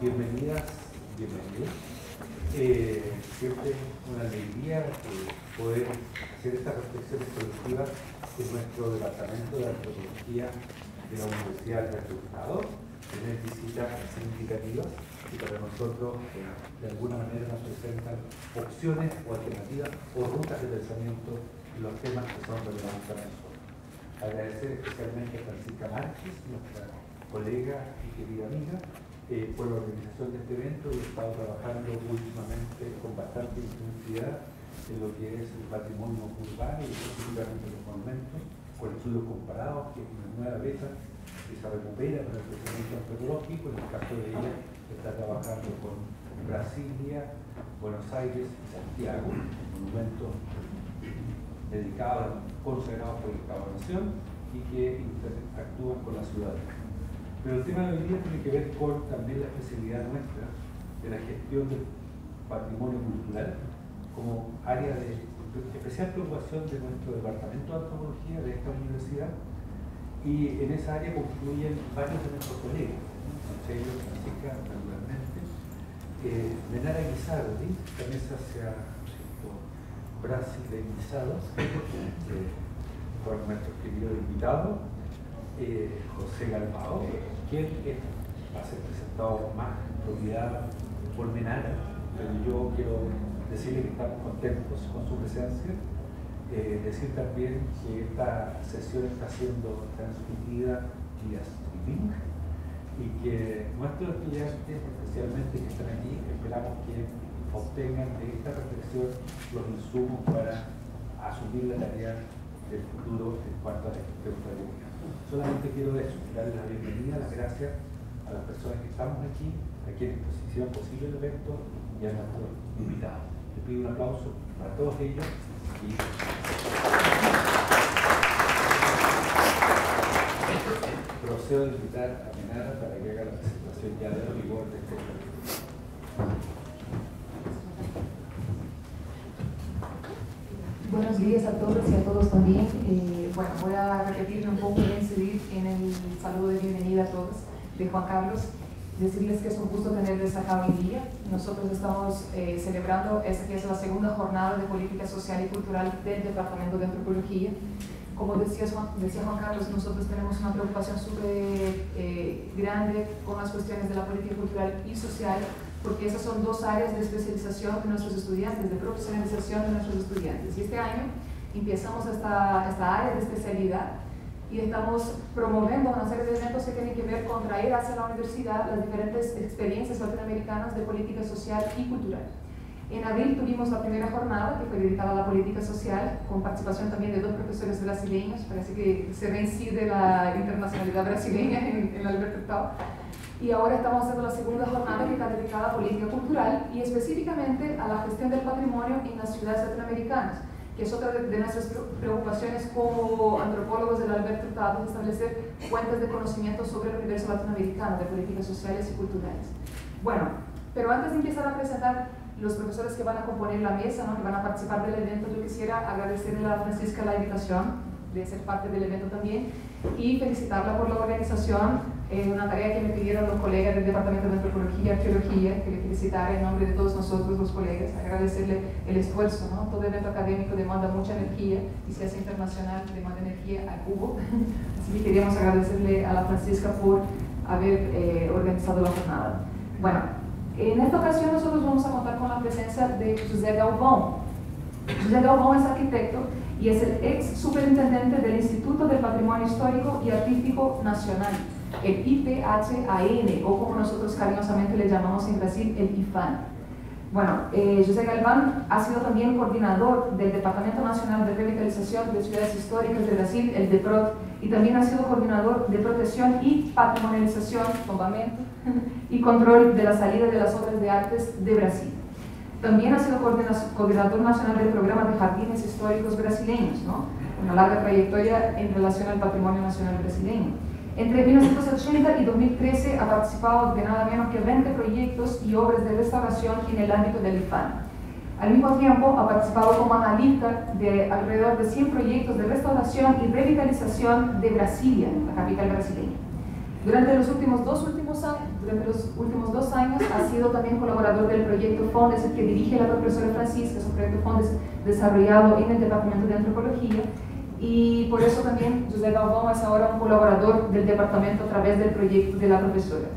Bienvenidas, bienvenidos. Siempre una alegría poder hacer estas reflexiones colectivas en nuestro Departamento de Antropología de la Universidad Alberto Hurtado, tener visitas significativas y para nosotros de alguna manera nos presentan opciones o alternativas o rutas de pensamiento en los temas que son relevantes para nosotros. Agradecer especialmente a Francisca Márquez, nuestra colega y querida amiga, por la organización de este evento. He estado trabajando últimamente con bastante intensidad en lo que es el patrimonio urbano y específicamente los monumentos, con estudios comparados, que es una nueva beta que se recupera con el procedimiento antropológico. En el caso de ella, está trabajando con Brasilia, Buenos Aires y Santiago, monumentos dedicados, consagrados por el Estado de la Nación y que interactúan con la ciudadanía. Pero el tema de hoy día tiene que ver con también la especialidad nuestra de la gestión del patrimonio cultural como área de especial preocupación de nuestro Departamento de Antropología de esta universidad, y en esa área confluyen varios de nuestros colegas, Francisca, naturalmente, Menara Guizardi, la mesa se ha brasileñizado, por nuestro querido invitado, José Galvão, quien va a ser presentado más propiedad por Menara, pero yo quiero decirle que estamos contentos con su presencia, decir también que esta sesión está siendo transmitida vía streaming y que nuestros estudiantes, especialmente que están aquí, esperamos que obtengan de esta reflexión los insumos para asumir la tarea del futuro en cuanto a la gestión pública. Solamente quiero darle la bienvenida, las gracias a las personas que estamos aquí, a quienes hicieron posible el evento y a nuestros invitados. Les pido un aplauso para todos ellos. Y... procedo a invitar a Menara para que haga la presentación ya de rigor de este evento. Buenos días a todos y a todos también. Bueno, voy a repetirme un poco y incidir en el saludo de bienvenida a todos de Juan Carlos. Decirles que es un gusto tenerles acá hoy día. Nosotros estamos celebrando esta que es la segunda jornada de política social y cultural del Departamento de Antropología. Como decía Juan Carlos, nosotros tenemos una preocupación súper grande con las cuestiones de la política cultural y social, porque esas son dos áreas de especialización de nuestros estudiantes, de profesionalización de nuestros estudiantes. Y este año empezamos esta área de especialidad y estamos promoviendo una serie de eventos que tienen que ver con traer hacia la universidad las diferentes experiencias latinoamericanas de política social y cultural. En abril tuvimos la primera jornada que fue dedicada a la política social, con participación también de dos profesores brasileños. Parece que se reincide la internacionalidad brasileña en Alberto Hurtado. Y ahora estamos haciendo la segunda jornada que está dedicada a la política cultural y específicamente a la gestión del patrimonio en las ciudades latinoamericanas, que es otra de nuestras preocupaciones como antropólogos del Alberto Hurtado, de establecer fuentes de conocimiento sobre el universo latinoamericano de políticas sociales y culturales. Bueno, pero antes de empezar a presentar los profesores que van a componer la mesa, ¿no?, que van a participar del evento, yo quisiera agradecerle a Francisca la invitación de ser parte del evento también y felicitarla por la organización. Es una tarea que me pidieron los colegas del Departamento de Antropología y Arqueología, que le felicitaré en nombre de todos nosotros los colegas, agradecerle el esfuerzo, ¿no? Todo evento académico demanda mucha energía y si es internacional demanda energía al cubo. Así que queríamos agradecerle a la Francisca por haber organizado la jornada. Bueno, en esta ocasión nosotros vamos a contar con la presencia de José Galvão. José Galvão es arquitecto y es el ex superintendente del Instituto del Patrimonio Histórico y Artístico Nacional, el IPHAN, o como nosotros cariñosamente le llamamos en Brasil, el IPHAN. Bueno, José Galvão ha sido también coordinador del Departamento Nacional de Revitalización de Ciudades Históricas de Brasil, el DEPROT, y también ha sido coordinador de protección y patrimonialización, tombamento, y control de la salida de las obras de artes de Brasil. También ha sido coordinador nacional del programa de jardines históricos brasileños, ¿no? Una larga trayectoria en relación al patrimonio nacional brasileño. Entre 1980 y 2013 ha participado de nada menos que 20 proyectos y obras de restauración en el ámbito del IPHAN. Al mismo tiempo ha participado como analista de alrededor de 100 proyectos de restauración y revitalización de Brasilia, la capital brasileña. Durante los últimos dos años ha sido también colaborador del proyecto Fondes que dirige la profesora Francisca, es un proyecto Fondes desarrollado en el Departamento de Antropología, y por eso también José Galvão es ahora un colaborador del departamento a través del proyecto de la profesora.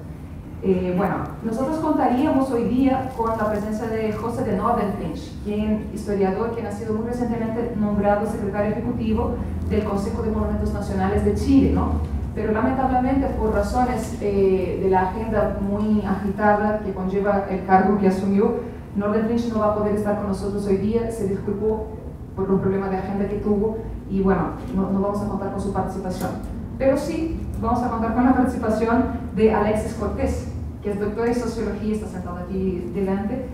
Bueno, nosotros contaríamos hoy día con la presencia de José de Nordenflinch, quien historiador, quien ha sido muy recientemente nombrado secretario ejecutivo del Consejo de Monumentos Nacionales de Chile, ¿no? Pero lamentablemente por razones de la agenda muy agitada que conlleva el cargo que asumió, Nordenflinch no va a poder estar con nosotros hoy día, se disculpó por un problema de agenda que tuvo y bueno, no vamos a contar con su participación. Pero sí, vamos a contar con la participación de Alexis Cortés, que es doctor en Sociología, está sentado aquí delante,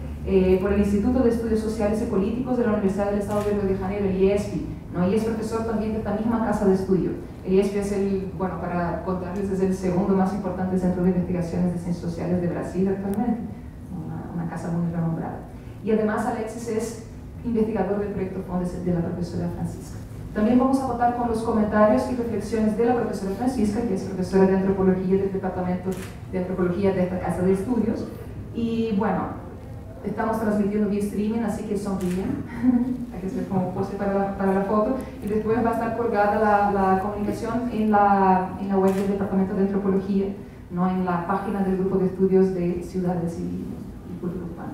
por el Instituto de Estudios Sociales y Políticos de la Universidad del Estado de Río de Janeiro, el IESP, ¿no? Y es profesor también de esta misma casa de estudio. El IESP es el, bueno, para contarles, es el segundo más importante centro de investigaciones de ciencias sociales de Brasil actualmente, una casa muy renombrada. Y además Alexis es investigador del proyecto Fondes de la profesora Francisca. También vamos a contar con los comentarios y reflexiones de la profesora Francisca, que es profesora de Antropología del Departamento de Antropología de esta Casa de Estudios. Y bueno, estamos transmitiendo vía streaming, así que sonríen, hay que hacer como pose para la foto. Y después va a estar colgada la comunicación en la web del Departamento de Antropología, no en la página del Grupo de Estudios de Ciudades y Cultura Urbana.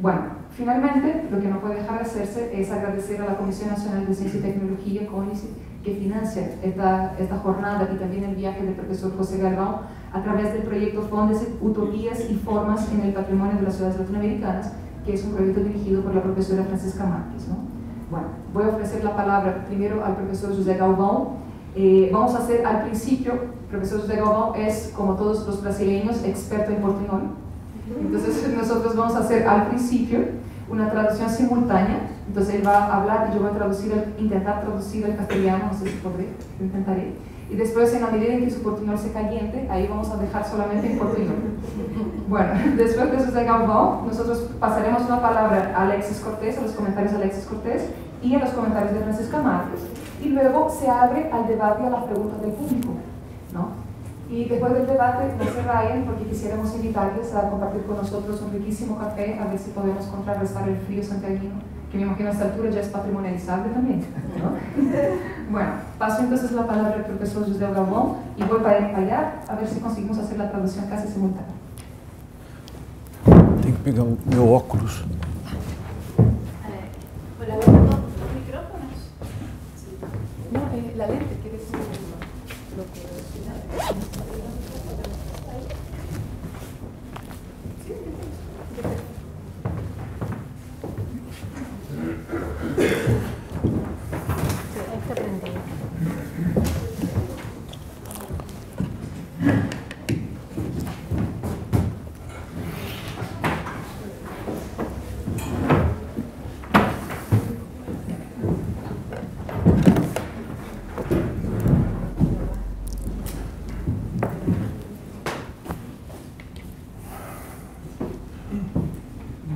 Bueno. Finalmente, lo que no puede dejar de hacerse es agradecer a la Comisión Nacional de Ciencia y Tecnología, CONICET, que financia esta jornada y también el viaje del profesor José Galvão a través del proyecto Fondes, Utopías y Formas en el Patrimonio de las Ciudades Latinoamericanas, que es un proyecto dirigido por la profesora Francisca Márquez, ¿no? Bueno, voy a ofrecer la palabra primero al profesor José Galvão. Vamos a hacer al principio, el profesor José Galvão es, como todos los brasileños, experto en portuñol. Entonces nosotros vamos a hacer al principio una traducción simultánea, entonces él va a hablar y yo voy a intentar traducir al castellano, no sé si podré, lo intentaré. Y después, en la medida en que su portuñol se caliente, ahí vamos a dejar solamente el portuñol. Bueno, después de José Galvão, nosotros pasaremos una palabra a Alexis Cortés, a los comentarios de Alexis Cortés y a los comentarios de Francisca Márquez. Y luego se abre al debate y a las preguntas del público, ¿no? Y después del debate, no se vayan porque quisiéramos invitarles a compartir con nosotros un riquísimo café, a ver si podemos contrarrestar el frío santiaguino, que me imagino a esta altura ya es patrimonializable también, ¿no? Bueno, paso entonces la palabra al profesor José Galvão y voy para allá a ver si conseguimos hacer la traducción casi simultánea. Tengo que pegar mi óculos. Hola, ¿los micrófonos? Sí. No, la lente.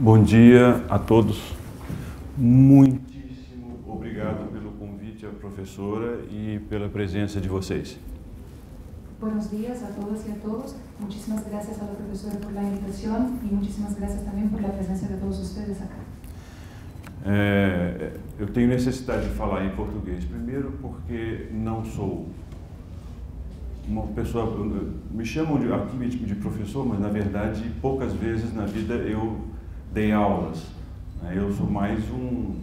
Bom dia a todos. Muitíssimo obrigado pelo convite à professora e pela presença de vocês. Buenos días a todas y a todos. Muchísimas gracias a la profesora por la invitación y muchísimas gracias también por la presencia de todos ustedes acá. Eu tenho necessidade de falar em português primeiro porque não sou uma pessoa... Me chamam de professor, mas na verdade poucas vezes na vida eu dei aulas. Eu sou mais um...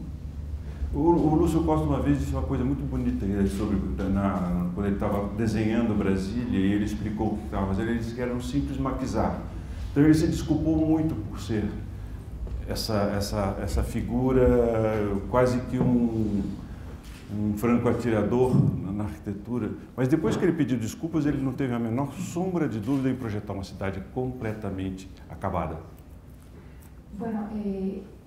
O Lúcio Costa uma vez disse uma coisa muito bonita sobre, quando ele estava desenhando Brasília e ele explicou o que estava fazendo, ele disse que era um simples maquisar. Então ele se desculpou muito por ser essa figura quase que um franco atirador na arquitetura, mas depois que ele pediu desculpas ele não teve a menor sombra de dúvida em projetar uma cidade completamente acabada. Bueno,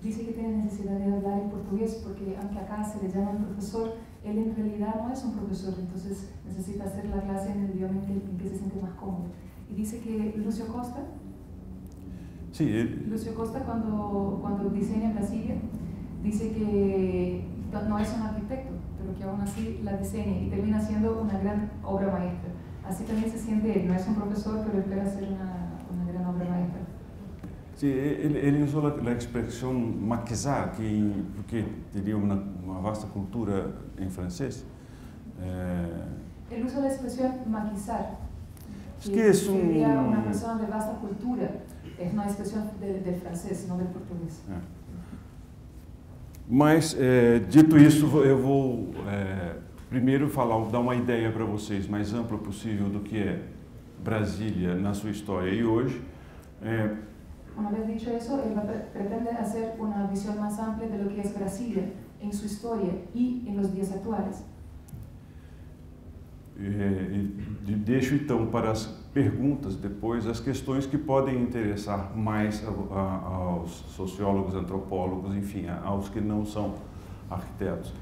dice que tiene necesidad de hablar en portugués porque aunque acá se le llama profesor, él en realidad no es un profesor, entonces necesita hacer la clase en el idioma en que se siente más cómodo. Y dice que Lúcio Costa, sí, Lúcio Costa cuando diseña Brasilia, dice que no es un arquitecto, pero que aún así la diseña y termina siendo una gran obra maestra. Así también se siente él, no es un profesor, pero espera hacer una gran obra maestra. Sí, él usó la expresión maquizar, porque tenía una vasta cultura en francés. Él usa la expresión maquizar, que es una persona de vasta cultura, es una expresión del francés, no del portugués. Mas, dito isso, eu vou primeiro dar uma ideia para vocês mais ampla possível do que é Brasília na sua história e hoje. Uma vez dito isso, ele pretende fazer uma visão mais ampla de lo que é Brasília em sua história e em nos dias atuais. Deixo então para as perguntas depois as questões que podem interessar mais aos sociólogos, antropólogos, enfim, aos que não são arquitetos.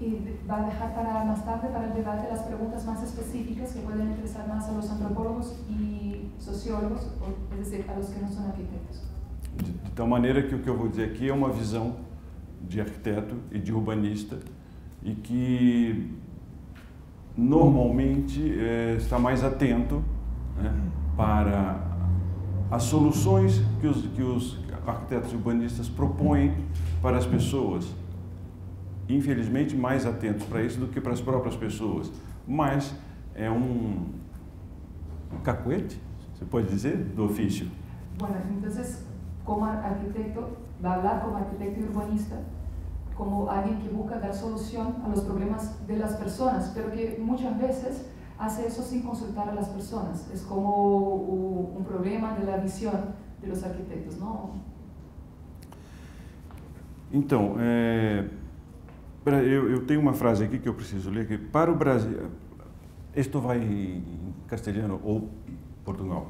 E vai deixar para mais tarde para o debate as perguntas mais específicas que podem interessar mais aos antropólogos e sociólogos, ou, é dizer, para os que não são arquitetos. De tal maneira que o que eu vou dizer aqui é uma visão de arquiteto e de urbanista e que normalmente está mais atento, né, para as soluções que os arquitetos urbanistas propõem para as pessoas. Infelizmente, mais atentos para isso do que para as próprias pessoas. Mas é um cacuete, você pode dizer, do ofício. Bom, então, como arquiteto, vai falar como arquiteto urbanista, como alguien que busca dar solución a los problemas de las personas, pero que muchas veces hace eso sin consultar a las personas. Es como un problema de la visión de los arquitectos, ¿no? Então, eu tenho uma frase aqui que eu preciso ler, que para o Brasil, esto vai em castelhano ou português.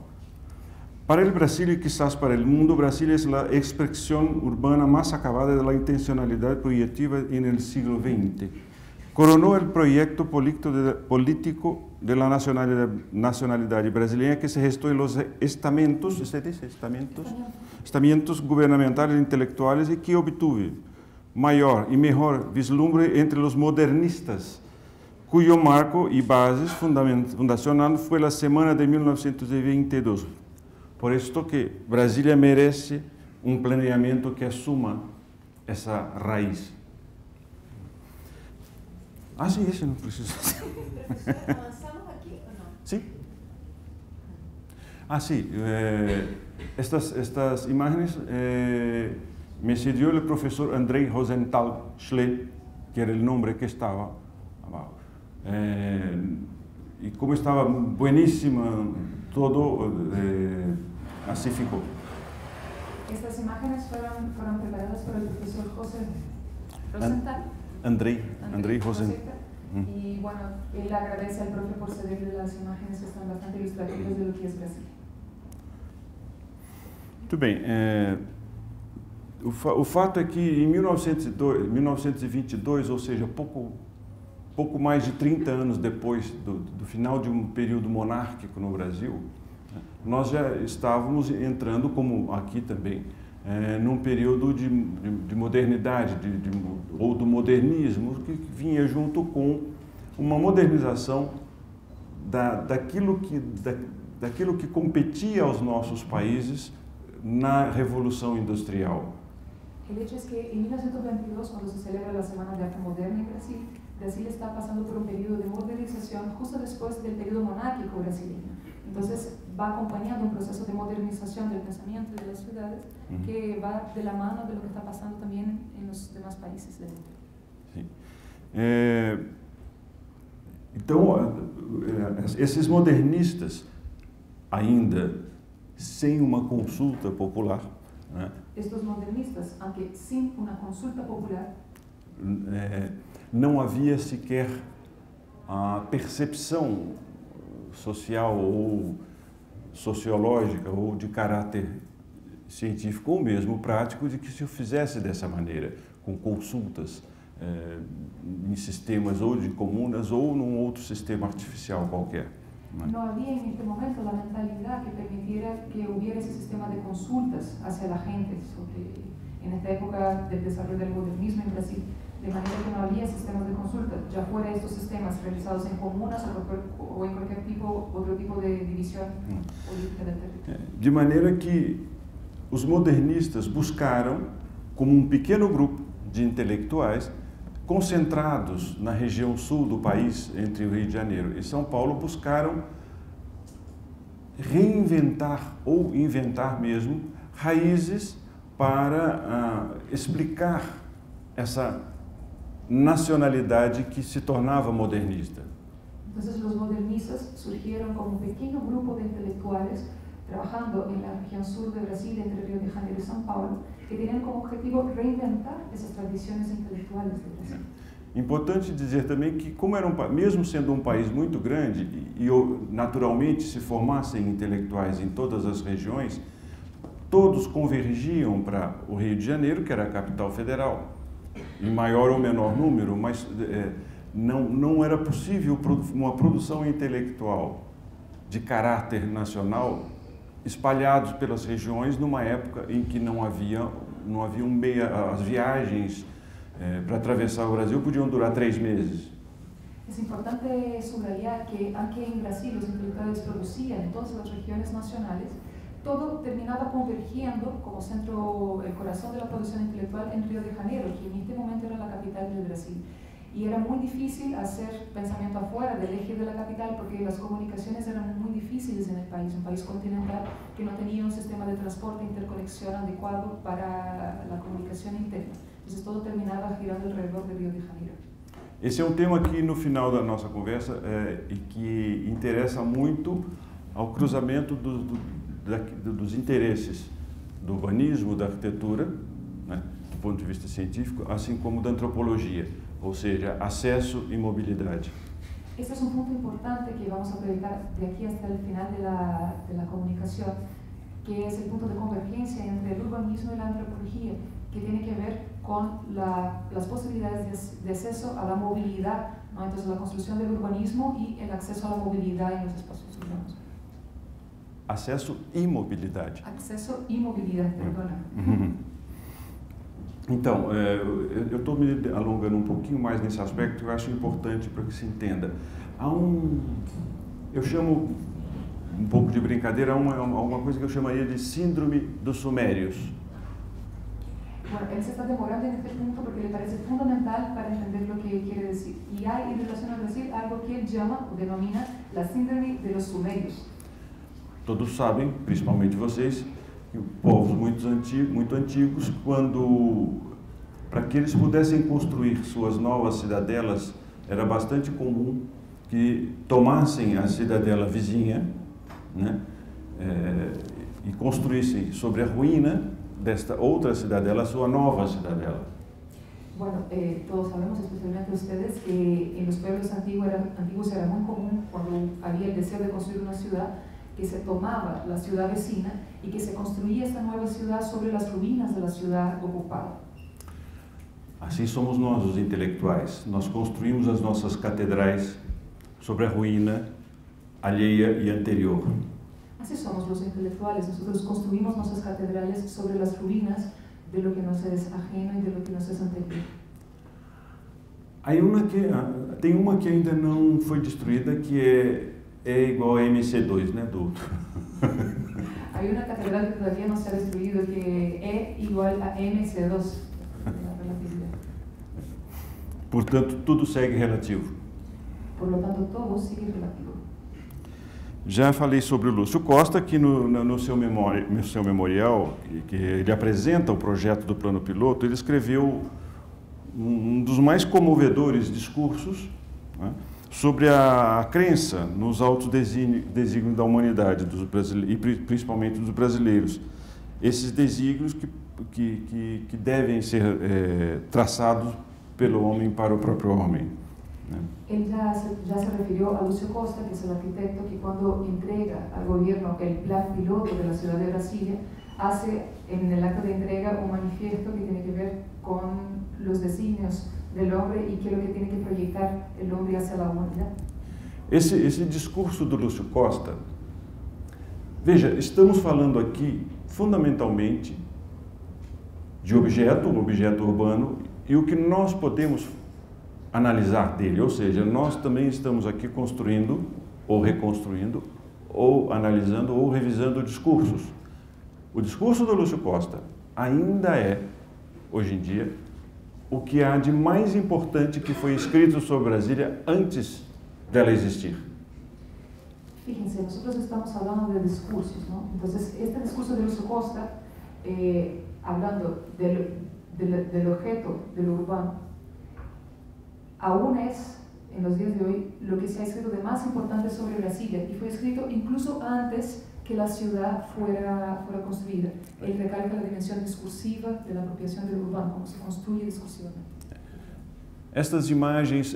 Para el Brasil y quizás para el mundo, Brasil es la expresión urbana más acabada de la intencionalidad proyectiva en el siglo XX. Coronó el proyecto político de la nacionalidad brasileña que se gestó en los estamentos, ¿se dice? Estamentos gubernamentales e intelectuales y que obtuvo mayor y mejor vislumbre entre los modernistas, cuyo marco y bases fundacional fue la semana de 1922. Por esto que Brasilia merece un planeamiento que asuma esa raíz. Ah, sí, ese no preciso. Profesor, ¿avanzamos aquí o no? Sí. Ah, sí. Estas imágenes me cedió el profesor André Rosenthal Schle, que era el nombre que estaba abajo. Y como estaba buenísima, todo así ficó. Estas imágenes fueron preparadas por el profesor José Rosenthal. André Rosenthal. Y bueno, él agradece al profe por cederle las imágenes que están bastante ilustrativas de lo que es Brasil. Muito bem. O fato é que em 1922, ou seja, pouco mais de 30 anos depois do final de um período monárquico no Brasil, nós já estávamos entrando, como aqui também, num período de modernidade, ou do modernismo, que vinha junto com uma modernização daquilo que competia aos nossos países na Revolução Industrial. O fato é que em 1922, quando se celebra a Semana de Arte Moderna em Brasil, Brasil está pasando por un periodo de modernización justo después del periodo monárquico brasileño. Entonces va acompañando un proceso de modernización del pensamiento de las ciudades que va de la mano de lo que está pasando también en los demás países del mundo. Sí. Entonces, esos modernistas, ainda sin una consulta popular, né? Estos modernistas, aunque sin una consulta popular, não havia sequer a percepção social ou sociológica ou de caráter científico ou mesmo prático de que se fizesse dessa maneira, com consultas em sistemas ou de comunas ou num outro sistema artificial qualquer. Não havia neste momento a mentalidade que permitira que houvesse esse sistema de consultas hacia a gente sobre, nesta época do desenvolvimento do modernismo em Brasil. de manera que no había sistemas de consulta, ya fuera estos sistemas realizados en comunas o en cualquier tipo, otro tipo de división política del territorio. De maneira que os modernistas buscaram, como um pequeno grupo de intelectuais concentrados na região sul do país, entre o Rio de Janeiro e São Paulo, buscaram reinventar ou inventar mesmo raízes para explicar essa nacionalidade que se tornava modernista. Então, os modernistas surgiram como um pequeno grupo de intelectuais trabajando en la región sur de Brasil, entre Río de Janeiro y São Paulo, que tenían como objetivo reinventar esas tradiciones intelectuales de Brasil. Importante dizer também que, como era mesmo sendo um país muito grande e naturalmente se formassem intelectuais em todas as regiões, todos convergiam para o Rio de Janeiro, que era a capital federal, em maior ou menor número, mas não era possível uma produção intelectual de caráter nacional espalhados pelas regiões numa época em que não havia as viagens para atravessar o Brasil podiam durar 3 meses. É importante subrayar que aqui em Brasil os intelectuais produziam em todas as regiões nacionais, todo terminava convergindo como centro, o coração da produção intelectual em Rio de Janeiro, que neste momento era a capital do Brasil. Y era muy difícil hacer pensamiento afuera del eje de la capital porque las comunicaciones eran muy difíciles en el país, un país continental que no tenía un sistema de transporte, interconexión adecuado para la comunicación interna. Entonces todo terminaba girando alrededor de Río de Janeiro. Esse é um tema que no final da nossa conversa e que interessa muito ao cruzamento dos interesses do urbanismo, da arquitetura, né, do ponto de vista científico, assim como da antropologia. Ou seja, acesso e mobilidade. Este é um ponto importante que vamos aproveitar de aqui até o final da comunicação, que é o ponto de convergência entre o urbanismo e a antropologia, que tem a ver com as possibilidades de acesso à mobilidade, não? Então, a construção do urbanismo e o acesso à mobilidade nos espaços urbanos. Acesso e mobilidade. Acesso e mobilidade, perdona. Então, eu estou me alongando um pouquinho mais nesse aspecto, eu acho importante para que se entenda. Eu chamo, um pouco de brincadeira, alguma coisa que eu chamaria de síndrome dos sumérios. Ele se está demorando neste ponto porque ele parece fundamental para entender o que quer dizer. E há, em relação ao Brasil, algo que ele chama, ou denomina, a síndrome dos sumérios. Todos sabem, principalmente vocês, povos muito antigos, para que eles pudessem construir suas novas cidadelas, era bastante comum que tomassem a cidadela vizinha, né, e construíssem sobre a ruína desta outra cidadela a sua nova cidadela. Bueno, todos sabemos, especialmente ustedes, que em los pueblos antiguos era muito comum, quando havia o desejo de construir uma cidade, que se tomaba la ciudad vecina y que se construía esta nueva ciudad sobre las ruinas de la ciudad ocupada. Assim somos nós, os intelectuais. Nós construímos as nossas catedrais sobre a ruína alheia e anterior. Assim somos os intelectuais. Nós construímos nossas catedrais sobre as ruínas de lo que nos é ajeno e de lo que nos é anterior. Aí tem uma que ainda não foi destruída, que é igual a MC2, né, doutor? Há uma catedral que ainda não se destruída, que é igual a MC2. Portanto, tudo segue relativo. Por lo tanto, todo sigue relativo. Já falei sobre o Lúcio Costa, que no seu memorial, que ele apresenta o projeto do Plano Piloto, ele escreveu um dos mais comovedores discursos, né, sobre a crença nos autodesígnios da humanidade e principalmente dos brasileiros. Esses desígnios que devem ser traçados pelo homem para o próprio homem. Né? Ele já se referiu a Lúcio Costa, que é o arquiteto que, quando entrega ao governo o plano piloto da cidade de Brasília, faz, no acto de entrega, manifesto que tem a ver com os desígnios del hombre y que es lo que tiene que proyectar el hombre hacia la humanidad. Esse discurso do Lúcio Costa, veja, estamos falando aqui fundamentalmente de objeto urbano e o que nós podemos analisar dele, ou seja, nós também estamos aqui construindo ou reconstruindo ou analisando ou revisando discursos. O discurso do Lúcio Costa ainda é, hoje em dia, o que há de mais importante que foi escrito sobre Brasília antes dela existir. Fíjense, nosotros estamos hablando de discursos, ¿no? Entonces, este discurso de Lúcio Costa, hablando del objeto, de lo urbano, aún es, en los días de hoy, lo que se ha escrito de más importante sobre Brasilia, y fue escrito incluso antes que la ciudad fuera construida. Él recalca la dimensión discursiva de la apropiación del urbano, cómo se construye discursivamente. Estas imagens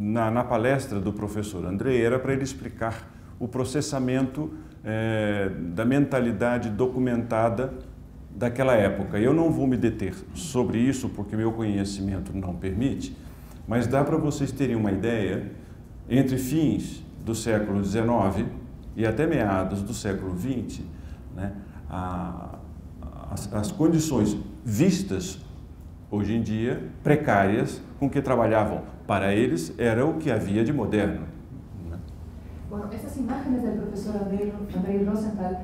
na palestra do professor André era para ele explicar o processamento da mentalidade documentada daquela época. Eu não vou me deter sobre isso porque meu conhecimento não permite, mas dá para vocês terem uma ideia entre fins do século XIX e até meados do século XX, né, as condições vistas hoje em dia, precárias, com que trabalhavam. Para eles era o que havia de moderno. Bueno, estas imágenes del profesor André Rosenthal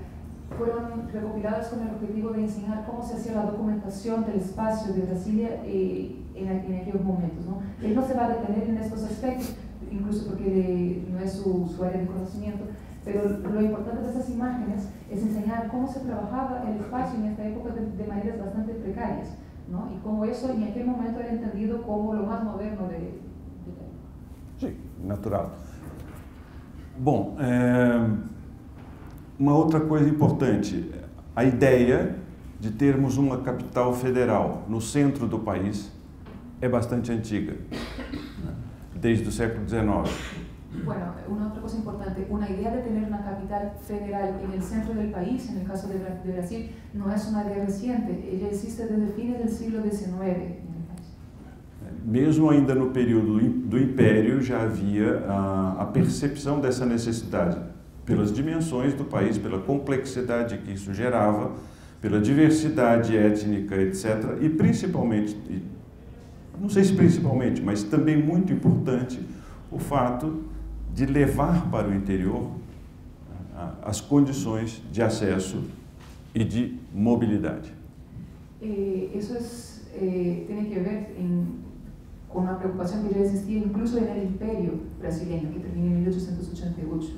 fueron recopiladas con el objetivo de enseñar cómo se hacía la documentación del espacio de Brasilia en aquellos momentos, ¿no? Él no se va a detener en estos aspectos, incluso porque no es su área de conocimiento, pero lo importante de estas imágenes es enseñar cómo se trabajaba el espacio en esta época de maneras bastante precarias, ¿no? Y cómo eso en aquel momento era entendido como lo más moderno de... Sí, natural. Bom, uma outra coisa importante, a ideia de termos uma capital federal no centro do país é bastante antiga, desde o século XIX. Bueno, una otra cosa importante, una idea de tener una capital federal en el centro del país, en el caso de Brasil, no es una idea reciente, ella existe desde fines del siglo XIX. Mesmo ainda no período do Império já havia a percepção dessa necessidade, pelas dimensões do país, pela complexidade que isso gerava, pela diversidade étnica, etc. E principalmente, não sei se principalmente, mas também muito importante, o fato de levar para o interior as condições de acesso e de mobilidade. Isso tem que ver com uma preocupação que já existia, incluso no Império brasileiro, que terminou em 1889.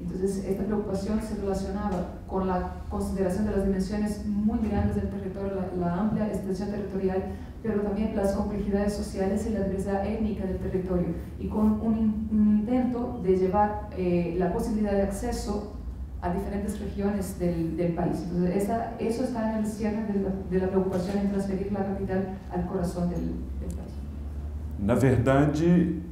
Então, esta preocupação se relacionava com a consideração das dimensões muito grandes do território, a ampla extensão territorial, pero también las complejidades sociales y la diversidad étnica del territorio, y con un intento de llevar la posibilidad de acceso a diferentes regiones del país. Entonces, eso está en el cierre de la preocupación en transferir la capital al corazón del país. Na verdade,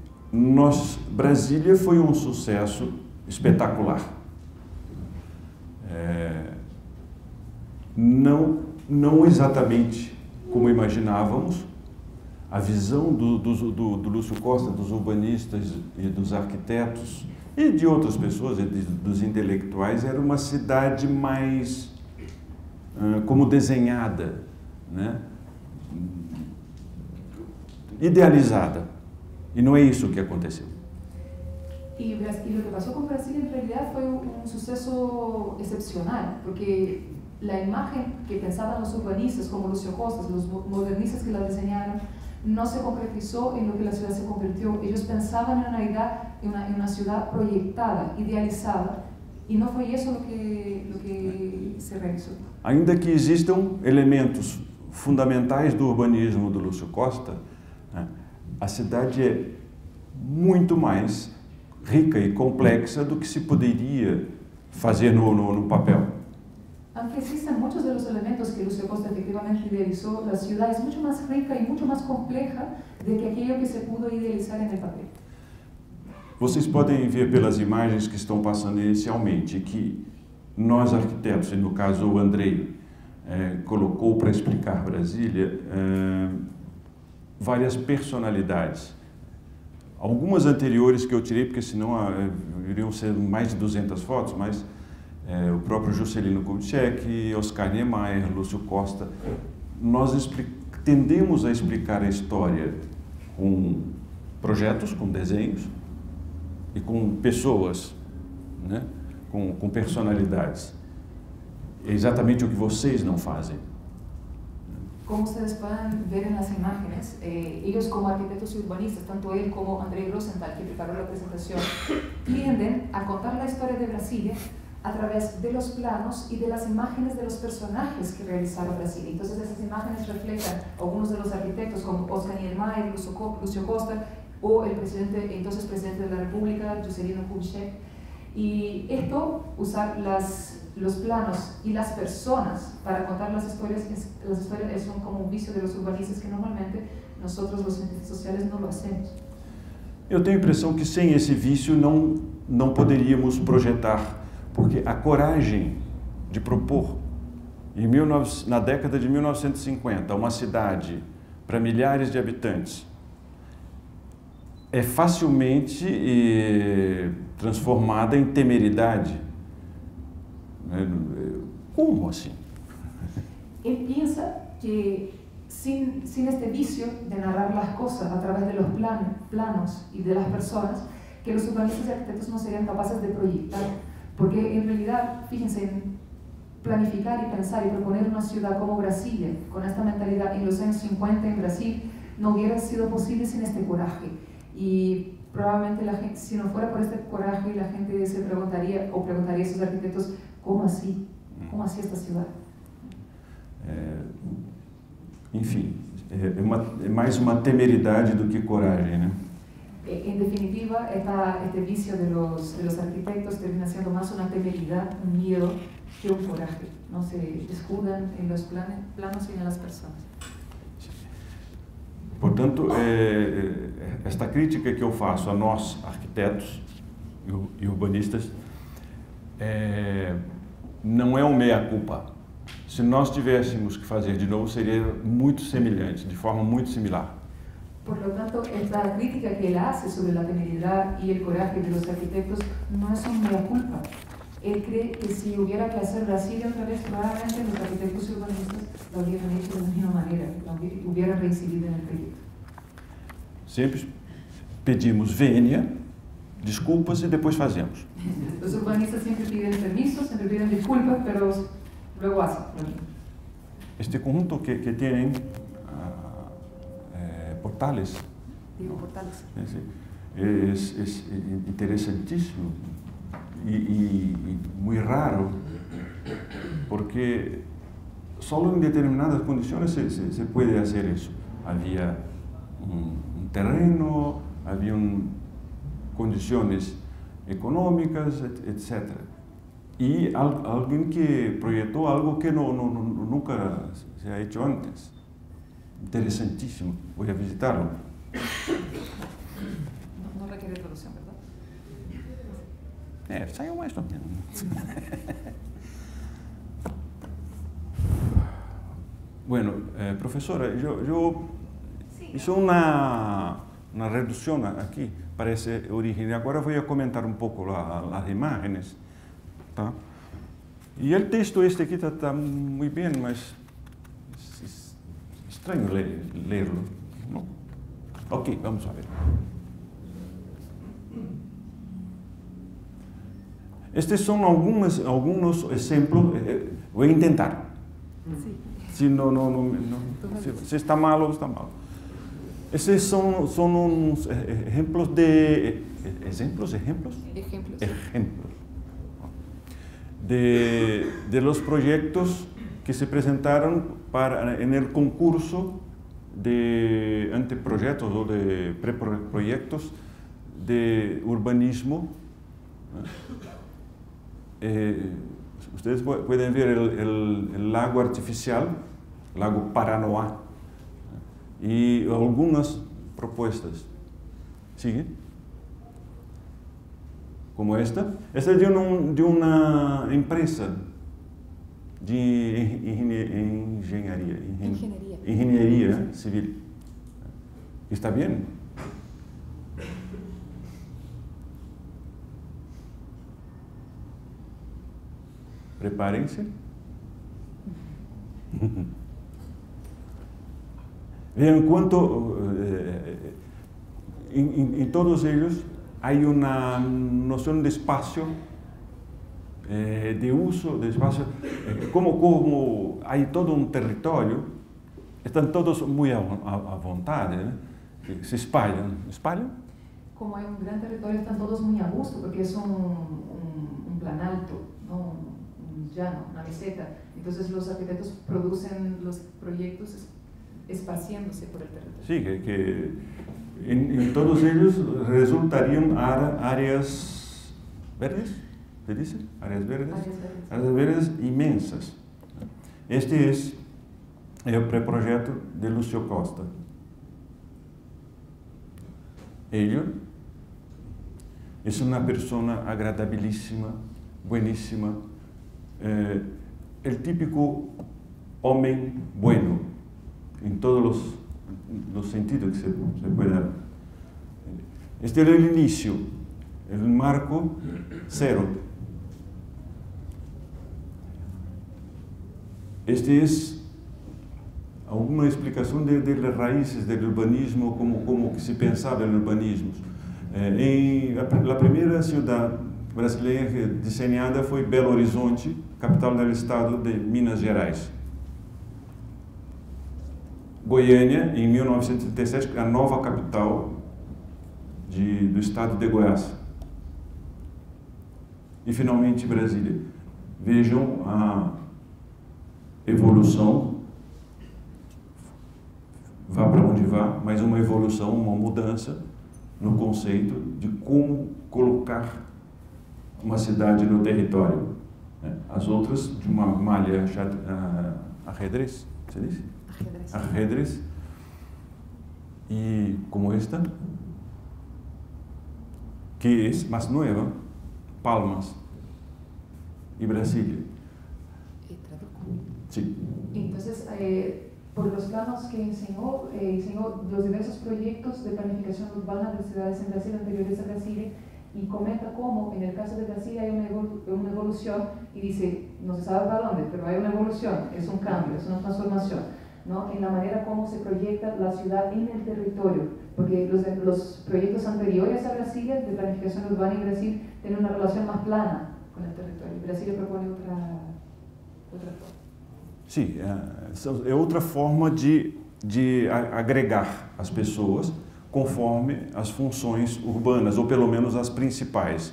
Brasília foi um sucesso espetacular. Não exatamente como imaginávamos, a visão do Lúcio Costa, dos urbanistas e dos arquitetos e de outras pessoas, dos intelectuais, era uma cidade mais como desenhada, né? Idealizada. E não é isso que aconteceu. E o que passou com Brasília, em realidade, foi um sucesso excepcional, porque la imagen que pensaban los urbanistas como Lúcio Costa, los modernistas que la diseñaron, no se concretizó en lo que la ciudad se convirtió. Ellos pensaban en una ciudad proyectada, idealizada, y no fue eso lo que se realizó. Ainda que existam elementos fundamentais do urbanismo do Lúcio Costa, a cidade é muito mais rica e complexa do que se poderia fazer no papel. Aunque existen muchos de los elementos que Lúcio Costa efectivamente idealizó, la ciudad es mucho más rica y mucho más compleja de que aquello que se pudo idealizar en el papel. Vocês podem ver pelas imagens que estão passando inicialmente que nós arquitetos, e no caso o Andrei, colocou para explicar Brasília várias personalidades. Algumas anteriores que eu tirei, porque senão iriam ser mais de 200 fotos, mas o próprio Juscelino Kubitschek, Oscar Niemeyer, Lúcio Costa, nós Tendemos a explicar a história com projetos, com desenhos e com pessoas, né? com personalidades. É exatamente o que vocês não fazem. Como ustedes pueden ver en las imágenes, ellos como arquitectos y urbanistas, tanto él como André Rosenthal, que preparó la presentación, tienden a contar la historia de Brasilia a través de los planos y de las imágenes de los personajes que realizaba Brasilia. Entonces esas imágenes reflejan algunos de los arquitectos como Oscar Niemeyer, Lúcio Costa o el entonces presidente de la República, Juscelino Kubitschek. Y esto, usar los planos y las personas para contar las historias son como un vicio de los urbanistas que normalmente nosotros los cientistas sociales no lo hacemos. Eu tenho a impressão que sem esse vício não poderíamos projetar, porque a coragem de propor na década de 1950 uma cidade para milhares de habitantes é facilmente transformada em temeridade. ¿Cómo así? Él piensa que sin este vicio de narrar las cosas a través de los planos y de las personas, que los urbanistas y arquitectos no serían capaces de proyectar. Porque en realidad, fíjense, planificar y pensar y proponer una ciudad como Brasilia, con esta mentalidad en los años 50 en Brasil, no hubiera sido posible sin este coraje. Y probablemente la gente, si no fuera por este coraje, la gente se preguntaría o preguntaría a esos arquitectos, ¿cómo así? ¿Cómo así esta ciudad? Enfim, é mais uma temeridade do que coragem, né? En definitiva, este vicio de los arquitectos termina siendo más una temeridad, un miedo que un coraje. No se escudan en los planos y en las personas. Portanto, esta crítica que eu faço a nós, arquitetos e urbanistas, não é um meia-culpa. Se nós tivéssemos que fazer de novo, seria muito semelhante, de forma muito similar. Por lo tanto, esta crítica que él hace sobre la temeridad y el coraje de los arquitectos no es un mea culpa. Él cree que si hubiera que hacer Brasilia otra vez, probablemente los arquitectos urbanistas lo hubieran hecho de la misma manera, lo hubieran reincidido en el proyecto. Siempre pedimos venia, desculpas y después hacemos. Los urbanistas siempre piden permisos, siempre piden disculpas, pero luego hacen. Este conjunto que tienen portales. Digo, portales. Es interesantísimo y muy raro, porque solo en determinadas condiciones se puede hacer eso. Había un terreno, había condiciones económicas, etc. Y alguien que proyectó algo que nunca se ha hecho antes. Interesantísimo, voy a visitarlo. No requiere traducción, ¿verdad? Salió más también. Bueno, profesora, yo hice una reducción aquí para ese origen. Ahora voy a comentar un poco las imágenes. ¿Tá? Y el texto este aquí está muy bien, mas extraño leerlo, ¿no? Ok, vamos a ver. Estos son algunos ejemplos. Voy a intentar. Sí. Si no, si está malo, está malo. Estos son unos ejemplos de... Ejemplos. De los proyectos que se presentaron en el concurso de anteproyectos o de preproyectos de urbanismo. Ustedes pueden ver el lago artificial, lago Paranoá, y algunas propuestas. ¿Sigue? Como esta. Esta es de una empresa de ingeniería civil. ¿Está bien? Prepárense. En cuanto en todos ellos hay una noción de espacio, de uso de espacio, como hay todo un territorio, están todos muy a voluntad, se espalhan. Como hay un gran territorio, están todos muy a gusto, porque es un planalto, ¿no? Un llano, una meseta. Entonces los arquitectos producen los proyectos espaciándose por el territorio. Sí, que en todos ellos resultarían áreas verdes, ¿se dice? Áreas verdes. Áreas verdes inmensas. Este es el preproyecto de Lúcio Costa. Ello es una persona agradabilísima, buenísima, el típico hombre bueno, en todos los sentidos que se puede dar. Este era el inicio, el marco cero. Este es alguna explicación de las raíces del urbanismo, como que se pensaba el urbanismo. La primera ciudad brasileña diseñada fue Belo Horizonte, capital del estado de Minas Gerais. Goiânia, en 1936, la nueva capital del estado de Goiás. Y finalmente Brasilia. Vejam la evolución. Vá para onde vá, mas uma evolução, uma mudança no conceito de como colocar uma cidade no território. As outras, de uma malha arredrez, você disse? Arredrez. E como esta, que é mais nova, Palmas e Brasília. E traducou. Sim. Então, por los planos que enseñó, enseñó los diversos proyectos de planificación urbana de ciudades en Brasil anteriores a Brasilia, y comenta cómo en el caso de Brasilia hay una evolución, y dice, no se sabe para dónde, pero hay una evolución, es un cambio, es una transformación, ¿no? En la manera como se proyecta la ciudad en el territorio, porque los proyectos anteriores a Brasilia de planificación urbana en Brasil tienen una relación más plana con el territorio. Brasilia propone otra forma. Sí, es otra forma de agregar las personas conforme las funciones urbanas, o pelo menos las principales.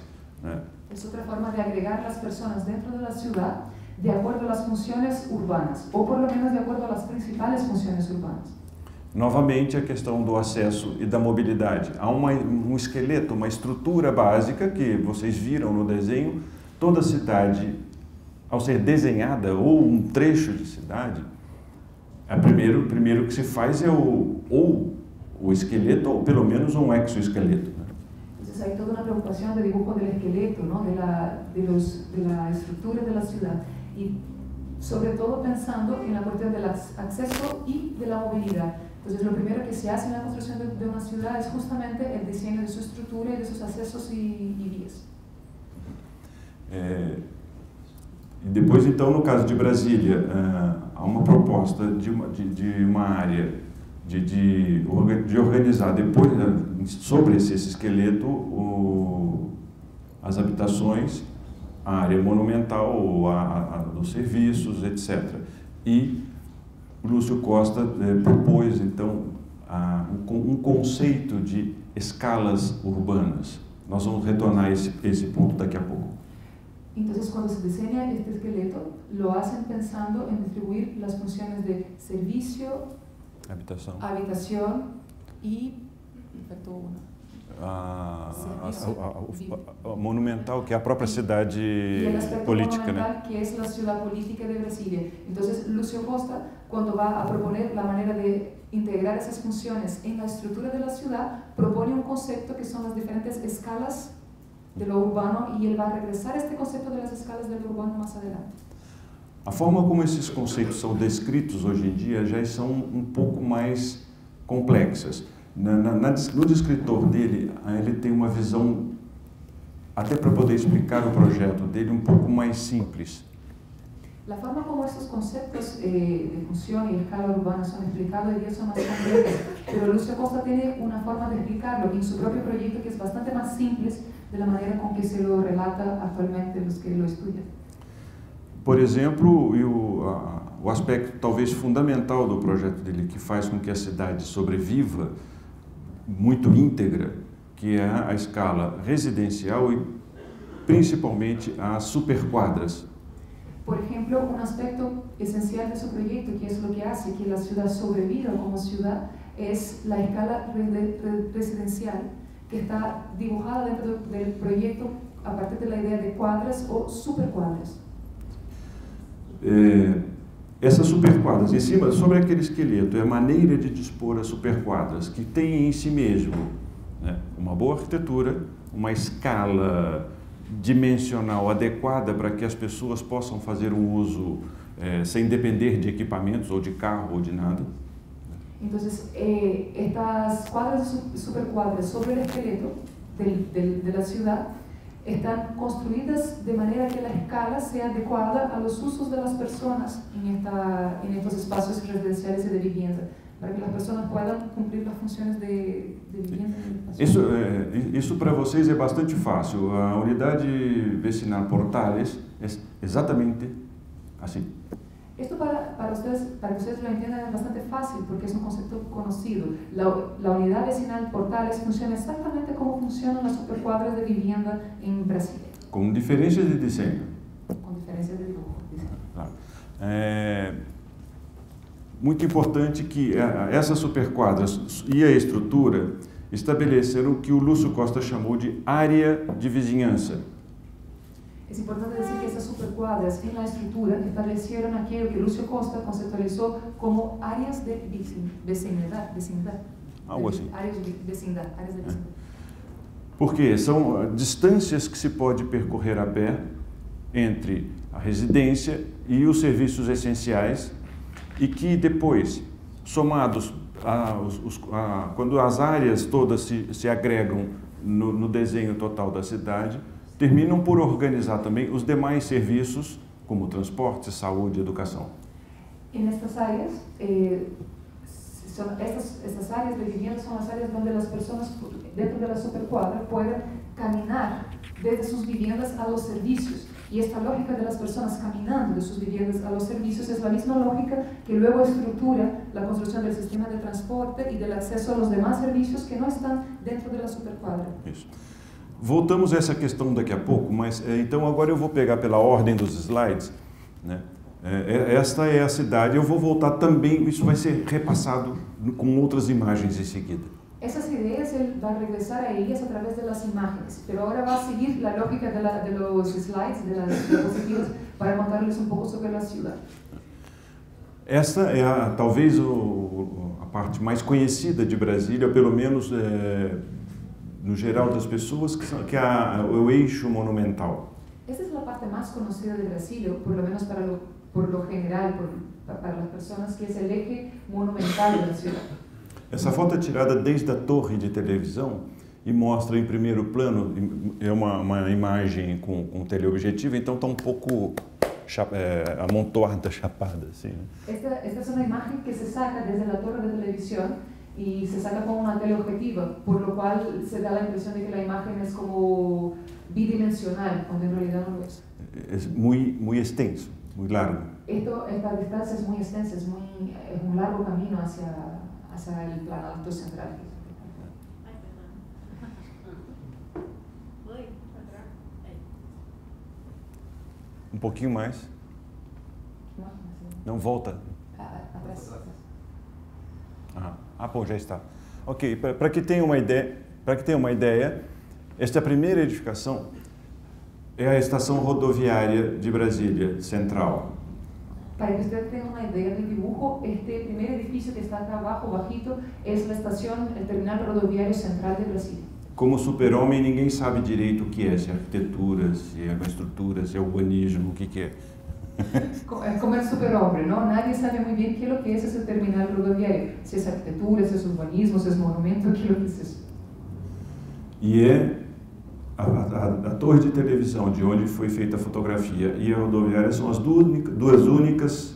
Es otra forma de agregar las personas dentro de la ciudad de acuerdo a las funciones urbanas, o por lo menos de acuerdo a las principales funciones urbanas. Novamente, a questão do acesso e da mobilidade. Há un esqueleto, una estructura básica que vocês viram no desenho. Toda cidade, ao ser desenhada, ou um trecho de cidade, o primeiro que se faz é o esqueleto, ou pelo menos exoesqueleto. Então, há toda uma preocupação de dibujo do esqueleto, da estrutura da cidade, e, sobretudo, pensando na questão do acesso e da mobilidade. Então, o primeiro que se faz na construção de uma cidade é justamente o desenho de sua estrutura e de seus acessos e vias. E depois, então, no caso de Brasília, há uma proposta de uma área de organizar, depois, sobre esse esqueleto, as habitações, a área monumental, os serviços, etc. E Lúcio Costa propôs, então, um conceito de escalas urbanas. Nós vamos retornar a esse ponto daqui a pouco. Entonces, cuando se diseña este esqueleto, lo hacen pensando en distribuir las funciones de servicio, habitación y... monumental, que es la propia ciudad política, ¿no? Que es la ciudad política de Brasilia. Entonces, Lúcio Costa, cuando va a proponer la manera de integrar esas funciones en la estructura de la ciudad, propone un concepto que son las diferentes escalas de lo urbano, y él va a regresar a este concepto de las escalas del urbano más adelante. La forma como esses conceitos são descritos hoje em dia já são pouco mais complexas. No descritor dele, ele tem uma visão, até para poder explicar o projeto dele, pouco mais simples. La forma como esos conceptos de función y escala urbana son explicados hoy día son más completos, pero Lúcio Costa tiene una forma de explicarlo en su propio proyecto que es bastante más simple de la manera con que se lo relata actualmente los que lo estudian. Por ejemplo, o aspecto talvez fundamental do projeto dele, que faz com que a cidade sobreviva muito íntegra, que é a escala residencial e principalmente as superquadras. Por ejemplo, un aspecto esencial de su proyecto, que es lo que hace que la ciudad sobreviva como ciudad, es la escala residencial, que está dibujada dentro del proyecto a partir de la idea de cuadras o superquadras. Essas superquadras, em cima, sobre aquele esqueleto, é a maneira de dispor as superquadras, que tem em si mesmo, né, uma boa arquitetura, uma escala dimensional adequada para que as pessoas possam fazer um uso sem depender de equipamentos, ou de carro, ou de nada. Então, estas quadras e superquadras sobre o esqueleto da cidade están construidas de manera que la escala sea adecuada a los usos de las personas en estos espacios residenciales y de vivienda, para que las personas puedan cumplir las funciones de vivienda. Isso para vocês é bastante fácil. A unidade vecinal Portales é exatamente assim. Esto para que ustedes lo entiendan es bastante fácil porque es un concepto conocido. La unidad vecinal Portales funciona exactamente como funcionan las supercuadras de vivienda en Brasil. Con diferencias de diseño. Con diferencias de dibujo. Claro. Muito importante que essas superquadras e a estrutura estabeleceram o que o Lúcio Costa chamou de área de vizinhança. Es importante decir que esas supercuadras en la estructura establecieron aquello que Lúcio Costa conceptualizó como áreas de vecindad. Algo assim. Áreas de vecindad. Porque são distâncias que se pode percorrer a pé entre a residência e os serviços essenciais e que depois, somados, quando as áreas todas se agregam no desenho total da cidade, terminam por organizar também os demais serviços, como transporte, saúde e educação. Nessas áreas, essas áreas de vivienda são as áreas onde as pessoas, dentro da superquadra, podem caminhar desde suas vivendas aos serviços. E esta lógica das pessoas caminhando de suas vivendas aos serviços é a mesma lógica que logo estrutura a construção do sistema de transporte e do acesso aos demais serviços que não estão dentro da superquadra. Isso. Voltamos a essa questão daqui a pouco, mas então agora eu vou pegar pela ordem dos slides, né? Esta é a cidade, eu vou voltar também, isso vai ser repassado com outras imagens em seguida. Essas ideias ele vai regressar a elas através das imagens, mas agora vai seguir a lógica dos slides, das diapositivas, para contar-lhes pouco sobre a cidade. Esta é talvez a parte mais conhecida de Brasília, pelo menos no geral das pessoas, que é o eixo monumental. Essa é a parte mais conhecida de Brasília, por lo menos por lo general, para as pessoas, que é o eixo monumental da cidade. Essa foto é tirada desde a Torre de Televisão e mostra em primeiro plano, é uma imagem com teleobjetivo, então está um pouco amontoada, chapada. Assim, né? Esta é uma imagem que se saca desde a Torre de Televisão y se saca con una teleobjetiva, por lo cual se da la impresión de que la imagen es como bidimensional, cuando en realidad no lo es. Es muy extenso, muy largo. Esta distancia es muy extensa, es un largo camino hacia el planalto central. Un poquito más. No, volta. Atrás. Aham. Ah, bom, já está. Ok, para que tenha uma ideia, esta primeira edificação é a Estação Rodoviária de Brasília, central. Para que você tenha uma ideia do dibujo, este primeiro edifício que está aqui abaixo, bajito, é a estação, o terminal rodoviário central de Brasília. Como super-homem, ninguém sabe direito o que é, se é arquitetura, se é uma estrutura, se é urbanismo, o que é. Como el superhombre, ¿no? Nadie sabe muy bien qué es lo que es ese terminal rodoviario, si es arquitectura, si es urbanismo, si es monumento, qué es lo que es eso. Y es a Torre de Televisão, de onde foi feita a fotografia, e a rodoviária são as duas únicas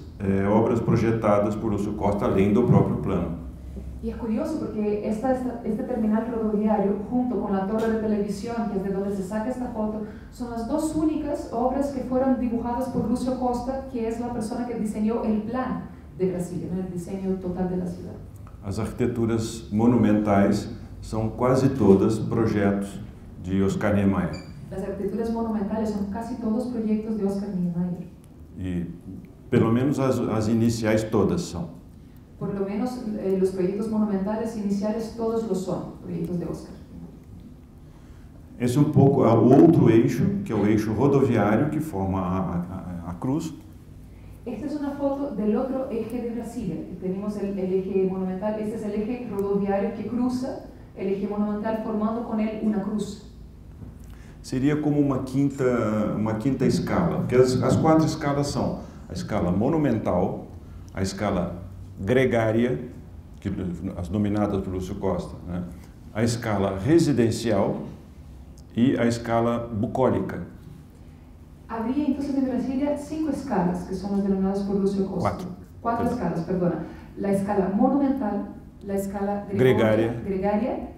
obras projetadas por Lúcio Costa, além do próprio plano. Y es curioso porque este terminal rodoviario, junto con la torre de televisión, que es de donde se saca esta foto, son las dos únicas obras que fueron dibujadas por Lúcio Costa, que es la persona que diseñó el plan de Brasilia, el diseño total de la ciudad. Las arquitecturas monumentales son casi todas proyectos de Oscar Niemeyer. Las arquitecturas monumentales son casi todos proyectos de Oscar Niemeyer. Y, pelo menos, las iniciales todas son. Por lo menos los proyectos monumentales iniciales todos lo son, proyectos de Oscar. Esse é pouco o outro eixo, que é o eixo rodoviário, que forma a cruz. Esta é uma foto do outro eje de Brasília. Temos o eje monumental, este é o eje rodoviário que cruza o eje monumental, formando com ele uma cruz. Seria como uma quinta escala, porque as quatro escalas são a escala monumental, a escala gregária, que, as dominadas por Lúcio Costa, né? A escala residencial e a escala bucólica. Havia, então, em Brasília, cinco escalas, que são as denominadas por Lúcio Costa. Quatro escalas, perdona. A escala monumental, a escala gregária,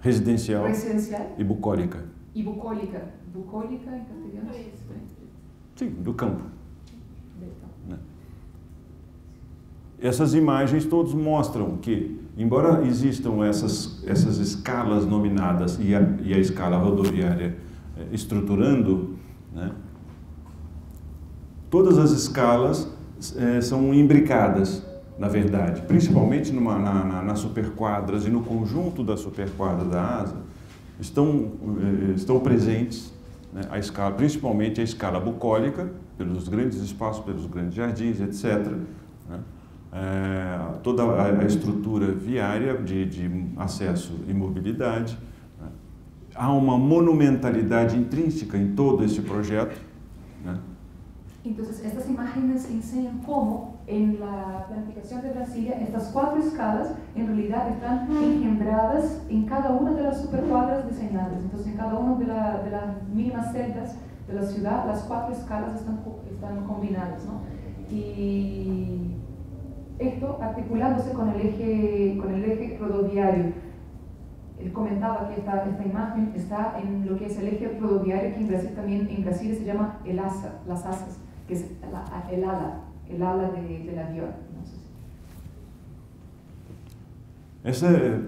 residencial e bucólica. E bucólica. Bucólica, em castelhano? É isso, né? Sim, do campo. Essas imagens todos mostram que, embora existam essas escalas nominadas e a escala rodoviária estruturando, né, todas as escalas são imbricadas, na verdade, principalmente nas superquadras e no conjunto da superquadra da asa, estão presentes, né, a escala, principalmente a escala bucólica, pelos grandes espaços, pelos grandes jardins, etc., né? Toda a estrutura viária de acesso e mobilidade. Há uma monumentalidade intrínseca em todo esse projeto, né? Então, estas imagens ensinam como, na planificação de Brasília, estas quatro escalas, em realidade, estão engendradas em cada uma das superquadras desenhadas. Então, em cada uma das mínimas celdas da cidade, as quatro escalas estão combinadas, não? E esto articulándose con el eje rodoviario. Él comentaba que esta imagen está en lo que es el eje rodoviario, que en Brasil se llama el asa, las asas, que es el ala del avión. Esse é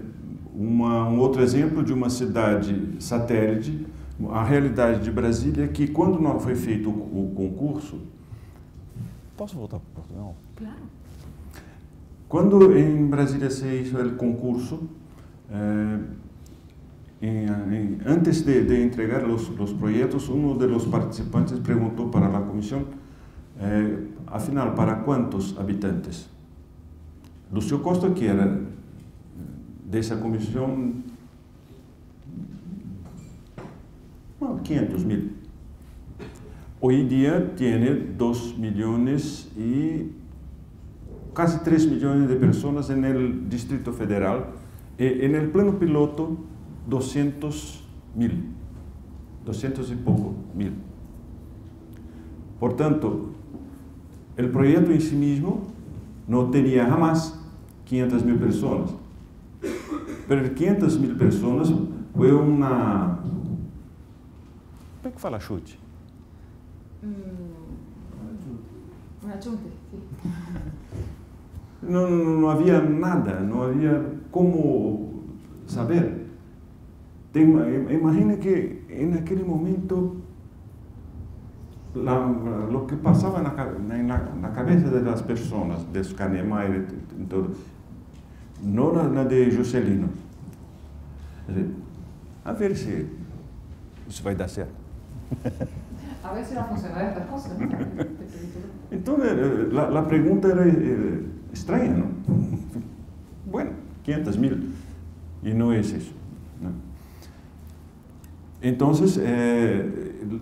outro exemplo de uma cidade satélite. A realidade de Brasília é que, quando não foi feito o concurso... Posso voltar para Portugal? Claro. Quando em Brasília se hizo o concurso, antes de entregar os projetos, um dos participantes perguntou para a comissão, afinal, para quantos habitantes? Lúcio Costa, que era dessa comissão, 500 mil. Hoje em dia, tem 2 milhões e... casi 3 millones de personas en el Distrito Federal, en el plano piloto 200.000, 200 y poco mil. Por tanto, el proyecto en sí mismo no tenía jamás 500.000 personas, pero 500.000 personas fue una... ¿Cómo que fala chute? Una chute, sí. Não havia nada, não havia como saber. Imagina que naquele momento, o que passava na cabeça das pessoas, de Oscar Niemeyer, não na de Juscelino. A ver se isso vai dar certo. A ver se vai funcionar esta coisa. Então, a pergunta era... estranha, não? Bueno, 500.000, e não é isso, né? Então,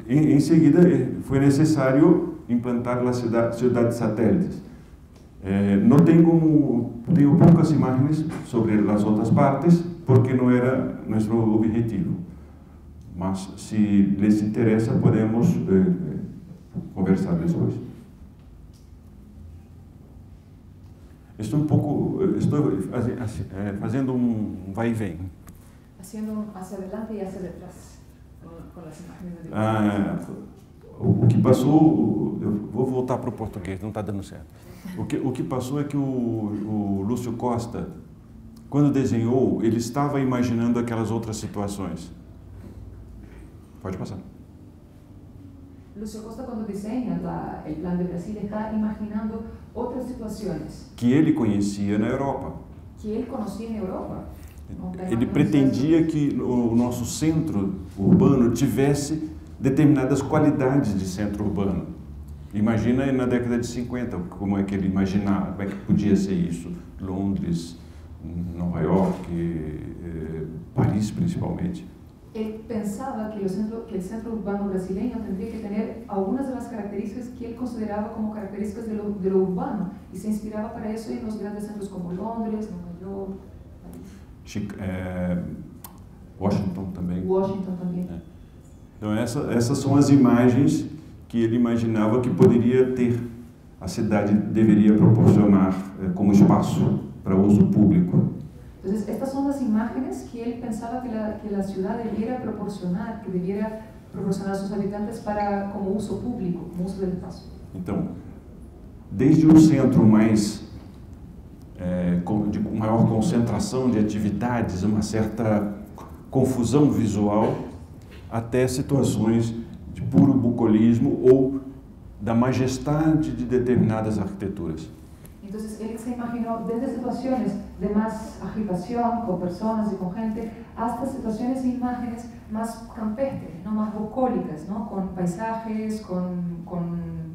em seguida, foi necessário implantar as cidades satélites. Não tenho poucas imagens sobre as outras partes, porque não era nosso objetivo. Mas si les interesa podemos conversar después. Estoy un poco, haciendo un va y ven. Haciendo hacia adelante y hacia detrás con las imágenes de... O que passou, eu vou voltar para o português, não está dando certo. O que passou é que o Lúcio Costa, quando desenhou, ele estava imaginando aquelas outras situações. Pode passar. Lúcio Costa, quando desenha o plano de Brasília, está imaginando outras situações. Que ele conhecia na Europa. Que ele conhecia na Europa. Ele pretendia que o nosso centro urbano tivesse determinadas qualidades de centro urbano. Imagina na década de 50, como é que ele imaginava, como é que podia ser isso. Londres, Nova York, Paris principalmente. Ele pensava que o centro urbano brasileiro teria que ter algumas das características que ele considerava como características do urbano e se inspirava para isso em nos grandes centros como Londres, Nova York, Paris. Washington também. Washington também. É. Então essas são as imagens que ele imaginava que poderia ter, a cidade deveria proporcionar como espaço para uso público. Então estas são as imagens que ele pensava que a cidade deveria proporcionar, que deveria proporcionar aos seus habitantes para como uso público, como uso do espaço. Então, desde um centro mais de maior concentração de atividades, uma certa confusão visual, até situações de puro bucolismo ou da majestade de determinadas arquiteturas. Então, ele se imaginou desde situações de mais agitação, com pessoas e com gente, até situações e imagens mais campestres, não mais bucólicas, não? Com paisagens, com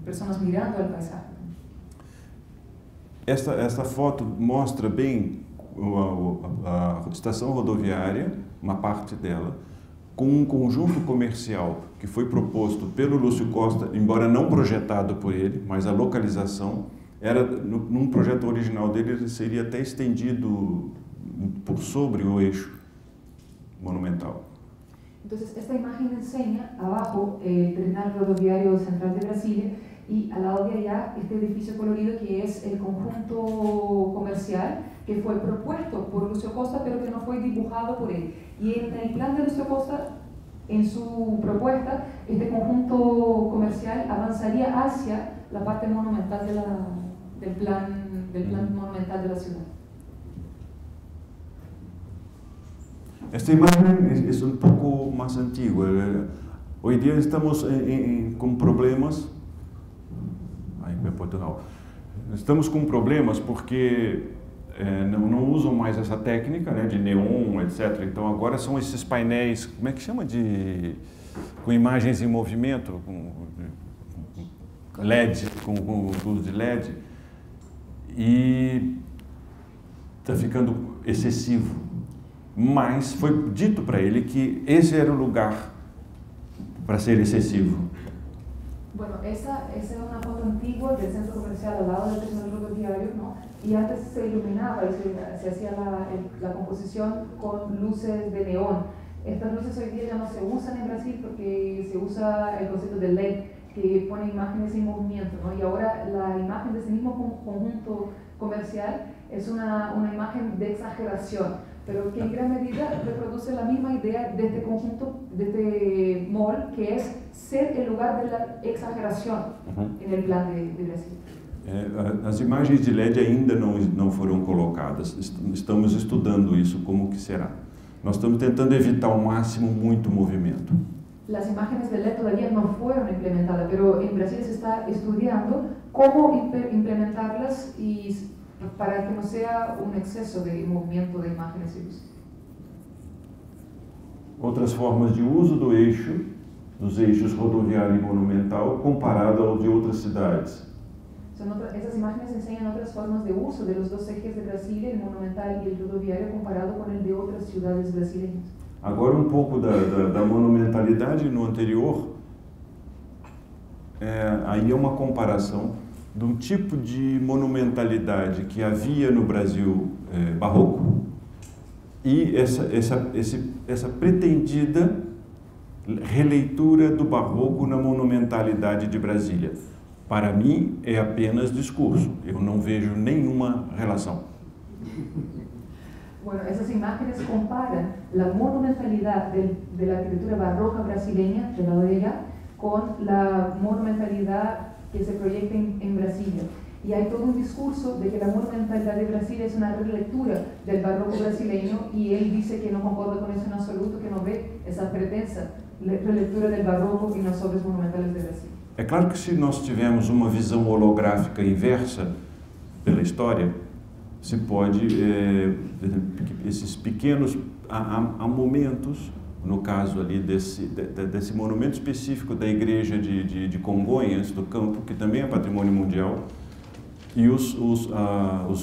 pessoas mirando ao paisagem. Esta foto mostra bem a estação rodoviária, uma parte dela, com um conjunto comercial que foi proposto pelo Lúcio Costa, embora não projetado por ele, mas a localização era, num projeto original dele, ele seria até estendido por sobre o eixo monumental. Então, esta imagem enseña abaixo o terminal rodoviário central de Brasília e ao lado de allá este edifício colorido que é o conjunto comercial que foi proposto por Lúcio Costa, mas que não foi dibujado por ele. Y en el plan de Lúcio Costa, en su propuesta, este conjunto comercial avanzaría hacia la parte monumental de del plan monumental de la ciudad. Esta imagen es un poco más antigua. Hoy día estamos con problemas. Ay, me puedo no. Estamos con problemas porque não usam mais essa técnica, né, de neon, etc. Então agora são esses painéis, como é que chama, com imagens em movimento, com LED, com luz de LED, e está ficando excessivo. Mas foi dito para ele que esse era o lugar para ser excessivo. Bueno, esa es una foto antigua del centro comercial al lado del terminal rodoviario, ¿no? Y antes se iluminaba y se hacía la composición con luces de neón. Estas luces hoy día ya no se usan en Brasil porque se usa el concepto de LED, que pone imágenes en movimiento, ¿no? Y ahora la imagen de ese mismo conjunto comercial es una imagen de exageración, pero que en gran medida reproduce la misma idea de este conjunto, de este mall, que es ser el lugar de la exageración en el plan de Brasil. As imagens de LED ainda não foram colocadas, estamos estudando isso, como que será. Nós estamos tentando evitar ao máximo muito movimento. As imagens de LED ainda não foram implementadas, mas em Brasil se está estudando como implementá-las e para que no sea un exceso de movimiento de imágenes y luces. Outras formas de uso do eixo, dos eixos rodoviário e monumental, comparado ao de outras cidades. Essas imagens ensinam outras formas de uso dos dois ejes de Brasília, o monumental e o rodoviário, comparado com o de outras cidades brasileiras. Agora um pouco da monumentalidade no anterior, aí é uma comparação de um tipo de monumentalidade que havia no Brasil barroco e essa pretendida releitura do barroco na monumentalidade de Brasília. Para mim, é apenas discurso. Eu não vejo nenhuma relação. Bueno, esas imágenes comparan la monumentalidad de la arquitectura barroca brasileña, de la bodega, con la monumentalidad que se proyecta en Brasilia. Y hay todo un discurso de que la monumentalidad de Brasilia es una relectura del barroco brasileño, y él dice que no concorda con eso en absoluto, que no ve esa pretensa relectura del barroco en las obras monumentales de Brasil. É claro que se nós tivermos uma visão holográfica inversa pela história, se pode, esses pequenos, há momentos, no caso ali desse monumento específico da igreja de Congonhas, do campo, que também é patrimônio mundial, e os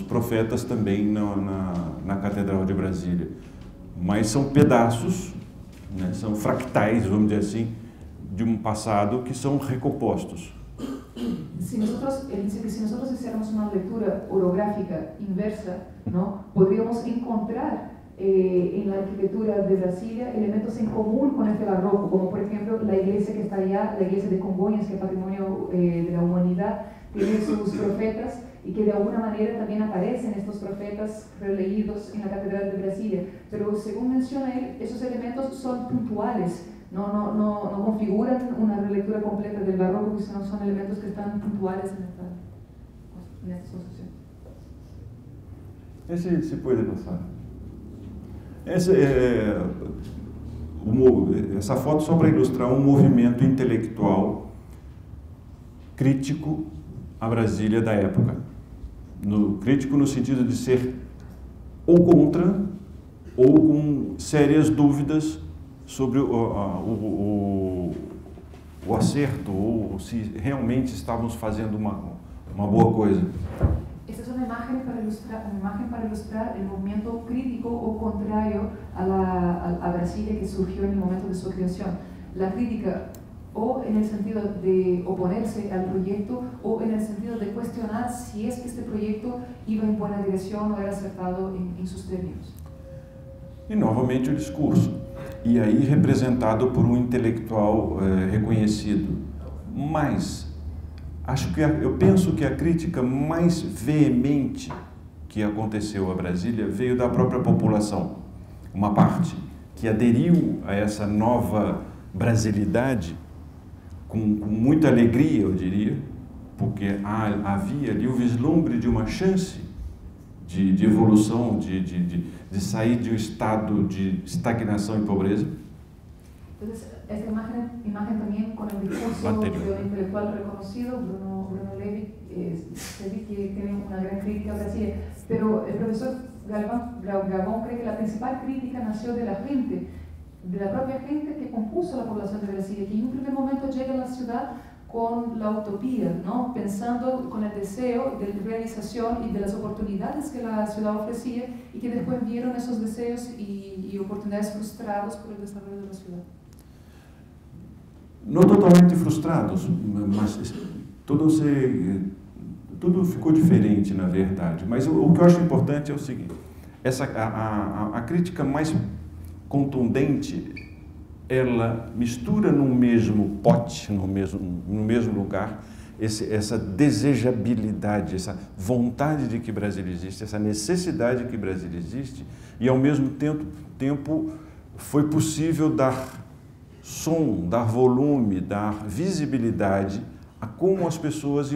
profetas também na Catedral de Brasília. Mas são pedaços, né, são fractais, vamos dizer assim, de un pasado que son recompuestos. Él dice que si nosotros hiciéramos una lectura orográfica inversa, ¿no?, podríamos encontrar en la arquitectura de Brasilia elementos en común con este barroco, como por ejemplo la iglesia que está allá, la iglesia de Congonhas, que es patrimonio de la humanidad, tiene sus profetas, y que de alguna manera también aparecen estos profetas releídos en la Catedral de Brasilia. Pero según menciona él, esos elementos son puntuales, no configuran una relectura completa del barroco, porque no son elementos que están puntuales en esta construcción. Ese se puede pasar. Essa foto só para ilustrar um movimento intelectual crítico à Brasília da época. Crítico no sentido de ser ou contra ou com sérias dúvidas sobre o acerto, ou se realmente estávamos fazendo uma boa coisa. Esta é uma imagem para ilustrar o movimento crítico ou contrário à Brasília que surgiu no momento de sua criação. A crítica ou no sentido de oponer-se ao projeto, ou no sentido de questionar se é que este projeto ia em boa direção ou era acertado em seus termos. E novamente o discurso. E aí representado por um intelectual reconhecido. Mas acho que eu penso que a crítica mais veemente que aconteceu a Brasília veio da própria população, uma parte que aderiu a essa nova brasilidade com muita alegria, eu diria, porque havia ali o vislumbre de uma chance de evolução, de sair de um estado de estagnação e pobreza. Então, esta imagem também com o discurso do intelectual reconhecido, Bruno Levi, que tem uma grande crítica ao Brasil. Mas o professor Galvão crê que a principal crítica nasceu da gente, da própria gente que compôs a população de Brasil, que em um primeiro momento chega à cidade con la utopía, ¿no?, pensando con el deseo de realización y de las oportunidades que la ciudad ofrecía, y que después vieron esos deseos y oportunidades frustrados por el desarrollo de la ciudad. No totalmente frustrados, mas tudo ficou diferente, na verdade. Mas o que eu acho importante é o seguinte: a crítica mais contundente, ela mistura no mesmo pote, no mesmo lugar, essa desejabilidade, essa vontade de que Brasil existe, essa necessidade de que Brasil existe, e ao mesmo tempo foi possível dar som, dar volume, dar visibilidade a como as pessoas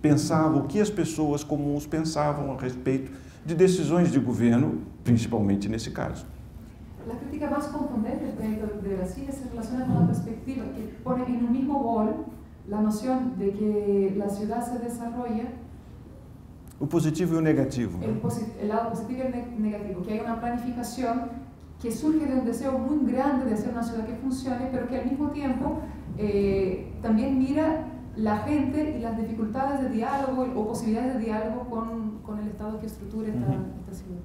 pensavam, o que as pessoas comuns pensavam a respeito de decisões de governo, principalmente nesse caso. La crítica más contundente del proyecto de Brasilia se relaciona con la perspectiva que pone en un mismo bol la noción de que la ciudad se desarrolla. El positivo y el negativo. El lado positivo y el negativo, que hay una planificación que surge de un deseo muy grande de hacer una ciudad que funcione, pero que al mismo tiempo también mira la gente y las dificultades de diálogo o posibilidades de diálogo con el Estado que estructura esta ciudad.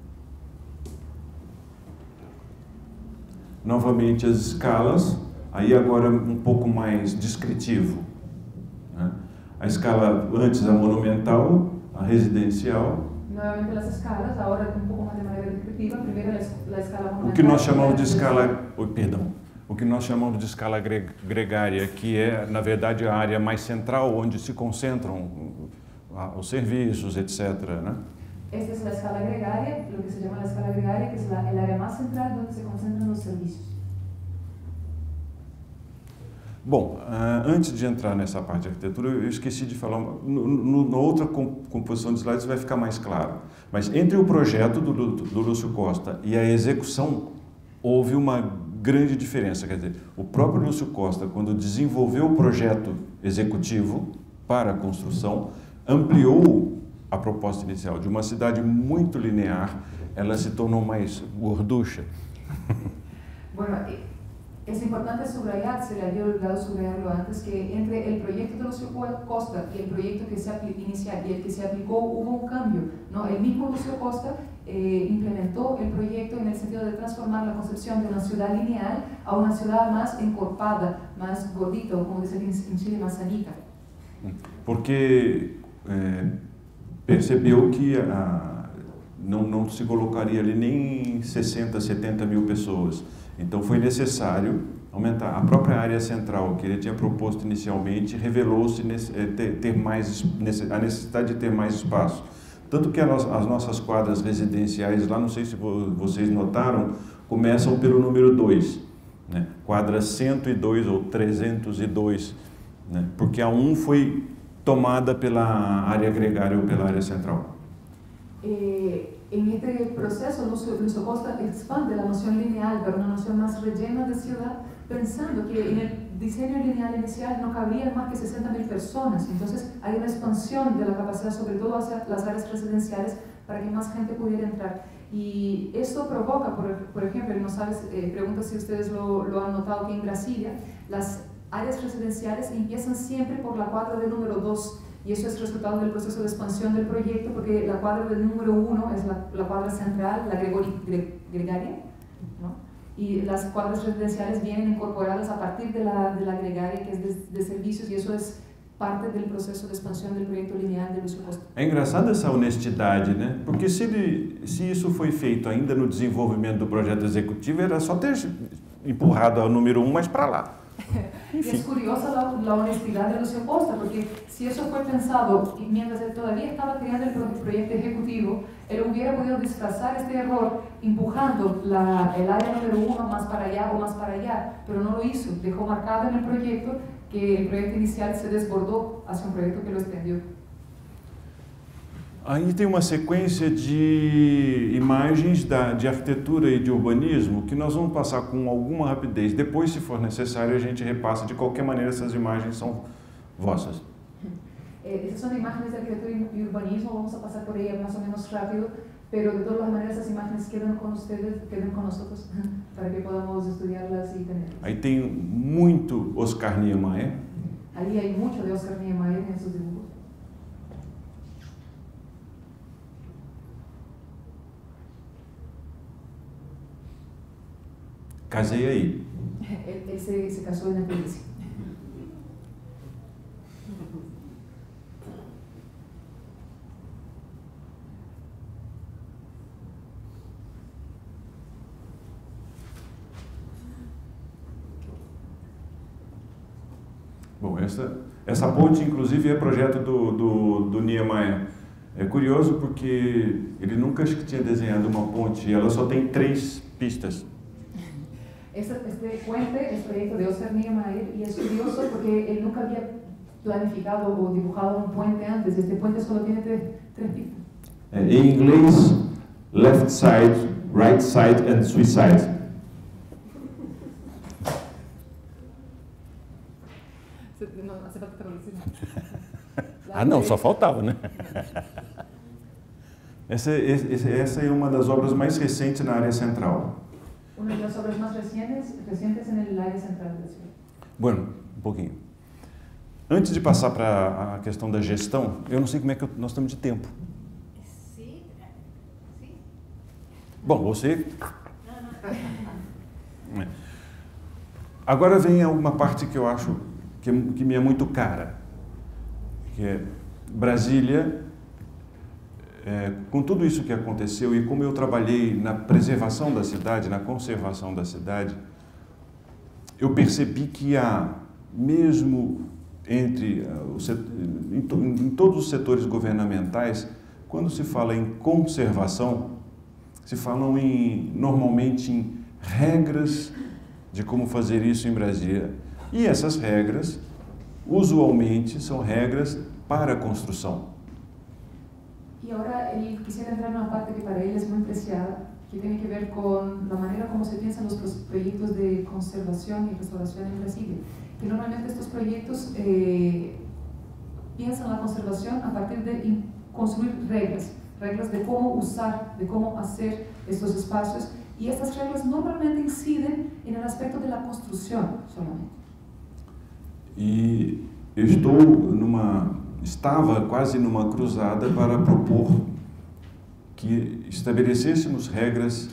Novamente as escalas, aí agora um pouco mais descritivo, né? A escala antes a monumental, a residencial. Novamente as escalas, agora um pouco mais de maneira descritiva. Primeiro a escala monumental. O que nós chamamos de escala, perdão, o que nós chamamos de escala gregária, que é, na verdade, a área mais central onde se concentram os servicios, etc., né? Esta es la escala gregaria, lo que se llama la escala gregaria, que es el área más central donde se concentran los servicios. Bom, antes de entrar nessa parte de arquitetura, eu esqueci de falar, na outra composição de slides vai ficar mais claro. Mas entre o projeto do Lúcio Costa e a execução, houve uma grande diferença. Quer dizer, o próprio Lúcio Costa, quando desenvolveu o projeto executivo para a construção, ampliou a proposta inicial. De uma cidade muito linear, ela se tornou mais gorducha. Es importante subrayar, se le había olvidado subrayarlo antes, que entre el proyecto de Lúcio Costa y el proyecto que se inicial y el que se aplicó hubo un cambio, ¿no? El mismo Lúcio Costa implementó el proyecto en el sentido de transformar la concepción de una ciudad lineal a una ciudad más encorpada, más gordita, como dice en Chile, más sanita. Porque percebió que no se colocaría ali nem 60, 70 mil pessoas. Então, foi necessário aumentar. A própria área central que ele tinha proposto inicialmente revelou-se a necessidade de ter mais espaço. Tanto que as nossas quadras residenciais lá, não sei se vocês notaram, começam pelo número 2, né? Quadra 102 ou 302, né? Porque a 1 foi tomada pela área gregária ou pela área central. En este proceso, Lúcio Costa expande la noción lineal para una noción más rellena de ciudad, pensando que en el diseño lineal inicial no cabrían más que 60.000 personas. Entonces, hay una expansión de la capacidad, sobre todo hacia las áreas residenciales, para que más gente pudiera entrar. Y eso provoca, por ejemplo, pregunto si ustedes lo han notado, que en Brasilia las áreas residenciales empiezan siempre por la cuadra de número 2. Y eso es resultado del proceso de expansión del proyecto, porque la cuadra del número 1 es la cuadra central, la gregaria, ¿no? Y las cuadras residenciales vienen incorporadas a partir de la gregaria, que es de servicios, y eso es parte del proceso de expansión del proyecto lineal de Lúcio Costa. É engraçada essa honestidade, né? Porque se isso foi feito ainda no desenvolvimento do projeto executivo, era só ter empurrado ao número 1 mais para lá. Y es curiosa la honestidad de Lúcio Costa, porque si eso fue pensado mientras él todavía estaba creando el proyecto ejecutivo, él hubiera podido disfrazar este error empujando el área número 1 más para allá o más para allá, pero no lo hizo. Dejó marcado en el proyecto que el proyecto inicial se desbordó hacia un proyecto que lo extendió. Aí tem uma sequência de imagens de arquitetura e de urbanismo que nós vamos passar com alguma rapidez. Depois, se for necessário, a gente repassa. De qualquer maneira, essas imagens são vossas. Essas são imagens de arquitetura e urbanismo. Vamos passar por elas mais ou menos rápido, mas de todas as maneiras, essas imagens quedam com vocês, quedam com nós, para que podamos estudá-las e ter. Aí tem muito Oscar Niemeyer. Ali há muito de Oscar Niemeyer em seus dibujos. Casei aí. Ele se casou na Tunísia. Bom, essa ponte, inclusive, é projeto do Niemeyer. É curioso porque ele nunca tinha desenhado uma ponte. Ela só tem 3 pistas. Este puente es proyecto de Oscar Niemeyer y es curioso porque él nunca había planificado o dibujado un puente antes. Este puente solo tiene 3 pistas. En inglés, left side, right side and suicide. No hace falta traducir. No, só faltaba, ¿no? Essa é uma das obras mais recentes na área central. Una de las obras más recientes en el área central de la ciudad. Bueno, un pouquinho. Antes de passar para a questão da gestão, eu não sei como é que nós estamos de tempo. Sim. Sim. Bom, você... Não. Agora vem uma parte que eu acho que me é muito cara, que é Brasília... com tudo isso que aconteceu e como eu trabalhei na preservação da cidade, na conservação da cidade, eu percebi que há, mesmo em todos os setores governamentais, quando se fala em conservação, se falam normalmente em regras de como fazer isso em Brasília. E essas regras, usualmente, são regras para construção. Y ahora él quisiera entrar en una parte que para él es muy preciada, que tiene que ver con la manera como se piensan los proyectos de conservación y restauración en Brasil. Que normalmente estos proyectos piensan la conservación a partir de construir reglas, reglas de cómo usar, de cómo hacer estos espacios, y estas reglas normalmente inciden en el aspecto de la construcción solamente. Y estoy en una... estava quase numa cruzada para propor que estabelecêssemos regras,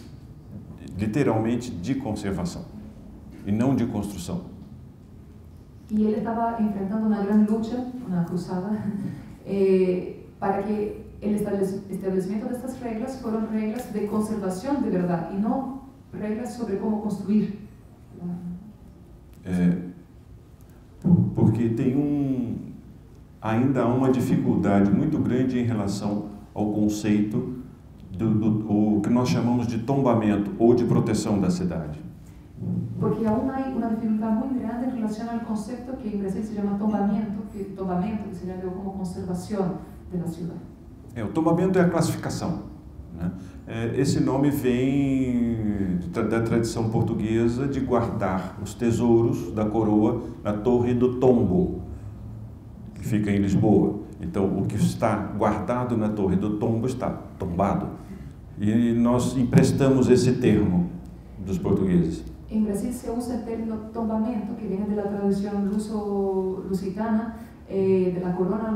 literalmente, de conservação e não de construção. E ele estava enfrentando uma grande luta, uma cruzada, para que o estabelecimento dessas regras foram regras de conservação de verdade e não regras sobre como construir. Porque tem ainda há uma dificuldade muito grande em relação ao conceito do que nós chamamos de tombamento ou de proteção da cidade. Porque há uma dificuldade muito grande em relação ao conceito que em Brasil se chama tombamento que se leva como conservação da cidade. O tombamento é a classificação, né? Esse nome vem da tradição portuguesa de guardar os tesouros da coroa na Torre do Tombo, que fica em Lisboa. Então, o que está guardado na Torre do Tombo está tombado. E nós emprestamos esse termo dos portugueses. Em Brasil se usa o termo tombamento, que vem da tradução lusitana, da corona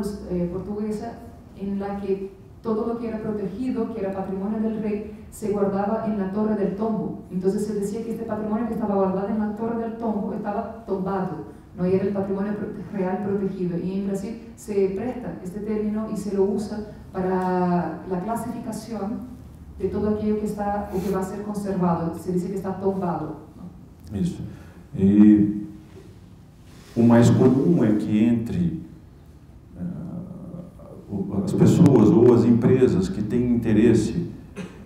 portuguesa, em que todo o que era protegido, que era patrimônio do rei, se guardava na Torre do Tombo. Então, se dizia que este patrimônio que estava guardado na Torre do Tombo estava tombado. No era el patrimonio real protegido, y en Brasil se presta este término y se lo usa para la clasificación de todo aquello que está o que va a ser conservado. Se dice que está tombado, ¿no? Isso. E o mais comum é que entre as pessoas ou as empresas que têm interesse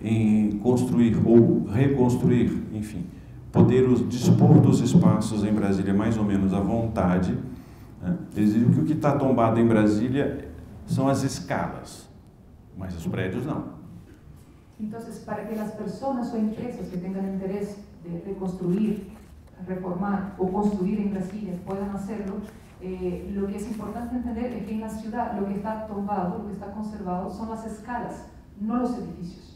em construir ou reconstruir, enfim, poder dispor dos espaços em Brasília mais ou menos à vontade, né? Eles dizem que o que está tombado em Brasília são as escalas, mas os prédios não. Então, para que as pessoas ou empresas que tenham interesse de reconstruir, reformar ou construir em Brasília possam fazê-lo, o que é importante entender é que na cidade o que está tombado, o que está conservado, são as escalas, não os edifícios.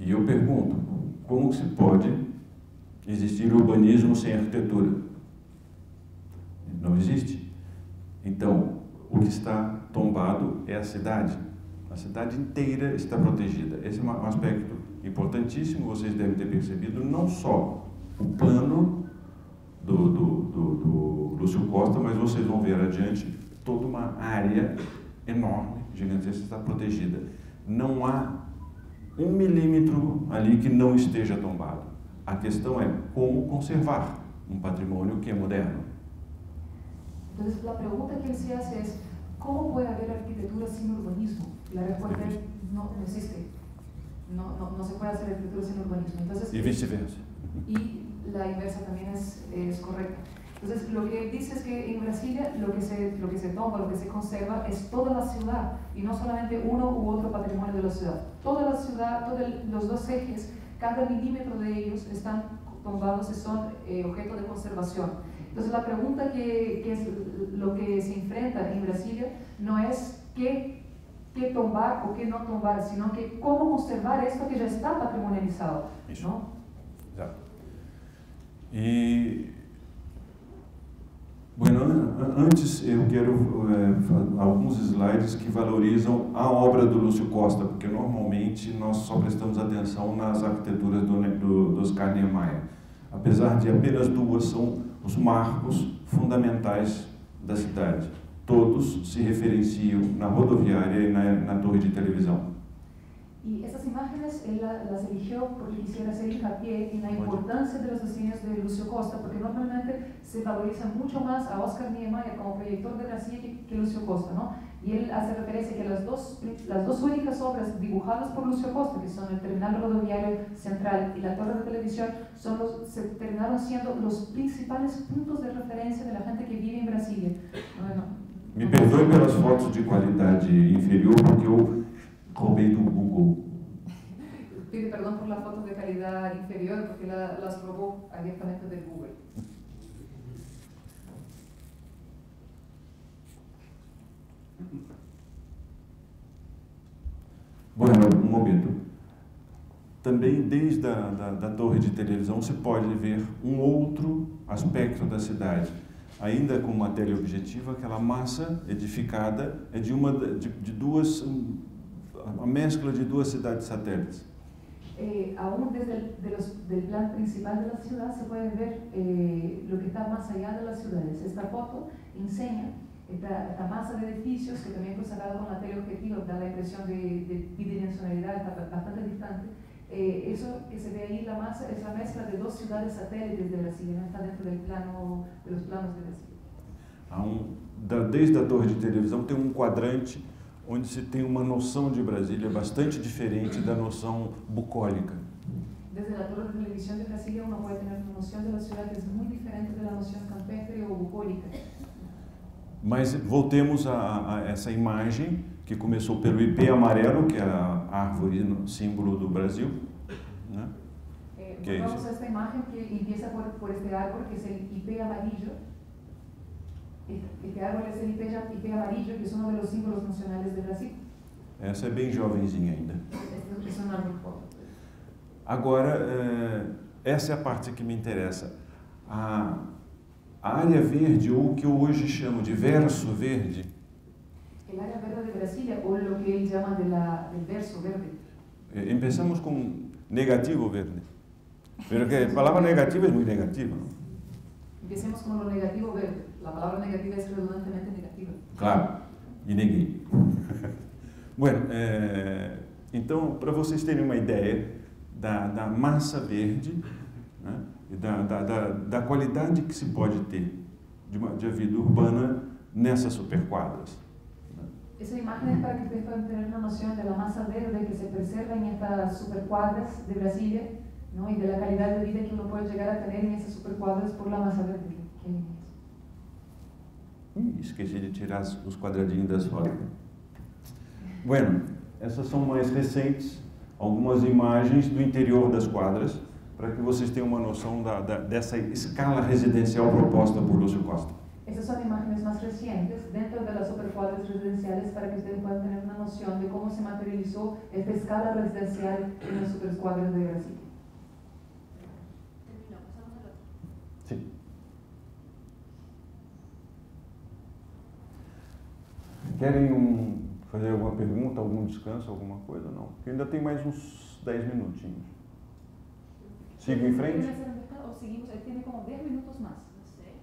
E eu pergunto, como se pode existir urbanismo sem arquitetura? Não existe. Então, o que está tombado é a cidade. A cidade inteira está protegida. Esse é um aspecto importantíssimo, vocês devem ter percebido, não só o plano do Lúcio Costa, mas vocês vão ver adiante toda uma área enorme, gigantesca, está protegida. Não há milímetro ali que não esteja tombado. A questão é como conservar patrimônio que é moderno. Então, a pergunta que ele se faz é: como pode haver arquitetura sem urbanismo? A resposta é: não existe. Não se pode fazer arquitetura sem urbanismo. Então, e vice-versa. E a inversa também é correta. Então, o que ele diz é que em Brasília, o que se toma, o que se conserva, é toda a cidade, e não somente um ou outro patrimônio da cidade. Toda a cidade, todos os dois ejes, cada milímetro deles estão tombados e são objeto de conservação. Então, a pergunta que se enfrenta em Brasília não é que tombar ou que não tombar, sino que como conservar isso que já está patrimonializado. Isso. Não? Exato. E... Bueno, antes eu quero alguns slides que valorizam a obra do Lúcio Costa, porque normalmente nós só prestamos atenção nas arquiteturas do Oscar Niemeyer, apesar de apenas duas são os marcos fundamentais da cidade. Todos se referenciam na rodoviária e na Torre de Televisão. Y estas imágenes él las eligió porque quisiera hacer hincapié en la importancia de los diseños de Lúcio Costa, porque normalmente se valoriza mucho más a Oscar Niemeyer como proyector de Brasilia que Lúcio Costa, ¿no? Y él hace referencia que las dos únicas obras dibujadas por Lúcio Costa, que son el terminal rodoviario central y la torre de televisión, se terminaron siendo los principales puntos de referencia de la gente que vive en Brasilia. Bueno, me perdoe por las fotos de calidad inferior porque yo robé de Google. Pide perdón por las fotos de calidad inferior porque las robó abiertamente de Google. Bueno, um momento. Também desde a torre de televisão se pode ver um outro aspecto da cidade, ainda com uma teleobjetiva. Aquela massa edificada é uma mescla de duas cidades satélites. Aún desde del plan principal de la ciudad se puede ver lo que está más allá de las ciudades. Esta foto enseña esta masa de edificios que también fue sacada con la teleobjetiva, da la impresión de bidimensionalidad, está bastante distante. Eso que se ve ahí, la masa, es la mezcla de dos ciudades satélites de Brasil, no está dentro del plano, de los planos de Brasil. Desde la torre de televisión tiene un cuadrante onde se tem uma noção de Brasília bastante diferente da noção bucólica. Desde a torre de televisão de Brasília, uno pode ter uma noção da cidade muito diferente da noção campestre ou bucólica. Mas voltemos a essa imagem que começou pelo IP amarelo, que é a árvore símbolo do Brasil, né? Voltamos a esta imagem que começa por este árbol, que é o IP amarelo. Este árbol es el IP amarillo, que es uno de los símbolos nacionales de Brasil. Essa é bem jovenzinha ainda. Agora, essa é a parte que me interessa. A área verde, ou o que eu hoje chamo de verso verde. A área verde de Brasília, ou o que ele chama de verso verde. Começamos com negativo verde. Porque a palavra negativa é muito negativa, não? Empecemos con lo negativo verde. La palabra negativa es redundantemente negativa. Claro, e neguei. Bueno, então, para vocês terem uma ideia da massa verde, né, e da qualidade que se pode ter de vida urbana nessas superquadras. Essa imagem é para que vocês possam ter uma noção da massa verde que se preserva em estas superquadras de Brasília, ¿no? Y de la calidad de vida que uno puede llegar a tener en esas supercuadras por la masa verde. Esqueci de tirar os quadradinhos das fotos. Bueno, essas são mais recentes, algumas imagens do interior das quadras, para que vocês tenham uma noção dessa escala residencial proposta por Lúcio Costa. Essas são imagens mais recentes dentro das superquadras residenciais, para que vocês possam ter uma noção de como se materializou esta escala residencial nas superquadras de Brasil. Querem fazer alguma pergunta, algum descanso, alguma coisa? Não. Porque ainda tem mais uns 10 minutinhos. Sigo em frente? Ou seguimos, aí tem como 10 minutos mais. Não sei.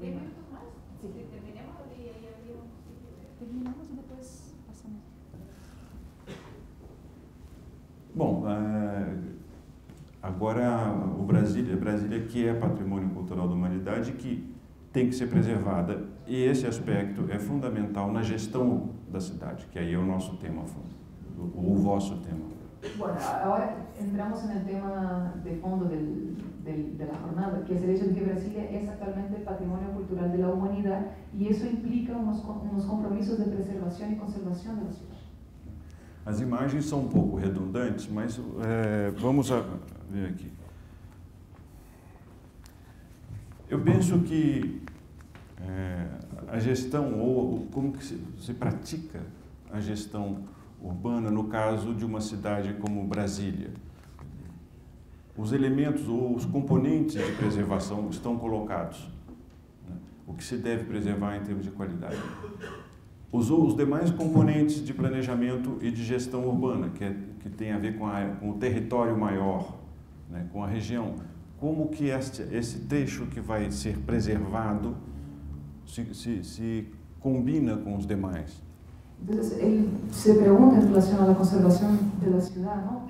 10 minutos mais? Sim. Terminamos e aí havíamos... Terminamos e depois passamos. Bom, agora o Brasília que é patrimônio cultural da humanidade, que tem que ser preservada, e esse aspecto é fundamental na gestão da cidade, que aí é o nosso tema, ou o vosso tema. Bueno, agora entramos no tema de fundo da jornada, que é o hecho de que Brasília é atualmente patrimônio cultural da humanidade, e isso implica uns compromissos de preservação e conservação da cidade. As imagens são um pouco redundantes, mas vamos ver aqui. Eu penso que a gestão, ou como que se pratica a gestão urbana no caso de uma cidade como Brasília. Os elementos ou os componentes de preservação estão colocados, né? O que se deve preservar em termos de qualidade. Os demais componentes de planejamento e de gestão urbana, que tem a ver com o território maior, né? Com a região. Como que esse trecho que vai ser preservado se combina com os demais? Entonces, él se pregunta en relación a la conservación de la ciudad, ¿no?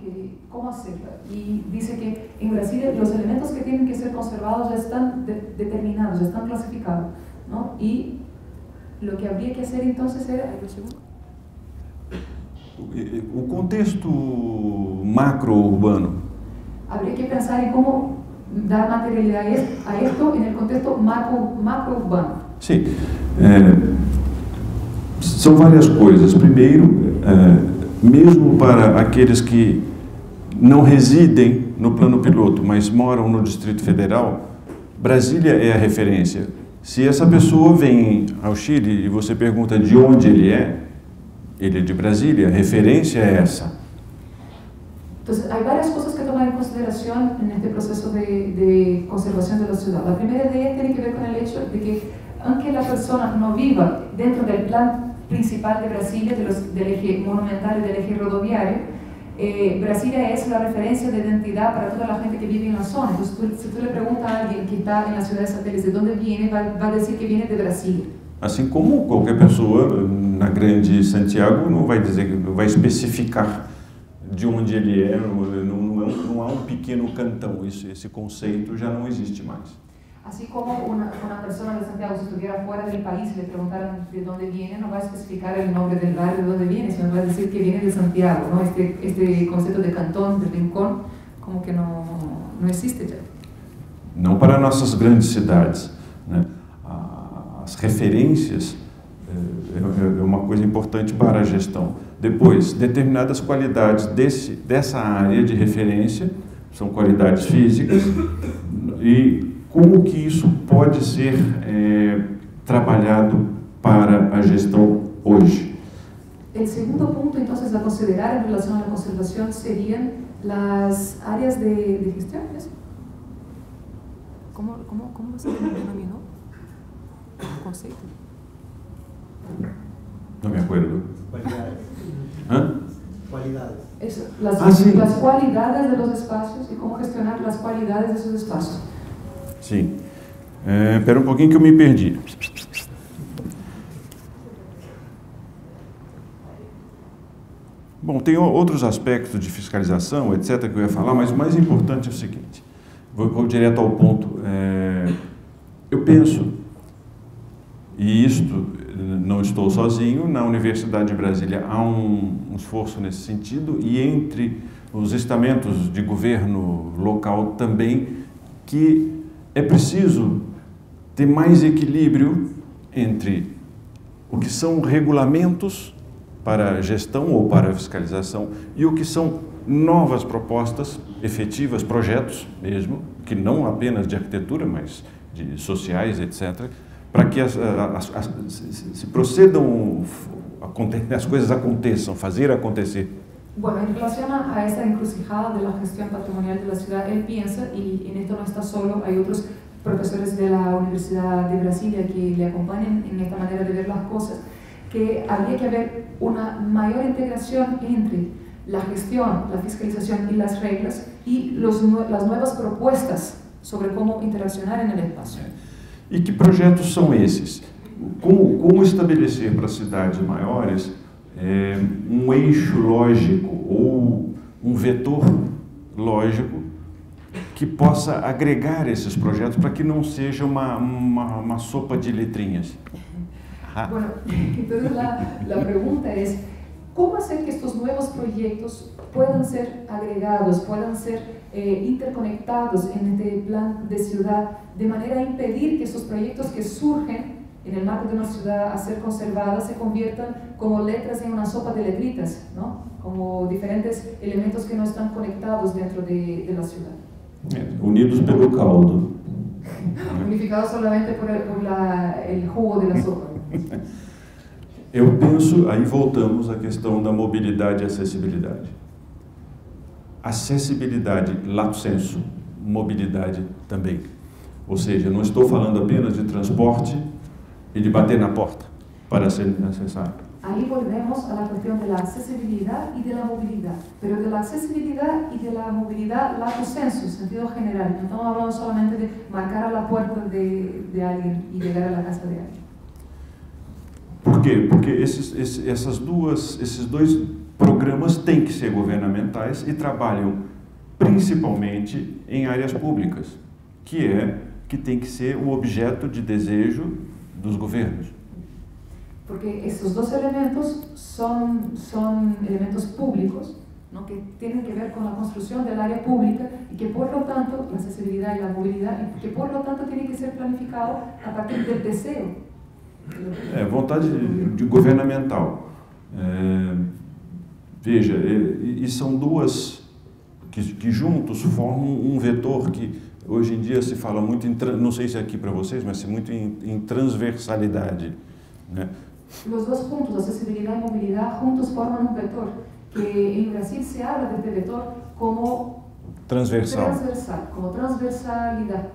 ¿Cómo hacerla? Y dice que en Brasilia los elementos que tienen que ser conservados ya están determinados, ya están clasificados, ¿no? Y lo que habría que hacer entonces era... O contexto macro-urbano. Habría que pensar en cómo dar materialidad a esto en el contexto macro-urbano. Sí. São várias coisas. Primeiro, mesmo para aqueles que não residem no plano piloto, mas moram no Distrito Federal, Brasília é a referência. Se essa pessoa vem ao Chile e você pergunta de onde ele é de Brasília, a referência é essa. Entonces, hay varias cosas que tomar en consideración en este proceso de conservación de la ciudad. La primera de ellas tiene que ver con el hecho de que, aunque la persona no viva dentro del plan principal de Brasilia, del eje monumental y del eje rodoviario, Brasilia es la referencia de identidad para toda la gente que vive en la zona. Entonces, si tú le preguntas a alguien que está en la ciudad de satélites de dónde viene, va a decir que viene de Brasilia. Assim como qualquer pessoa na grande Santiago não vai dizer, não vai especificar de onde ele é, não há um pequeno cantão, esse conceito já não existe mais. Assim como uma pessoa de Santiago, se estivesse fora do país e lhe perguntaram de onde vem, não vai especificar o nome do bairro de onde vem, senão vai dizer que vem de Santiago. Não, este conceito de cantão, de rincón, como que não existe já. Não para nossas grandes cidades, né? As referências é uma coisa importante para a gestão. Depois, determinadas qualidades dessa área de referência, são qualidades físicas, e como que isso pode ser trabalhado para a gestão hoje. O segundo ponto, então, a considerar em relação à conservação seriam as áreas de gestão. Como se denominou? Conceito? Não me acuerdo. Qualidades. Qualidades. Eso, las cualidades de los espacios y cómo gestionar las cualidades de esos espacios. Sim. Espera um pouquinho que eu me perdi. Bom, tem outros aspectos de fiscalização, etc., que eu ia falar, mas o mais importante é o seguinte. Vou direto ao ponto. Eu penso... E isto, não estou sozinho, na Universidade de Brasília há um esforço nesse sentido e entre os estamentos de governo local também, que é preciso ter mais equilíbrio entre o que são regulamentos para gestão ou para fiscalização e o que são novas propostas efetivas, projetos mesmo, que não apenas de arquitetura, mas de sociais, etc., para que se procedam, as coisas aconteçam, fazer acontecer. Bueno, en relación a esa encrucijada de la gestión patrimonial de la ciudad, él piensa, y en esto no está solo, hay otros profesores de la Universidad de Brasilia que le acompañan en esta manera de ver las cosas, que habría que haber una mayor integración entre la gestión, la fiscalización y las reglas, y las nuevas propuestas sobre cómo interaccionar en el espacio. E que projetos são esses? Como estabelecer para cidades maiores um eixo lógico ou um vetor lógico que possa agregar esses projetos para que não seja uma sopa de letrinhas? Bom, então a pergunta é como fazer que estes novos projetos possam ser agregados, possam ser interconectados en este plan de ciudad, de manera a impedir que esos proyectos que surgen en el marco de una ciudad a ser conservada se conviertan como letras en una sopa de letritas, ¿no? Como diferentes elementos que no están conectados dentro de la ciudad. Unidos pelo caldo. Unificados solamente por el jugo de la sopa. Eu penso, aí voltamos à questão da mobilidade e acessibilidade. Acessibilidade, lato sensu, mobilidade também. Ou seja, não estou falando apenas de transporte e de bater na porta para ser necessário. Aí voltamos à questão da acessibilidade e da mobilidade. Mas da acessibilidade e da mobilidade lato sensu, sentido general. Então, falamos somente de marcar a porta de alguém e chegar à casa de alguém. Por quê? Porque esses dois programas têm que ser governamentais e trabalham principalmente em áreas públicas, que tem que ser o objeto de desejo dos governos. Porque esses dois elementos são elementos públicos, ¿no? Que tienen que ver con la construcción del área pública y que por lo tanto, la accesibilidad y la movilidad, y que por lo tanto tiene que ser planificado a partir del deseo. É, vontade de governamental. É, veja, e são duas que juntos formam um vetor que hoje em dia se fala muito em, não sei se é aqui para vocês, mas muito em transversalidade, né? Os dois pontos, acessibilidade e mobilidade, juntos formam um vetor. Que en Brasil se habla de este vector como transversal, como transversalidad.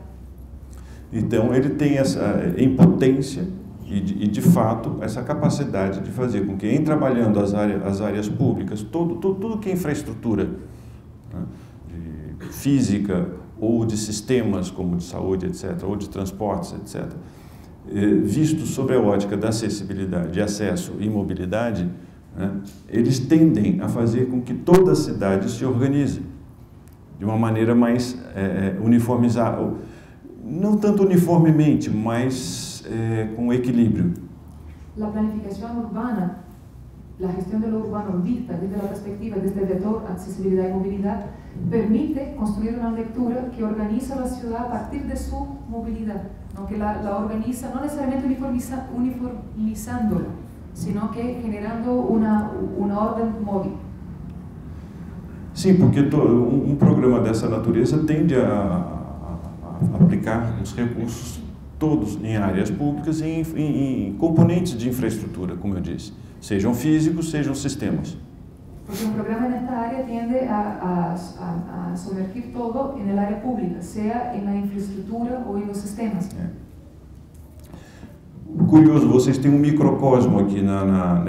Então ele tem essa impotência e de fato essa capacidade de fazer com que, em trabalhando as áreas públicas, tudo que é infraestrutura, né, de física ou de sistemas como de saúde, etc., ou de transportes, etc., visto sobre a ótica da acessibilidade, de acesso e mobilidade, eles tendem a fazer com que toda a cidade se organize de uma maneira mais uniformizada, não tanto uniformemente, mas com equilíbrio. A planificação urbana, a gestão do urbano vista desde a perspectiva deste vetor acessibilidade e mobilidade permite construir uma leitura que organiza a cidade a partir de sua mobilidade, que la organiza não necessariamente uniformizando-a, sino que generando una orden móvil. Sim, porque um programa dessa natureza tende a aplicar os recursos todos em áreas públicas e em componentes de infraestrutura, como eu disse, sejam físicos, sejam sistemas. Porque um programa nesta área tende a submergir todo em área pública, seja na infraestrutura ou nos sistemas. Curioso, vocês têm um microcosmo aqui na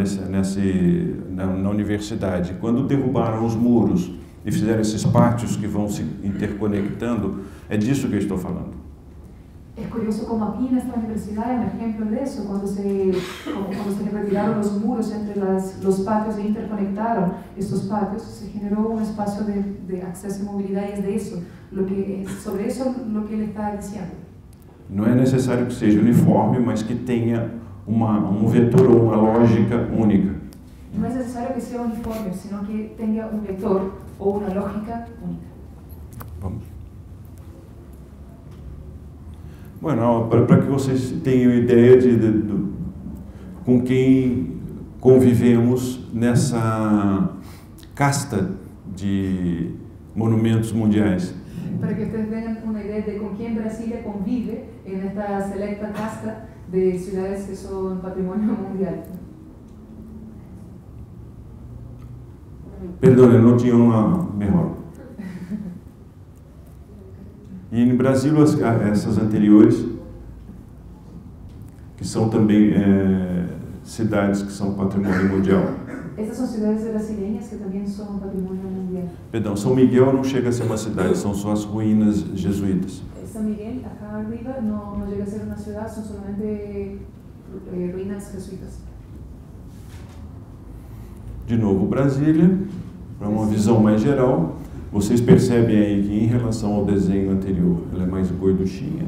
universidade. Quando derrubaram os muros e fizeram esses pátios que vão se interconectando, é disso que eu estou falando. É curioso como aqui nesta universidade é exemplo disso, quando se retiraram os muros entre os pátios e interconectaram esses pátios, se generou espaço de acesso e mobilidade, e é isso, sobre isso o que ele está dizendo. Não é necessário que seja uniforme, mas que tenha um vetor ou uma lógica única. Não é necessário que seja uniforme, sino que tenha um vetor ou uma lógica única. Vamos. Bueno, para que vocês tenham ideia de com quem convivemos nessa casta de monumentos mundiais. Para que ustedes tengan una idea de con quién Brasilia convive en esta selecta casta de ciudades que son patrimonio mundial. Perdone, no tinha uma melhor. E no Brasil, essas anteriores, que são também cidades que são patrimônio mundial. Estas são cidades brasileiras que também são patrimônio mundial. Perdão, São Miguel não chega a ser uma cidade, são só as ruínas jesuítas. São Miguel, acá arriba, não chega a ser uma cidade, são somente ruínas jesuítas. De novo, Brasília, para uma visão mais geral, vocês percebem aí que em relação ao desenho anterior, ela é mais gorduchinha.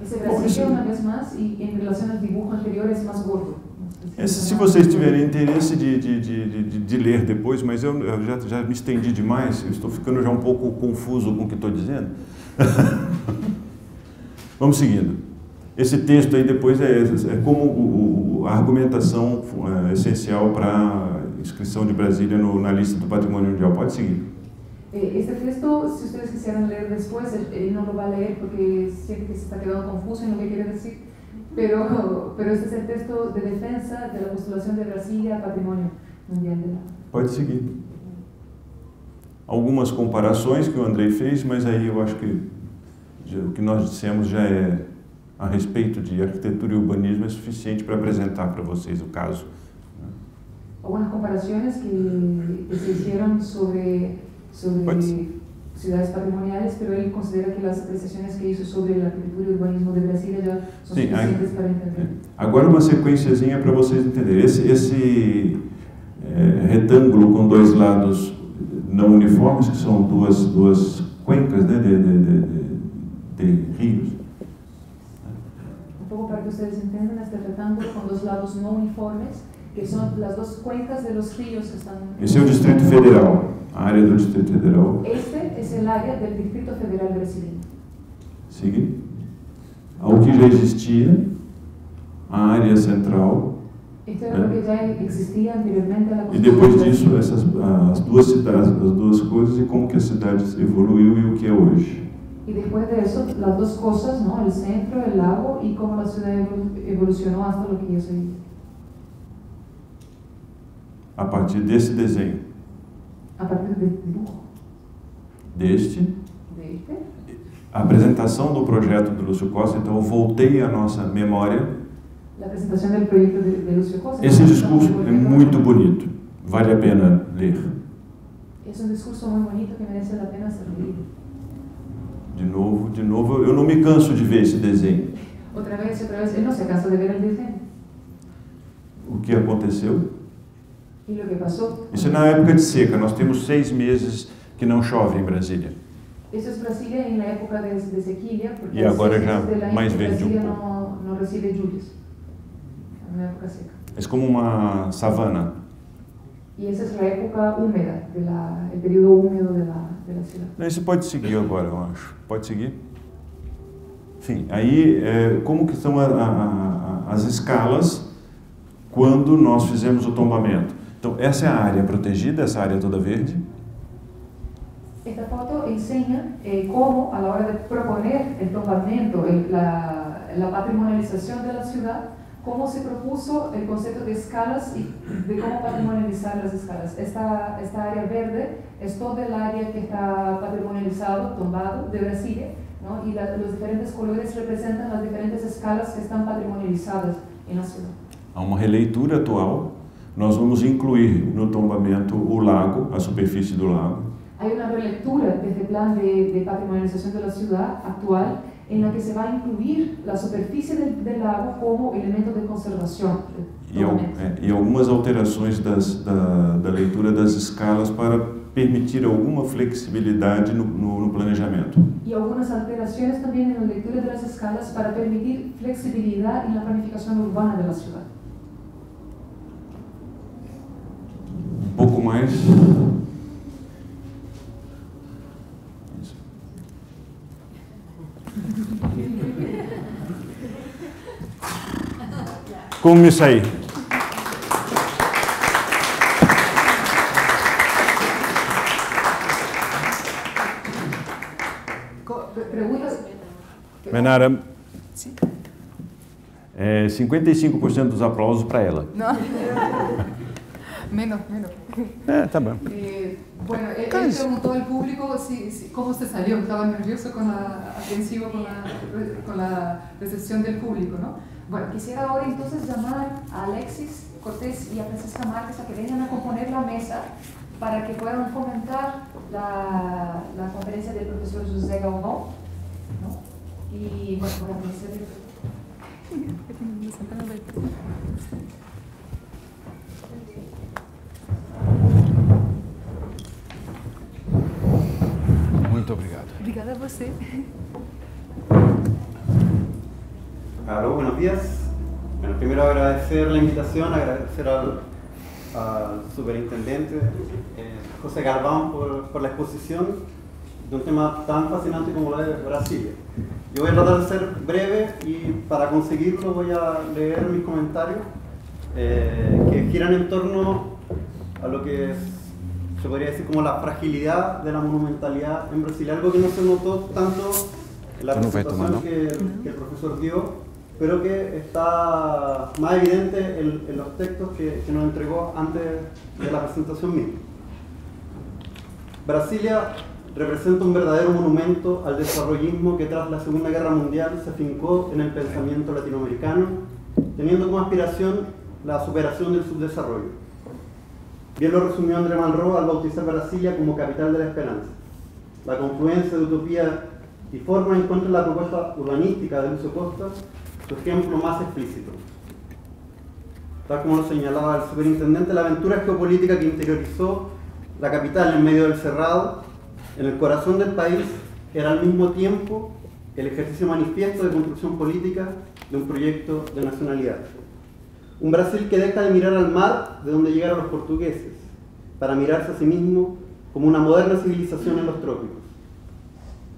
Esse Brasília é uma vez mais, e em relação ao dibujo anterior, é mais gordo. Esse, se vocês tiverem interesse de ler depois, mas eu já me estendi demais, eu estou ficando já um pouco confuso com o que estou dizendo. Vamos seguindo. Esse texto aí depois é como a argumentação essencial para a inscrição de Brasília na lista do Patrimônio Mundial. Pode seguir. Este texto, se vocês quiserem ler depois, ele não vai ler porque sempre que se está quedando confuso em o que quer dizer. Pero este es el texto de defensa de la postulación de Brasilia a Patrimonio Mundial de la... Pode seguir. Algumas comparações que o Andrei fez, mas aí eu acho que o que nós dissemos já é a respeito de arquitetura e urbanismo é suficiente para apresentar para vocês o caso. Algumas comparações que se hicieron sobre ciudades patrimoniales, pero él considera que las apreciaciones que hizo sobre la arquitectura y urbanismo de Brasilia ya son suficientes para entender. Agora uma sequenciazinha para vocês entenderem. Esse retângulo com dois lados não uniformes, que são duas cuencas, né, de rios. Um pouco para que vocês entendam, este retângulo com dois lados não uniformes, que são as duas cuencas de los rios que estão... Esse é o Distrito Federal. A área do Distrito Federal. Este es el área del Distrito Federal brasileño. Sigue. Ao que já existia, a área central. Esto era lo que ya existía anteriormente a la Constitución. E depois disso, as duas cidades, as duas coisas e como que a cidade evoluiu e o que é hoje. E depois disso, as duas coisas, não? O centro, o lago e como a cidade evolucionou até o que é hoje. A partir desse desenho. A partir deste a apresentação do projeto do Lúcio Costa, então eu voltei à nossa memória. A apresentação do projeto de Lúcio Costa. Esse discurso é muito bonito, vale a pena ler. É um discurso muito bonito que merece a pena ser lido. De novo, eu não me canso de ver esse desenho. Outra vez, ele não se cansa de ver o desenho. O que aconteceu? Isso é na época de seca. Nós temos 6 meses que não chove em Brasília. Isso é Brasília na época de sequilha, porque e agora já mais verde um pouco. Não recebe chuvas. Na época seca. É como uma savana. E essa é a época úmida, o período úmido da cidade. Isso pode seguir agora, eu acho. Pode seguir? Enfim, aí como que estão as escalas quando nós fizemos o tombamento? Então, essa é a área protegida, essa área toda verde. Esta foto ensina como, à hora de proponer o tombamento, a patrimonialização da cidade, como se propuso o conceito de escalas e de como patrimonializar as escalas. Esta área verde é toda a área que está patrimonializado, tombado, de Brasília, não? E os diferentes colores representam as diferentes escalas que estão patrimonializadas na cidade. Há uma releitura atual. Nós vamos incluir no tombamento o lago, a superfície do lago. Há uma releitura deste plano de patrimonialização da cidade atual, em que se vai incluir a superfície do lago como elemento de conservação. E algumas alterações da leitura das escalas para permitir alguma flexibilidade no planejamento. E algumas alterações também na leitura das escalas para permitir flexibilidade na planificação urbana da cidade. Um pouco mais. Isso. Como me saí? Perguntas? Menara, 55% dos aplausos para ela. Não. Menos. Está bien. Bueno, él preguntó al público cómo se salió. Estaba nervioso, aprensivo con la recepción del público, ¿no? Bueno, quisiera ahora entonces llamar a Alexis Cortés y a Francisca Márquez a que vengan a componer la mesa para que puedan comentar la conferencia del profesor José Galvão, ¿no? Y bueno, por la Muito obrigado. Obrigada a você. Alô, buenos días. Bueno, primero agradecer la invitación, agradecer al superintendente José Galvão por la exposición de un tema tan fascinante como la de Brasilia. Yo voy a tratar de ser breve y para conseguirlo voy a leer mis comentarios que giran en torno a lo que es, se podría decir, como la fragilidad de la monumentalidad en Brasilia, algo que no se notó tanto en la presentación que el profesor dio, pero que está más evidente en los textos que nos entregó antes de la presentación misma. Brasilia representa un verdadero monumento al desarrollismo que tras la Segunda Guerra Mundial se afincó en el pensamiento latinoamericano, teniendo como aspiración la superación del subdesarrollo. Bien lo resumió André Malraux al bautizar Brasilia como capital de la esperanza. la confluencia de utopía y forma encuentra en la propuesta urbanística de Lúcio Costa su ejemplo más explícito. Tal como lo señalaba el superintendente, la aventura geopolítica que interiorizó la capital en medio del cerrado, en el corazón del país, era al mismo tiempo el ejercicio manifiesto de construcción política de un proyecto de nacionalidad. Un Brasil que deja de mirar al mar de donde llegaron los portugueses, para mirarse a sí mismo como una moderna civilización en los trópicos.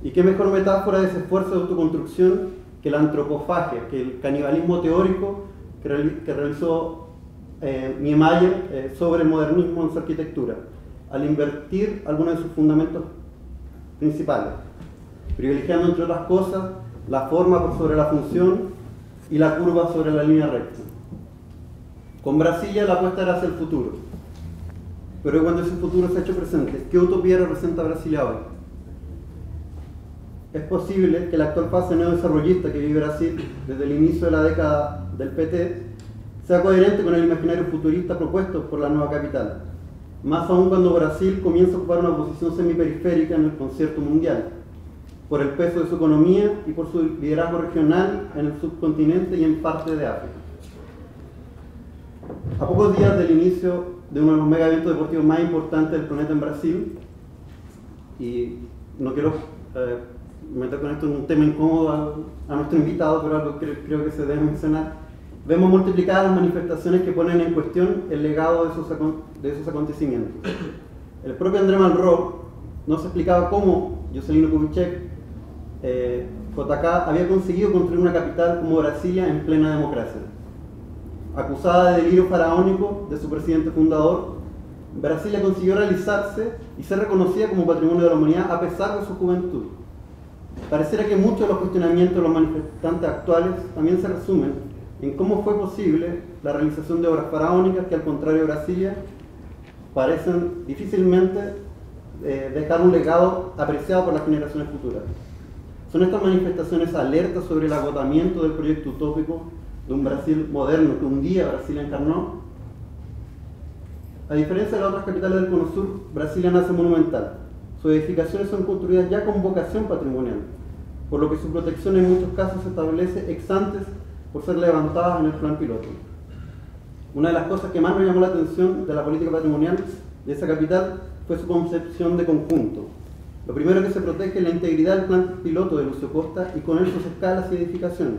¿Y qué mejor metáfora de ese esfuerzo de autoconstrucción que la antropofagia, que el canibalismo teórico que realizó Niemeyer sobre el modernismo en su arquitectura, al invertir algunos de sus fundamentos principales, privilegiando, entre otras cosas, la forma por sobre la función y la curva sobre la línea recta? Con Brasilia la apuesta era hacia el futuro, pero cuando ese futuro se ha hecho presente, ¿qué utopía representa Brasilia hoy? Es posible que la actual fase neodesarrollista que vive Brasil desde el inicio de la década del PT sea coherente con el imaginario futurista propuesto por la nueva capital, más aún cuando Brasil comienza a ocupar una posición semiperiférica en el concierto mundial, por el peso de su economía y por su liderazgo regional en el subcontinente y en parte de África. A pocos días del inicio de uno de los mega eventos deportivos más importantes del planeta en Brasil, y no quiero meter con esto en un tema incómodo a nuestro invitado, pero algo que creo que se debe mencionar, vemos multiplicadas las manifestaciones que ponen en cuestión el legado de esos acontecimientos. El propio André Malraux nos explicaba cómo Juscelino Kubitschek, JK, había conseguido construir una capital como Brasilia en plena democracia. Acusada de delirio faraónico de su presidente fundador, Brasilia consiguió realizarse y ser reconocida como patrimonio de la humanidad a pesar de su juventud. Pareciera que muchos de los cuestionamientos de los manifestantes actuales también se resumen en cómo fue posible la realización de obras faraónicas que, al contrario de Brasilia, parecen difícilmente dejar un legado apreciado por las generaciones futuras. Son estas manifestaciones alertas sobre el agotamiento del proyecto utópico de un Brasil moderno que un día Brasil encarnó. A diferencia de las otras capitales del Cono Sur, Brasilia nace monumental. Sus edificaciones son construidas ya con vocación patrimonial, por lo que su protección en muchos casos se establece ex antes por ser levantadas en el plan piloto. Una de las cosas que más nos llamó la atención de la política patrimonial de esa capital fue su concepción de conjunto. Lo primero que se protege es la integridad del plan piloto de Lúcio Costa y con él sus escalas y edificaciones.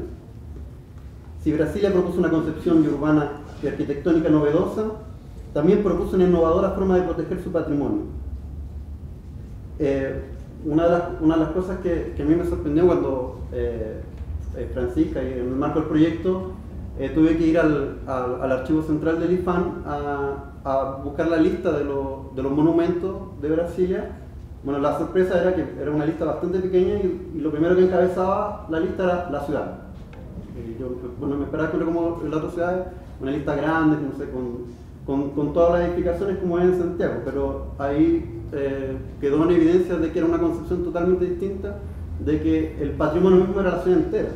Si Brasilia propuso una concepción urbana y arquitectónica novedosa, también propuso una innovadora forma de proteger su patrimonio. Una de las cosas que a mí me sorprendió cuando Francisca, y en el marco del proyecto, tuve que ir al archivo central del IPHAN a buscar la lista de los monumentos de Brasilia. Bueno, la sorpresa era que era una lista bastante pequeña y lo primero que encabezaba la lista era la ciudad. Yo, bueno, me esperaba que era como en las otras ciudades, una lista grande, no sé, con todas las edificaciones como es en Santiago, pero ahí quedó en evidencia de que era una concepción totalmente distinta, de que el patrimonio mismo era la ciudad entera.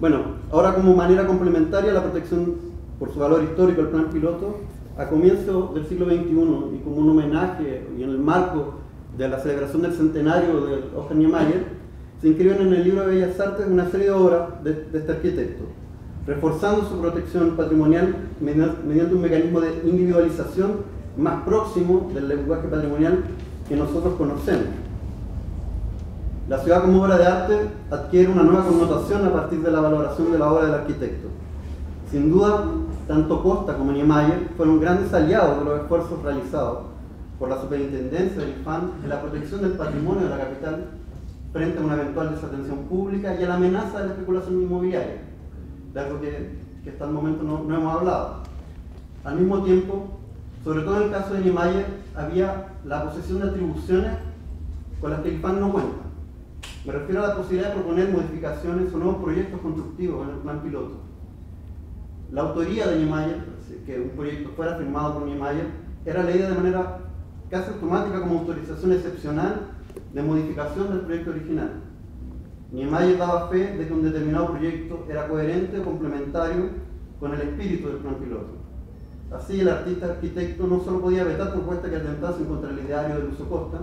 Bueno, ahora como manera complementaria la protección por su valor histórico del plan piloto, a comienzos del siglo XXI y como un homenaje y en el marco de la celebración del centenario de Oscar Niemeyer, se inscriben en el libro de Bellas Artes una serie de obras de este arquitecto, reforzando su protección patrimonial mediante un mecanismo de individualización más próximo del lenguaje patrimonial que nosotros conocemos. La ciudad como obra de arte adquiere una nueva connotación a partir de la valoración de la obra del arquitecto. Sin duda, tanto Costa como Niemeyer fueron grandes aliados de los esfuerzos realizados por la superintendencia del IPHAN en la protección del patrimonio de la capital frente a una eventual desatención pública y a la amenaza de la especulación inmobiliaria, de algo que hasta el momento no hemos hablado. Al mismo tiempo, sobre todo en el caso de Niemeyer, había la posesión de atribuciones con las que el IPHAN no cuenta. Me refiero a la posibilidad de proponer modificaciones o nuevos proyectos constructivos en el plan piloto. La autoría de Niemeyer, que un proyecto fuera firmado por Niemeyer, era leída de manera casi automática como autorización excepcional de modificación del proyecto original. Niemeyer daba fe de que un determinado proyecto era coherente o complementario con el espíritu del plan piloto. Así, el artista arquitecto no solo podía vetar propuestas que atentasen contra el ideario de Lúcio Costa,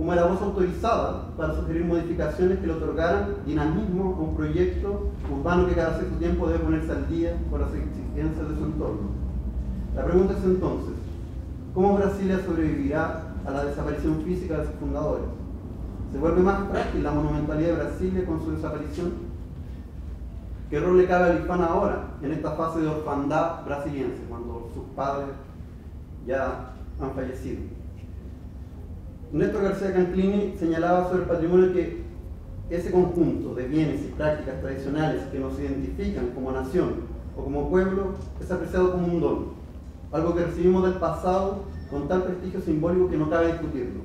como la voz autorizada para sugerir modificaciones que le otorgaran dinamismo a un proyecto urbano que cada cierto tiempo debe ponerse al día por las exigencias de su entorno. La pregunta es entonces, ¿cómo Brasilia sobrevivirá a la desaparición física de sus fundadores? ¿Se vuelve más frágil la monumentalidad de Brasilia con su desaparición? ¿Qué rol le cabe al IPHAN ahora, en esta fase de orfandad brasiliense, cuando sus padres ya han fallecido? Néstor García Canclini señalaba sobre el patrimonio que ese conjunto de bienes y prácticas tradicionales que nos identifican como nación o como pueblo es apreciado como un don, algo que recibimos del pasado con tal prestigio simbólico que no cabe discutirlo.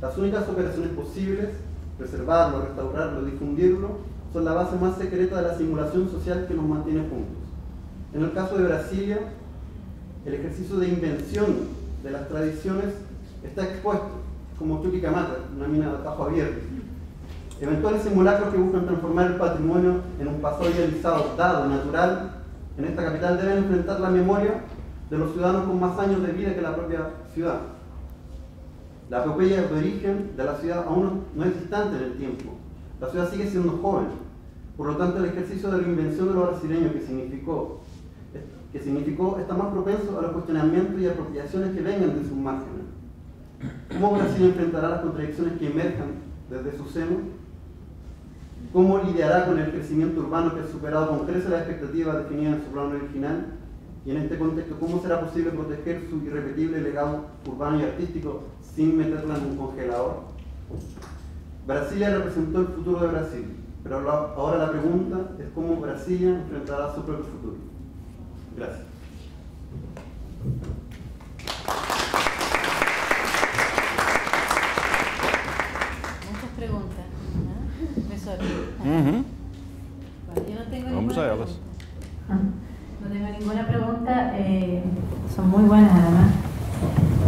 Las únicas operaciones posibles, preservarlo, restaurarlo, difundirlo, son la base más secreta de la simulación social que nos mantiene juntos. En el caso de Brasilia, el ejercicio de invención de las tradiciones está expuesto, como Chuquicamata, una mina de atajo abierto. Eventuales simulacros que buscan transformar el patrimonio en un pasado idealizado, dado, natural, en esta capital deben enfrentar la memoria de los ciudadanos con más años de vida que la propia ciudad. La epopeya de origen de la ciudad aún no es distante en el tiempo. La ciudad sigue siendo joven. Por lo tanto, el ejercicio de la invención de los brasileños que significó está más propenso a los cuestionamientos y apropiaciones que vengan de sus márgenes. ¿Cómo Brasil enfrentará las contradicciones que emerjan desde su seno? ¿Cómo lidiará con el crecimiento urbano que ha superado con creces las expectativas definidas en su plano original? Y en este contexto, ¿cómo será posible proteger su irrepetible legado urbano y artístico sin meterla en un congelador? Brasilia representó el futuro de Brasil, pero ahora la pregunta es cómo Brasilia enfrentará su propio futuro. Gracias. Muchas preguntas, ¿no? Profesor. Bueno, yo no tengo ninguna pregunta. No tengo ninguna pregunta, son muy buenas además.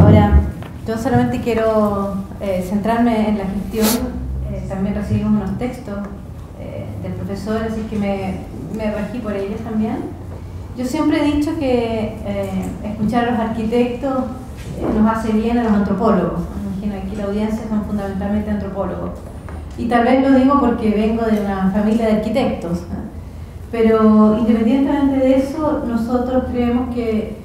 Ahora, yo solamente quiero centrarme en la gestión. También recibimos unos textos del profesor, así que me regí por ellos también. Yo siempre he dicho que escuchar a los arquitectos nos hace bien a los antropólogos. Me imagino aquí la audiencia son fundamentalmente antropólogos. Y tal vez lo digo porque vengo de una familia de arquitectos, ¿no? Pero independientemente de eso, nosotros creemos que,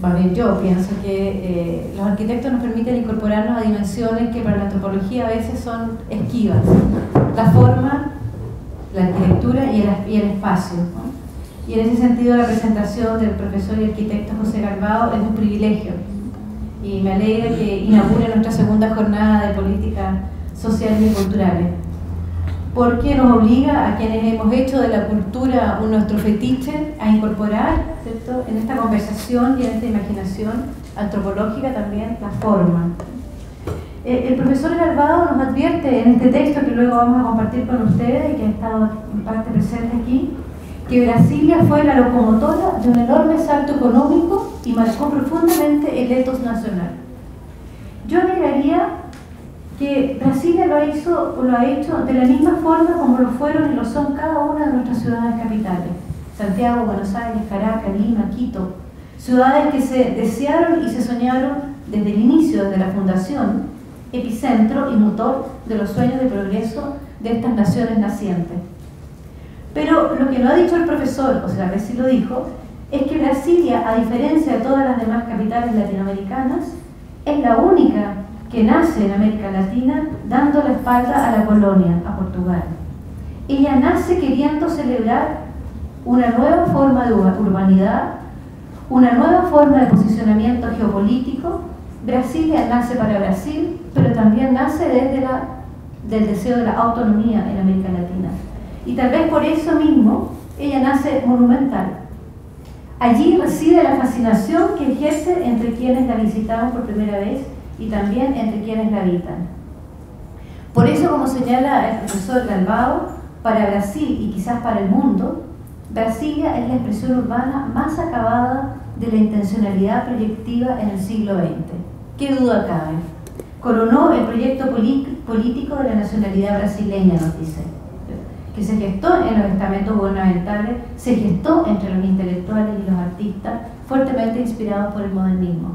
bueno, yo pienso que los arquitectos nos permiten incorporarnos a dimensiones que para la antropología a veces son esquivas. La forma, la arquitectura y el espacio, ¿no? Y en ese sentido la presentación del profesor y arquitecto José Galvão es un privilegio. Y me alegra que inaugure nuestra segunda jornada de políticas sociales y culturales, porque nos obliga a quienes hemos hecho de la cultura nuestro fetiche a incorporar, ¿cierto?, en esta conversación y en esta imaginación antropológica también la forma. El profesor Galvão nos advierte en este texto que luego vamos a compartir con ustedes y que ha estado en parte presente aquí, que Brasilia fue la locomotora de un enorme salto económico y marcó profundamente el ethos nacional. Yo agregaría que Brasilia lo ha hecho de la misma forma como lo fueron y lo son cada una de nuestras ciudades capitales: Santiago, Buenos Aires, Caracas, Lima, Quito, ciudades que se desearon y se soñaron desde el inicio, desde la fundación, epicentro y motor de los sueños de progreso de estas naciones nacientes. Pero lo que no ha dicho el profesor, o sea, a ver si lo dijo, es que Brasilia, a diferencia de todas las demás capitales latinoamericanas, es la única que nace en América Latina dando la espalda a la colonia, a Portugal. Ella nace queriendo celebrar una nueva forma de urbanidad, una nueva forma de posicionamiento geopolítico. Brasilia nace para Brasil, pero también nace desde del deseo de la autonomía en América Latina. Y tal vez por eso mismo ella nace monumental. Allí reside la fascinación que ejerce entre quienes la visitamos por primera vez y también entre quienes la habitan. Por eso, como señala el profesor Galvão, para Brasil y quizás para el mundo, Brasilia es la expresión urbana más acabada de la intencionalidad proyectiva en el siglo XX. ¿Qué duda cabe? Coronó el proyecto político de la nacionalidad brasileña, nos dice, que se gestó en los estamentos gubernamentales, se gestó entre los intelectuales y los artistas, fuertemente inspirados por el modernismo.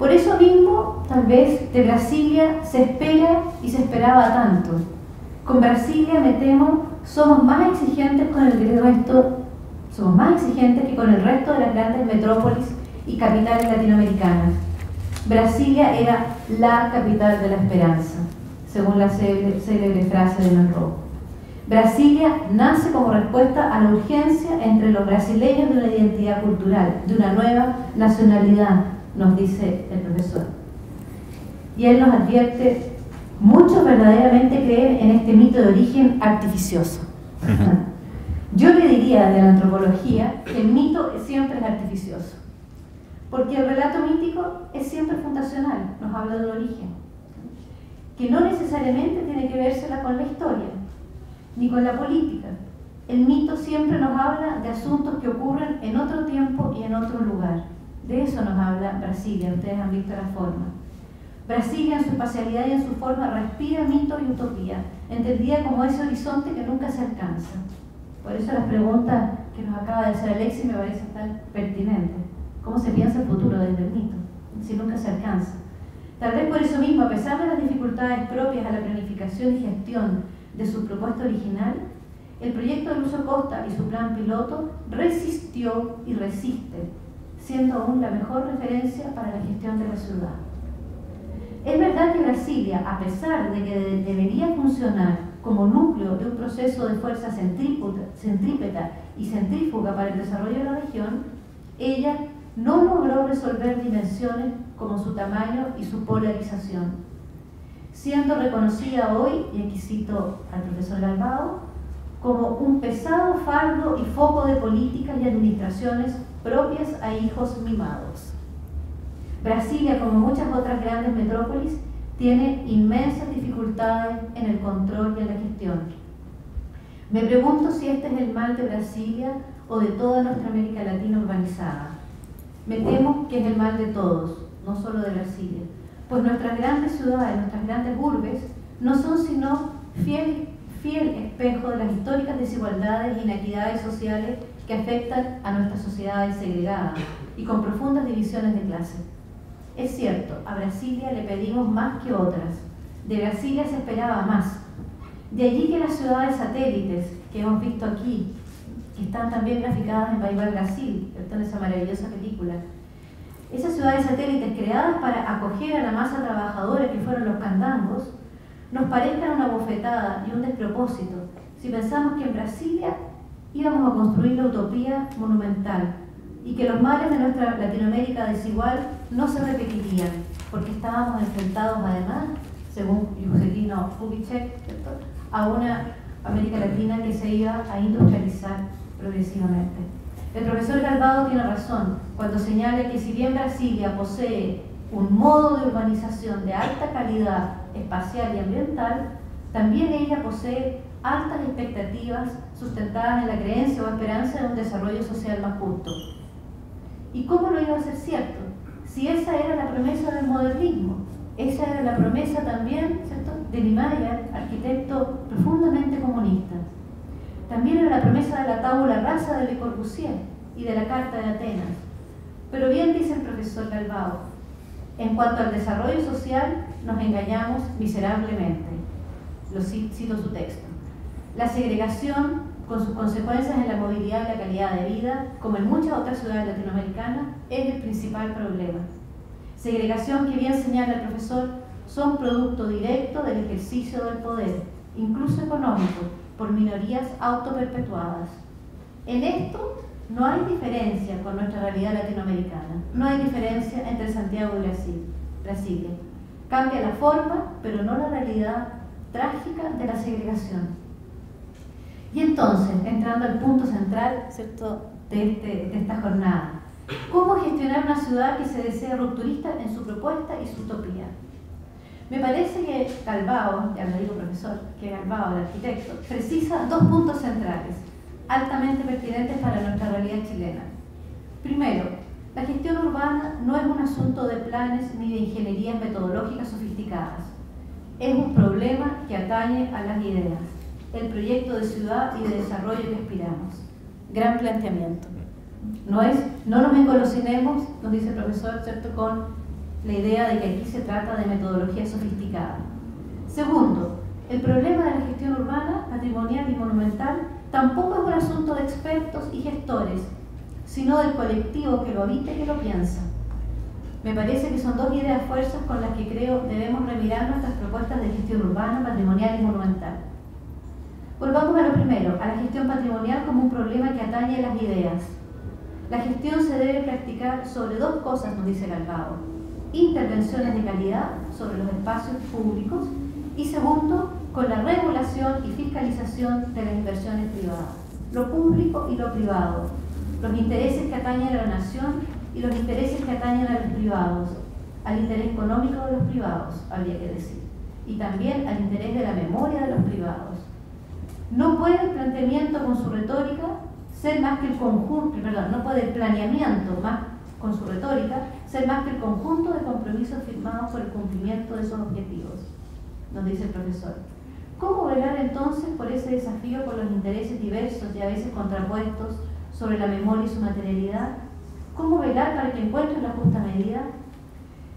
Por eso mismo, tal vez, de Brasilia se espera y se esperaba tanto. Con Brasilia, me temo, somos más exigentes con el resto, somos más exigentes que con el resto de las grandes metrópolis y capitales latinoamericanas. Brasilia era la capital de la esperanza, según la célebre frase de Monroe. Brasilia nace como respuesta a la urgencia entre los brasileños de una identidad cultural, de una nueva nacionalidad, nos dice el profesor. Y él nos advierte: muchos verdaderamente creen en este mito de origen artificioso. Yo le diría de la antropología que el mito siempre es artificioso, porque el relato mítico es siempre fundacional, nos habla de un origen que no necesariamente tiene que vérsela con la historia ni con la política. El mito siempre nos habla de asuntos que ocurren en otro tiempo y en otro lugar. De eso nos habla Brasilia, ustedes han visto la forma. Brasilia en su espacialidad y en su forma respira mito y utopía, entendida como ese horizonte que nunca se alcanza. Por eso las preguntas que nos acaba de hacer Alexis me parecen tan pertinentes. ¿Cómo se piensa el futuro desde el mito, si nunca se alcanza? Tal vez por eso mismo, a pesar de las dificultades propias a la planificación y gestión de su propuesta original, el proyecto de Lúcio Costa y su plan piloto resistió y resiste, siendo aún la mejor referencia para la gestión de la ciudad. Es verdad que Brasilia, a pesar de que debería funcionar como núcleo de un proceso de fuerza centrípeta y centrífuga para el desarrollo de la región, ella no logró resolver dimensiones como su tamaño y su polarización, siendo reconocida hoy, y aquí cito al profesor Galvão, como un pesado fardo y foco de políticas y administraciones propias a hijos mimados. Brasilia, como muchas otras grandes metrópolis, tiene inmensas dificultades en el control y en la gestión. Me pregunto si este es el mal de Brasilia o de toda nuestra América Latina urbanizada. Me temo que es el mal de todos, no solo de Brasilia, pues nuestras grandes ciudades, nuestras grandes urbes, no son sino fiel espejo de las históricas desigualdades e inequidades sociales que afectan a nuestras sociedades segregadas y con profundas divisiones de clase. Es cierto, a Brasilia le pedimos más que otras, de Brasilia se esperaba más. De allí que las ciudades satélites que hemos visto aquí, que están también graficadas en Baibal, Brasil, en esa maravillosa película, esas ciudades satélites creadas para acoger a la masa trabajadora que fueron los candangos, nos parezcan una bofetada y un despropósito si pensamos que en Brasilia íbamos a construir la utopía monumental y que los males de nuestra Latinoamérica desigual no se repetirían, porque estábamos enfrentados además, según Juscelino Kubitschek, a una América Latina que se iba a industrializar progresivamente. El profesor Galvão tiene razón cuando señala que si bien Brasilia posee un modo de urbanización de alta calidad espacial y ambiental, también ella posee altas expectativas sustentadas en la creencia o esperanza de un desarrollo social más justo. ¿Y cómo lo iba a ser cierto? Si esa era la promesa del modernismo, esa era la promesa también, ¿cierto?, de Niemeyer, arquitecto profundamente comunista. También era la promesa de la tabula rasa de Le Corbusier y de la Carta de Atenas. Pero bien dice el profesor Galvão, en cuanto al desarrollo social, nos engañamos miserablemente. Lo cito su texto. La segregación, con sus consecuencias en la movilidad y la calidad de vida, como en muchas otras ciudades latinoamericanas, es el principal problema. Segregación que, bien señala el profesor, son producto directo del ejercicio del poder, incluso económico, por minorías autoperpetuadas. En esto no hay diferencia con nuestra realidad latinoamericana, no hay diferencia entre Santiago y Brasilia. Cambia la forma, pero no la realidad trágica de la segregación. Y entonces, entrando al punto central, ¿cierto?, de esta jornada, ¿cómo gestionar una ciudad que se desea rupturista en su propuesta y su utopía? Me parece que Galvão, ya lo digo profesor, que Galvão, el arquitecto, precisa dos puntos centrales, altamente pertinentes para nuestra realidad chilena. Primero, la gestión urbana no es un asunto de planes ni de ingenierías metodológicas sofisticadas. Es un problema que atañe a las ideas, el proyecto de ciudad y de desarrollo que aspiramos. Gran planteamiento. No nos engolosinemos, nos dice el profesor, ¿cierto?, con la idea de que aquí se trata de metodología sofisticada. Segundo, el problema de la gestión urbana, patrimonial y monumental tampoco es un asunto de expertos y gestores, sino del colectivo que lo habita y que lo piensa. Me parece que son dos ideas fuerzas con las que creo debemos revirar nuestras propuestas de gestión urbana, patrimonial y monumental. Volvamos a lo primero, a la gestión patrimonial como un problema que atañe a las ideas. La gestión se debe practicar sobre dos cosas, nos dice Galvão: intervenciones de calidad sobre los espacios públicos y, segundo, con la regulación y fiscalización de las inversiones privadas, lo público y lo privado, los intereses que atañen a la nación y los intereses que atañen a los privados, al interés económico de los privados, habría que decir, y también al interés de la memoria de los privados. No puede el planteamiento con su retórica ser más que el conjunto, perdón, no puede el planeamiento más con su retórica ser más que el conjunto de compromisos firmados por el cumplimiento de esos objetivos, nos dice el profesor. ¿Cómo velar entonces por ese desafío con los intereses diversos y a veces contrapuestos sobre la memoria y su materialidad? ¿Cómo velar para que encuentren la justa medida?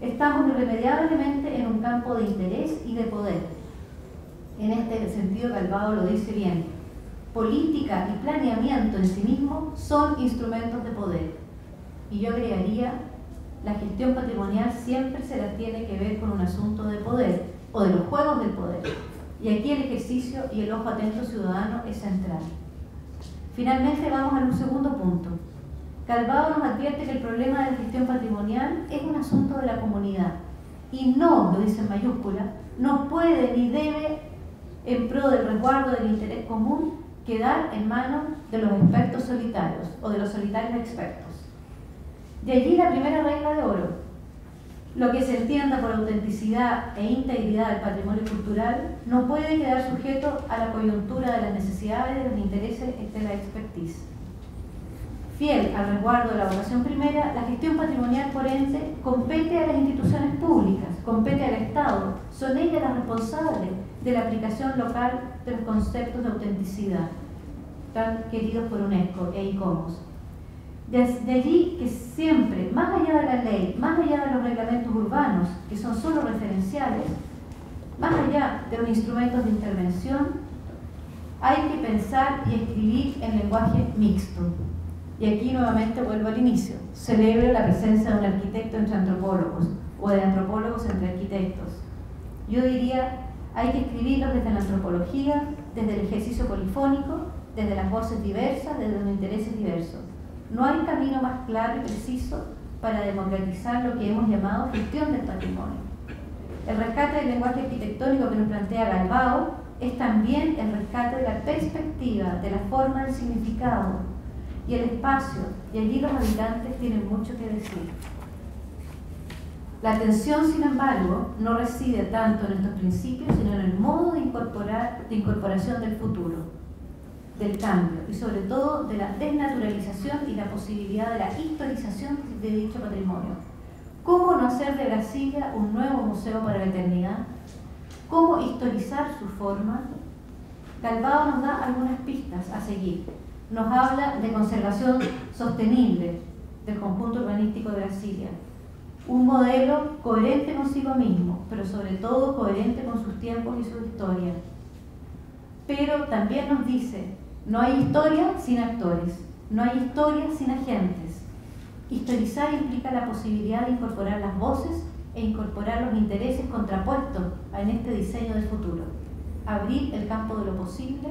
Estamos irremediablemente en un campo de interés y de poder. En este sentido, Galvão lo dice bien. Política y planeamiento en sí mismo son instrumentos de poder. Y yo agregaría, la gestión patrimonial siempre se la tiene que ver con un asunto de poder, o de los juegos del poder. Y aquí el ejercicio y el ojo atento ciudadano es central. Finalmente vamos a un segundo punto. Galvão nos advierte que el problema de la gestión patrimonial es un asunto de la comunidad y no, lo dice en mayúscula, no puede ni debe, en pro del resguardo del interés común, quedar en manos de los expertos solitarios o de los solitarios expertos. De allí la primera regla de oro: lo que se entienda por autenticidad e integridad del patrimonio cultural no puede quedar sujeto a la coyuntura de las necesidades, de los intereses y de la expertise. Fiel al resguardo de la vocación primera, la gestión patrimonial forense compete a las instituciones públicas, compete al Estado, son ellas las responsables de la aplicación local de los conceptos de autenticidad, tan queridos por UNESCO e ICOMOS. Desde allí que siempre, más allá de la ley, más allá de los reglamentos urbanos, que son solo referenciales, más allá de los instrumentos de intervención, hay que pensar y escribir en lenguaje mixto. Y aquí nuevamente vuelvo al inicio. Celebro la presencia de un arquitecto entre antropólogos o de antropólogos entre arquitectos. Yo diría, hay que escribirlos desde la antropología, desde el ejercicio polifónico, desde las voces diversas, desde los intereses diversos. No hay camino más claro y preciso para democratizar lo que hemos llamado gestión del patrimonio. El rescate del lenguaje arquitectónico que nos plantea Galvão es también el rescate de la perspectiva, de la forma, del significado y el espacio, y allí los habitantes tienen mucho que decir. La atención, sin embargo, no reside tanto en estos principios, sino en el modo de incorporación del futuro, del cambio, y sobre todo de la desnaturalización y la posibilidad de la historización de dicho patrimonio. ¿Cómo no hacer de Brasilia un nuevo museo para la eternidad? ¿Cómo historizar su forma? Galvão nos da algunas pistas a seguir. Nos habla de conservación sostenible del conjunto urbanístico de Brasilia, un modelo coherente consigo mismo, pero sobre todo coherente con sus tiempos y su historia. Pero también nos dice, no hay historia sin actores, no hay historia sin agentes. Historizar implica la posibilidad de incorporar las voces e incorporar los intereses contrapuestos en este diseño del futuro. Abrir el campo de lo posible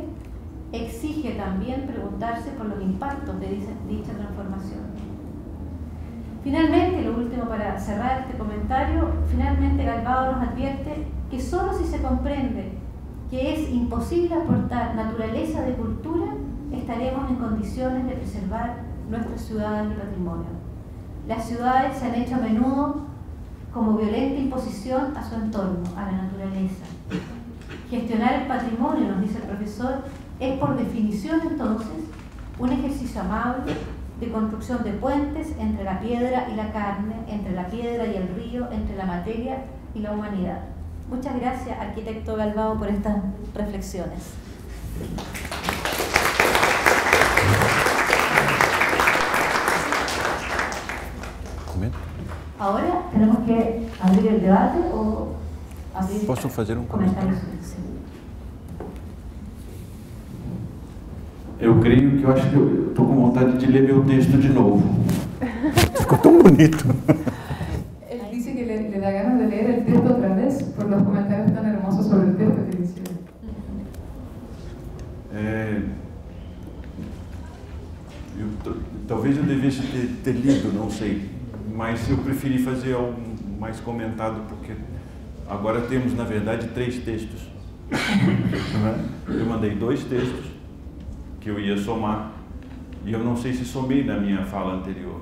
exige también preguntarse por los impactos de dicha transformación. Finalmente, lo último para cerrar este comentario, finalmente Galvão nos advierte que solo si se comprende que es imposible aportar naturaleza de cultura, estaremos en condiciones de preservar nuestras ciudades y patrimonio. Las ciudades se han hecho a menudo como violenta imposición a su entorno, a la naturaleza. Gestionar el patrimonio, nos dice el profesor, es por definición entonces un ejercicio amable de construcción de puentes entre la piedra y la carne, entre la piedra y el río, entre la materia y la humanidad. Muchas gracias, arquitecto Galvão, por estas reflexiones. Ahora tenemos que abrir el debate o abrir... ¿Puedo hacer un comentario? Eu creio que eu acho que eu estou com vontade de ler meu texto de novo. Ficou tão bonito. Él dice que le da ganas de leer el texto otra vez por los comentarios tan hermosos sobre el texto que le hicieron. Talvez eu devesse ter lido, não sei, mas eu preferi fazer algo mais comentado porque agora temos, na verdade, 3 textos. Eu mandei 2 textos que eu ia somar, e eu não sei se somei na minha fala anterior.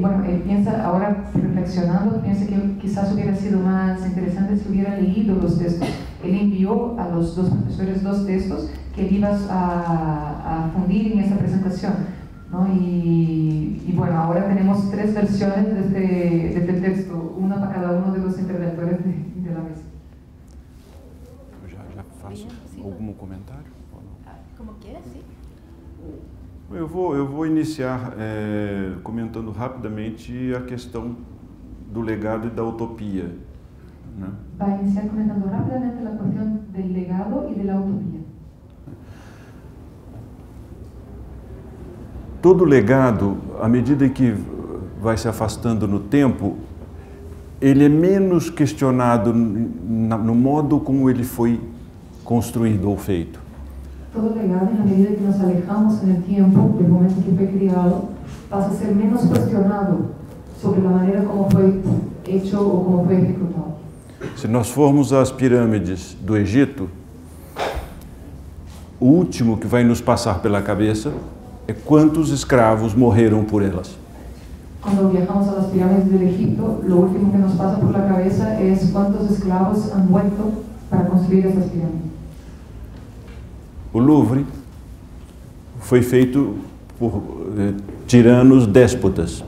Bueno, él piensa, ahora reflexionando, piensa que quizás hubiera sido más interesante si hubiera leído los textos. Él envió a los 2 profesores 2 textos que él iba a fundir en esa presentación, ¿no? Y bueno, ahora tenemos 3 versiones de este texto, una para cada uno de los interventores de la mesa. ¿Ya faço algún comentario? Como quieras, sí. Eu vou iniciar comentando rapidamente a questão do legado e da utopia, né? Vai iniciar comentando rapidamente a questão do legado e da utopia. Todo legado, à medida que vai se afastando no tempo, ele é menos questionado no modo como ele foi construído ou feito. Todo legado, en la medida que nos alejamos en el tiempo, del momento que fue creado, pasa a ser menos cuestionado sobre la manera como fue hecho o como fue ejecutado. Se nós formos às pirâmides do Egito, o último que vai nos passar pela cabeça é quantos escravos morreram por elas. Quando viajamos às pirâmides do Egito, o último que nos passa por la cabeça é quantos escravos han muerto para construir essas pirâmides. O Louvre foi feito por tiranos déspotas.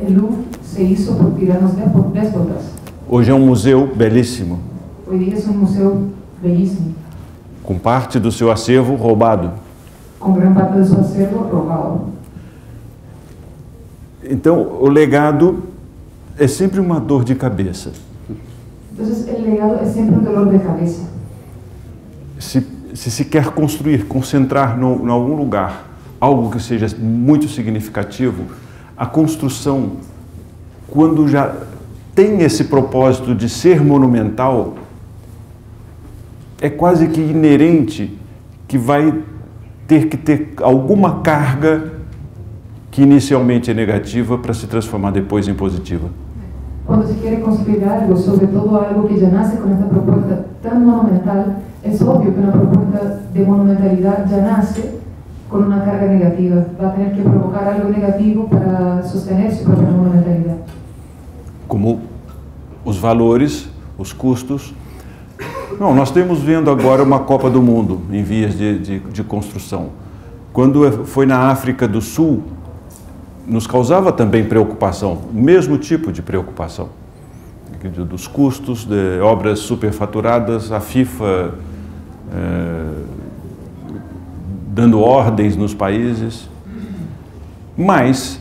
O Louvre se hizo por tiranos déspotas. Hoje é um museu belíssimo. Hoje é um museu belíssimo. Com parte do seu acervo roubado. Com grande parte do seu acervo roubado. Então, o legado é sempre uma dor de cabeça. Então, o legado é sempre um dolor de cabeça. Se quer construir, concentrar em algum lugar algo que seja muito significativo, a construção, quando já tem esse propósito de ser monumental, é quase que inerente que vai ter que ter alguma carga que inicialmente é negativa para se transformar depois em positiva. Quando se quer construir algo, sobretudo algo que já nasce com essa proposta tão monumental, es obvio que una propuesta de monumentalidad ya nace con una carga negativa. Va a tener que provocar algo negativo para sostener su propia monumentalidad. Como os valores, os custos. Não, nós estamos vendo agora uma Copa do Mundo em vias de construção. Quando foi na África do Sul, nos causava também preocupação, o mesmo tipo de preocupação. Dos custos, de obras superfaturadas, a FIFA dando ordens nos países. Mas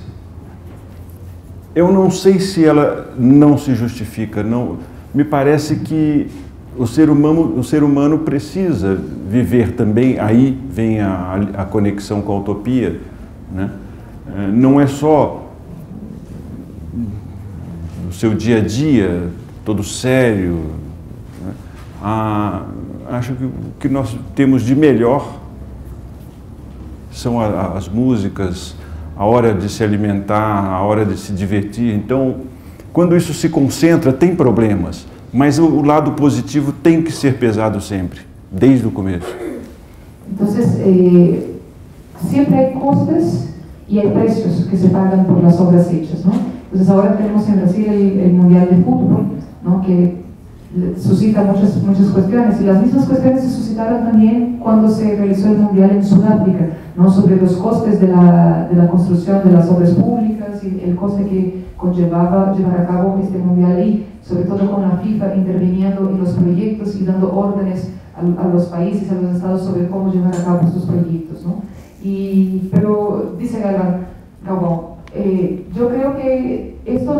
eu não sei se ela não se justifica. Não, me parece que o ser humano precisa viver também, aí vem a conexão com a utopia, né? Não é só o seu dia a dia, todo sério, né? Acho que o que nós temos de melhor são as músicas, a hora de se alimentar, a hora de se divertir. Então, quando isso se concentra, tem problemas, mas o lado positivo tem que ser pesado sempre, desde o começo. Então, sempre há custos e há preços que se pagam por as obras hechas, não? Entonces ahora tenemos en Brasil el Mundial de Fútbol, ¿no? Que suscita muchas cuestiones, y las mismas cuestiones se suscitaron también cuando se realizó el Mundial en Sudáfrica, ¿no? Sobre los costes de la construcción de las obras públicas y el coste que conllevaba llevar a cabo este Mundial ahí, sobre todo con la FIFA interviniendo en los proyectos y dando órdenes a los países, a los estados sobre cómo llevar a cabo estos proyectos, ¿no? Pero dice Galvão, Yo creo que esto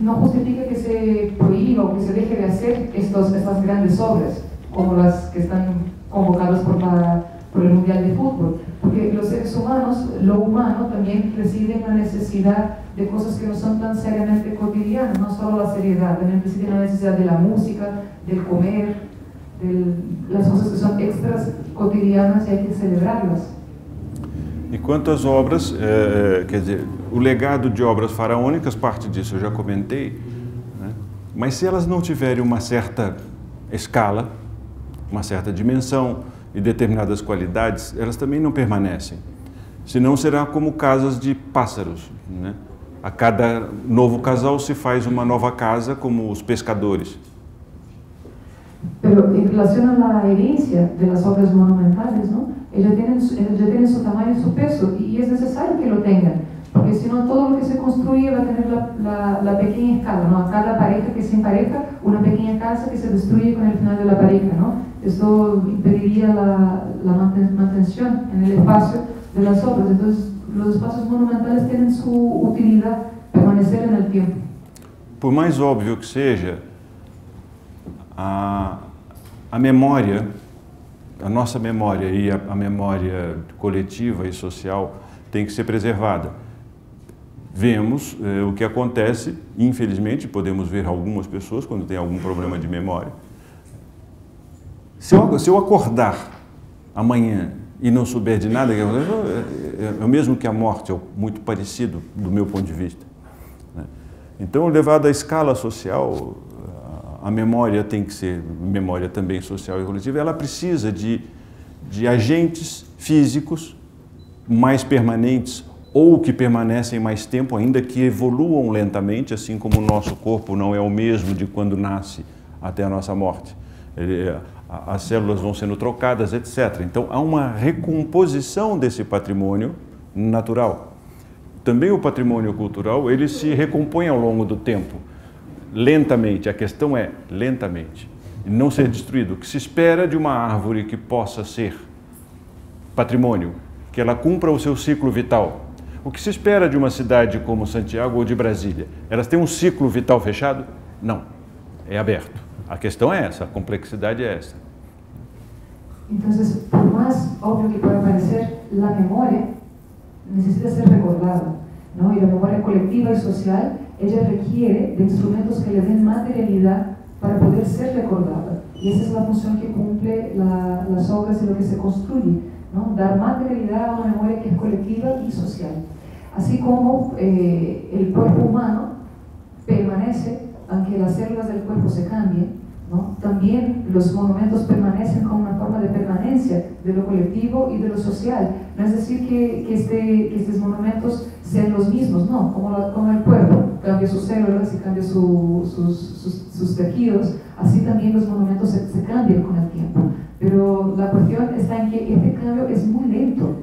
no justifica que se prohíba o que se deje de hacer estas grandes obras, como las que están convocadas por el Mundial de Fútbol, porque los seres humanos, lo humano también reciben la necesidad de cosas que no son tan seriamente cotidianas, no solo la seriedad, también reciben la necesidad de la música, del comer, de las cosas que son extras cotidianas y hay que celebrarlas. E quanto às obras, quer dizer, o legado de obras faraônicas, parte disso eu já comentei, né? Mas se elas não tiverem uma certa escala, uma certa dimensão e determinadas qualidades, elas também não permanecem. Senão será como casas de pássaros, né? A cada novo casal se faz uma nova casa, como os pescadores. Pero en relación a la herencia de las obras monumentales, ¿no? Ellas tienen su tamaño y su peso, y es necesario que lo tengan, porque si no todo lo que se construye va a tener la pequeña escala, ¿no? A cada pareja que se empareja, una pequeña casa que se destruye con el final de la pareja, ¿no? Esto impediría la mantención en el espacio de las obras. Entonces, los espacios monumentales tienen su utilidad, permanecer en el tiempo. Por más obvio que sea, a memória, a nossa memória e a memória coletiva e social tem que ser preservada. Vemos o que acontece, infelizmente, podemos ver algumas pessoas quando tem algum problema de memória. Se eu acordar amanhã e não souber de nada, é o mesmo que a morte, é muito parecido do meu ponto de vista, né? Então, levado à escala social, a memória tem que ser memória também social e coletiva, ela precisa de agentes físicos mais permanentes ou que permanecem mais tempo, ainda que evoluam lentamente, assim como o nosso corpo não é o mesmo de quando nasce até a nossa morte. As células vão sendo trocadas, etc. Então, há uma recomposição desse patrimônio natural. Também o patrimônio cultural, ele se recompõe ao longo do tempo. Lentamente, a questão é lentamente, não ser destruído. O que se espera de uma árvore que possa ser patrimônio, que ela cumpra o seu ciclo vital. O que se espera de uma cidade como Santiago ou de Brasília? Elas têm um ciclo vital fechado? Não, é aberto. A questão é essa, a complexidade é essa. Então, por mais óbvio que pode parecer, a memória necessita ser recordada, não? E a memória coletiva e social, ella requiere de instrumentos que le den materialidad para poder ser recordada. Y esa es la función que cumple las obras y lo que se construye, ¿no? Dar materialidad a una memoria que es colectiva y social. Así como el cuerpo humano permanece, aunque las células del cuerpo se cambien, ¿no? También los monumentos permanecen como una forma de permanencia de lo colectivo y de lo social. No es decir que estos monumentos sean los mismos, no, como el cuerpo cambia sus células y cambia sus tejidos, así también los monumentos se cambian con el tiempo. Pero la cuestión está en que este cambio es muy lento,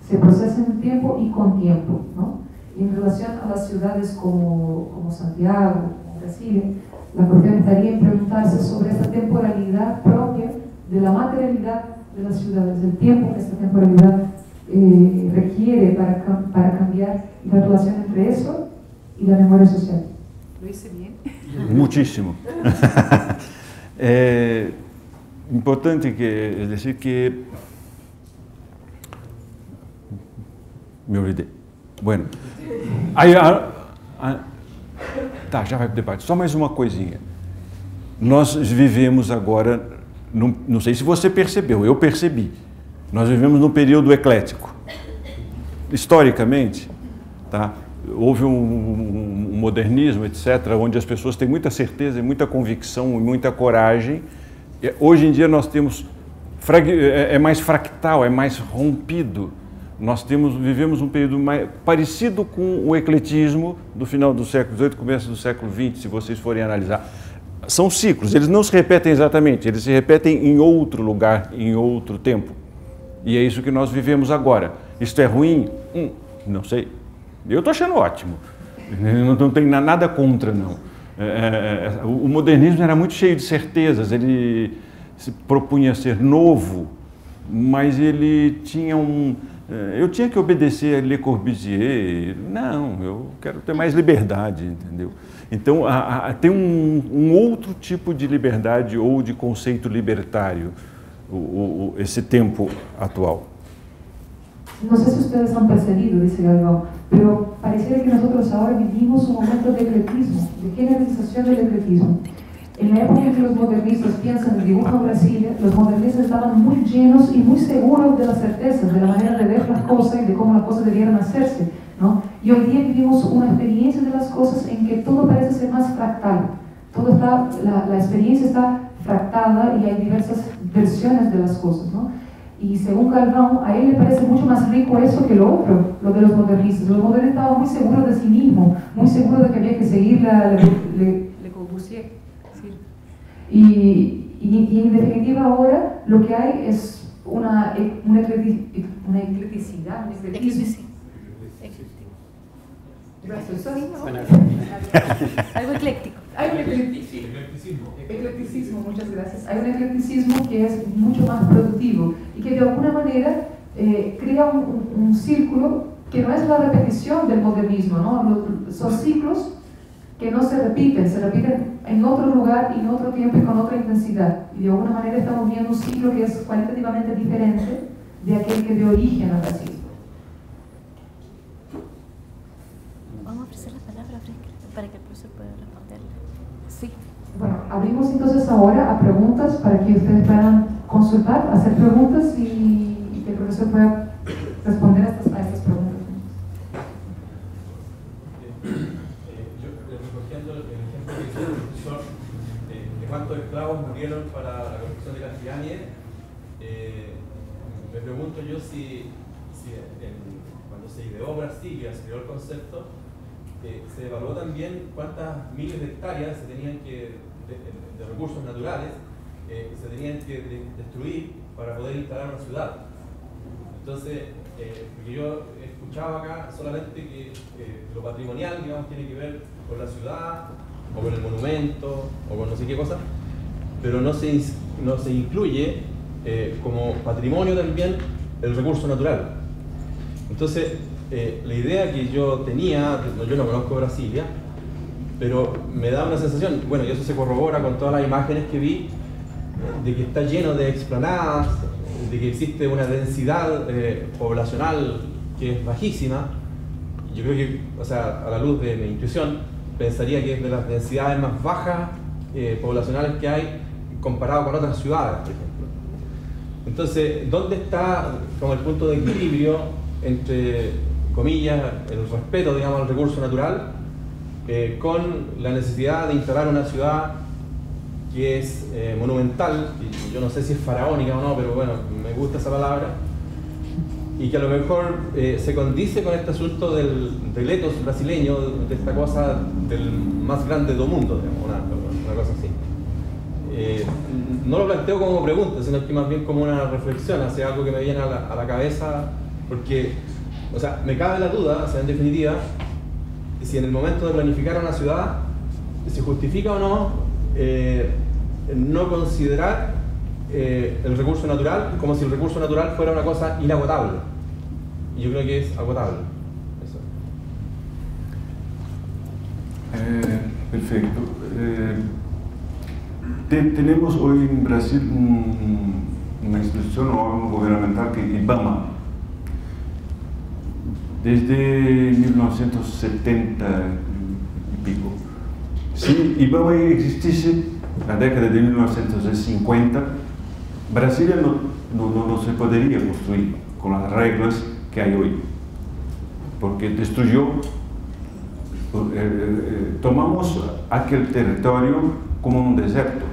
se procesa en tiempo y con tiempo, ¿no? Y en relación a las ciudades como Santiago, como Brasilia, la cuestión estaría en preguntarse sobre esta temporalidad propia de la materialidad de las ciudades, el tiempo que esta temporalidad requiere para cambiar la relación entre eso y la memoria social. ¿Lo hice bien? Muchísimo. Importante que, es decir que... Me olvidé. Bueno. Tá, já vai para o debate. Só mais uma coisinha. Nós vivemos agora, não sei se você percebeu, eu percebi. Nós vivemos num período eclético. Historicamente, tá, houve um modernismo, etc., onde as pessoas têm muita certeza, muita convicção, muita coragem. Hoje em dia nós temos... É mais fractal, é mais rompido. Nós vivemos um período mais parecido com o ecletismo do final do século XVIII, começo do século XX, se vocês forem analisar. São ciclos, eles não se repetem exatamente, eles se repetem em outro lugar, em outro tempo. E é isso que nós vivemos agora. Isto é ruim? Não sei. Eu estou achando ótimo. Não tenho nada contra, não. O modernismo era muito cheio de certezas, ele se propunha ser novo, mas ele tinha eu tinha que obedecer a Le Corbusier, não, eu quero ter mais liberdade, entendeu? Então, tem um outro tipo de liberdade ou de conceito libertário, esse tempo atual. No sé si ustedes han percibido, dice Galvão, pero pareciera que nosotros ahora vivimos un momento de eclectismo, de generalización del eclectismo. En la época en que los modernistas piensan y dibujan Brasilia, los modernistas estaban muy llenos y muy seguros de las certezas, de la manera de ver las cosas y de cómo las cosas debieran hacerse, ¿no? Y hoy día vivimos una experiencia de las cosas en que todo parece ser más fractal. Todo está, la experiencia está fractada y hay diversas versiones de las cosas, ¿no? Y según Galvão, a él le parece mucho más rico eso que lo otro, lo de los modernistas. Los modernistas estaban muy seguros de sí mismos, muy seguros de que había que seguir Le Corbusier. Y en definitiva ahora lo que hay es una eclecticidad. Gracias. Algo ecléctico. Hay un eclecticismo, muchas gracias. Hay un eclecticismo que es mucho más productivo y que de alguna manera crea un círculo que no es la repetición del modernismo, ¿no? Son ciclos que no se repiten, se repiten en otro lugar y en otro tiempo y con otra intensidad. Y de alguna manera estamos viendo un ciclo que es cualitativamente diferente de aquel que dio origen al racismo. Vamos a ofrecer la palabra para que el profesor pueda responderla. Sí. Bueno, abrimos entonces ahora a preguntas para que ustedes puedan consultar, hacer preguntas y que el profesor pueda responder a estas preguntas. ¿Cuántos esclavos murieron para la construcción de las pirámides? Me pregunto yo cuando se ideó Brasilia, se creó el concepto, se evaluó también cuántas miles de hectáreas se tenían que, de recursos naturales se tenían que destruir para poder instalar una ciudad. Entonces, porque yo escuchaba acá solamente que lo patrimonial, digamos, tiene que ver con la ciudad, o con el monumento, o con no sé qué cosa, pero no se incluye como patrimonio también el recurso natural. Entonces, la idea que yo tenía, yo no conozco Brasilia, pero me da una sensación, bueno, y eso se corrobora con todas las imágenes que vi, de que está lleno de explanadas, de que existe una densidad poblacional que es bajísima. Yo creo que, o sea, a la luz de mi intuición, pensaría que es de las densidades más bajas poblacionales que hay comparado con otras ciudades, por ejemplo. Entonces, ¿dónde está como el punto de equilibrio entre, comillas, el respeto, digamos, al recurso natural con la necesidad de instalar una ciudad que es monumental, y yo no sé si es faraónica o no, pero bueno, me gusta esa palabra, y que a lo mejor se condice con este asunto del etos brasileño, de esta cosa del más grande del mundo, digamos, una cosa así? No lo planteo como pregunta, sino que más bien como una reflexión hacia algo que me viene a la cabeza, porque, o sea, me cabe la duda, o sea, en definitiva, si en el momento de planificar una ciudad se justifica o no no considerar el recurso natural, como si el recurso natural fuera una cosa inagotable. Y yo creo que es agotable. Eso. Perfecto. Tenemos hoy en Brasil una institución o órgano gubernamental que es IBAMA. Desde 1970 y pico. Si IBAMA existiese en la década de 1950, Brasilia no se podría construir con las reglas que hay hoy, porque destruyó, tomamos aquel territorio como un desierto.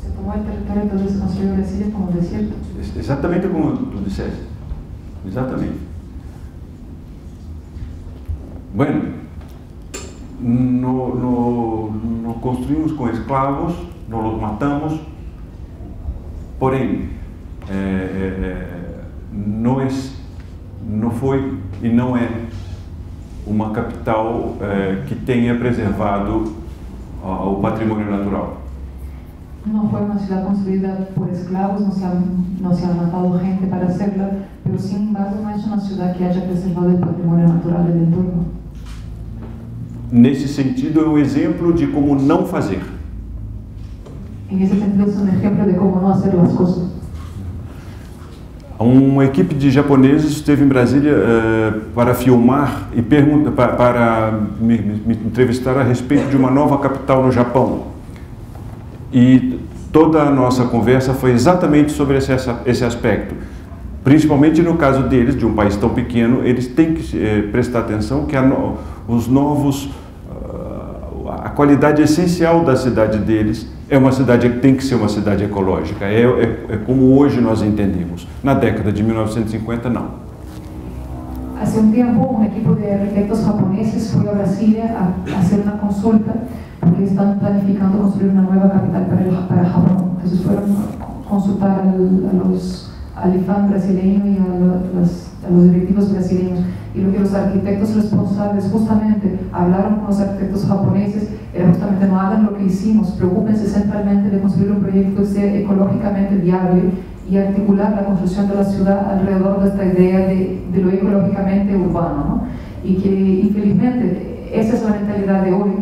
Se tomó el territorio, entonces construyó Brasilia como un desierto. Exactamente como tú dices, exactamente. Bueno, no construimos con esclavos, no los matamos. Porém, não foi e não é uma capital que tenha preservado o patrimônio natural. no fue una ciudad construida por esclavos, no se han matado gente para hacerla, pero sin embargo no es una ciudad que haya preservado el patrimonio natural del entorno. Nesse sentido é um exemplo de como não fazer. En ese sentido es un ejemplo de cómo no hacer las cosas. Uma equipe de japoneses esteve em Brasília para filmar e para me entrevistar a respeito de uma nova capital no Japão. E toda a nossa conversa foi exatamente sobre esse aspecto. Principalmente no caso deles, de um país tão pequeno, eles têm que prestar atenção que a qualidade essencial da cidade deles é uma cidade que tem que ser uma cidade ecológica. É como hoje nós entendemos. Na década de 1950, não. Há um tempo, um equipo de arquitetos japoneses foi a Brasília a fazer uma consulta porque estão planificando construir uma nova capital para Japão. Eles foram consultar al IPHAN brasileño y a los directivos brasileños, y lo que los arquitectos responsables justamente hablaron con los arquitectos japoneses era justamente: no hagan lo que hicimos, preocúpense centralmente de construir un proyecto que sea ecológicamente viable y articular la construcción de la ciudad alrededor de esta idea de lo ecológicamente urbano, ¿no? Y que infelizmente esa es la mentalidad de hoy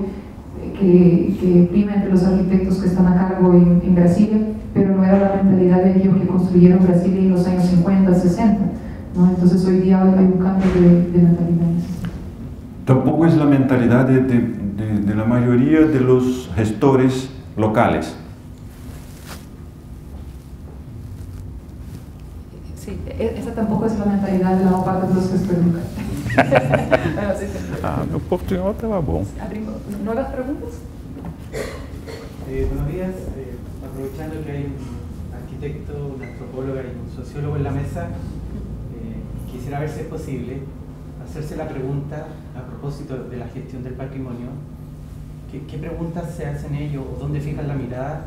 que prima entre los arquitectos que están a cargo en Brasilia, pero no era la mentalidad de ellos que construyeron Brasilia en los años 50, 60, ¿no? Entonces hoy día hay un cambio de mentalidades. Tampoco es la mentalidad de la mayoría de los gestores locales. Sí, esa tampoco es la mentalidad de la parte de los gestores locales. Ah, meu portunhol estava bom. Abrimos nuevas preguntas. Buenos días. Aprovechando que hay un arquitecto, una antropóloga y un sociólogo en la mesa, quisiera ver si es posible hacerse la pregunta a propósito de la gestión del patrimonio. ¿Qué preguntas se hacen ellos o dónde fijan la mirada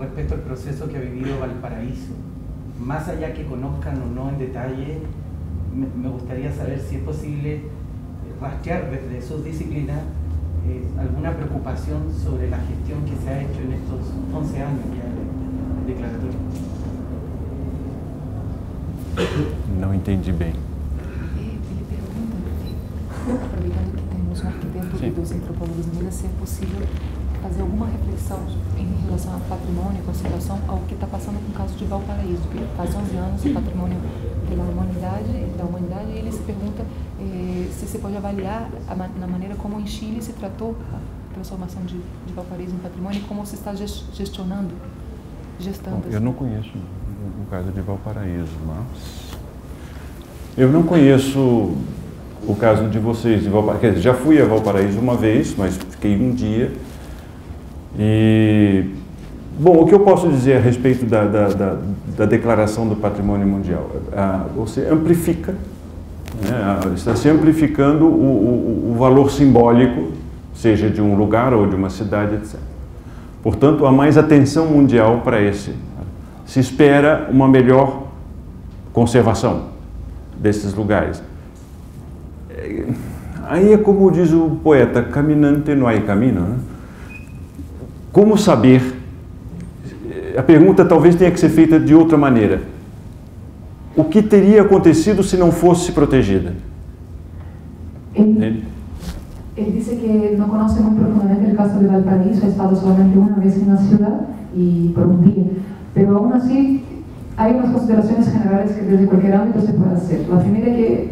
respecto al proceso que ha vivido Valparaíso? Más allá que conozcan o no en detalle, me gustaría saber si es posible rastrear desde sus disciplinas alguna preocupación sobre la gestión que se ha hecho en estos 11 años ya de declaratoria. No entendí bien. Ele pergunta, aproveitando que temos arquitetos e dos antropólogos em Minas, se é possível fazer alguma reflexão em relação ao patrimônio, com relação ao que está passando com o caso de Valparaíso, que faz 11 anos o patrimônio da humanidade, ele se pergunta se você pode avaliar na maneira como em Chile se tratou a transformação de Valparaíso em patrimônio e como se está gestando. Bom, eu não conheço o caso de Valparaíso, mas eu não conheço o caso de vocês de Valparaíso. Quer dizer, já fui a Valparaíso uma vez, mas fiquei um dia. E bom, o que eu posso dizer a respeito da Declaração do Patrimônio Mundial? Você amplifica, né? Está se amplificando o valor simbólico, seja de um lugar ou de uma cidade, etc. Portanto, há mais atenção mundial para esse. Se espera uma melhor conservação desses lugares. Aí é como diz o poeta, caminante no hay camino, né? Como saber? A pergunta talvez tenha que ser feita de outra maneira. O que teria acontecido se não fosse protegida? Ele diz que não conhece muito profundamente o caso de Valparaíso, ha estado solamente uma vez na cidade e por um dia. Mas, aún assim, há umas considerações generais que desde qualquer âmbito se pode fazer. A primeira é que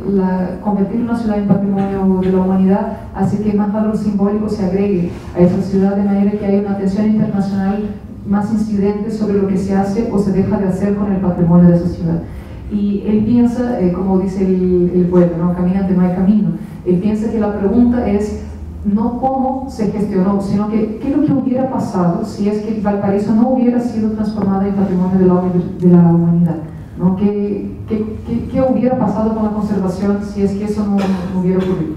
convertir uma cidade em patrimônio da humanidade faz que mais valor simbólico se agregue a essa cidade, de maneira que há uma atenção internacional más incidentes sobre lo que se hace o se deja de hacer con el patrimonio de su ciudad. Y él piensa, como dice el poeta, ¿no? Caminante no hay camino. Él piensa que la pregunta es no cómo se gestionó, sino que qué es lo que hubiera pasado si es que Valparaíso no hubiera sido transformada en patrimonio de la humanidad, ¿no? ¿Qué hubiera pasado con la conservación si es que eso no hubiera ocurrido?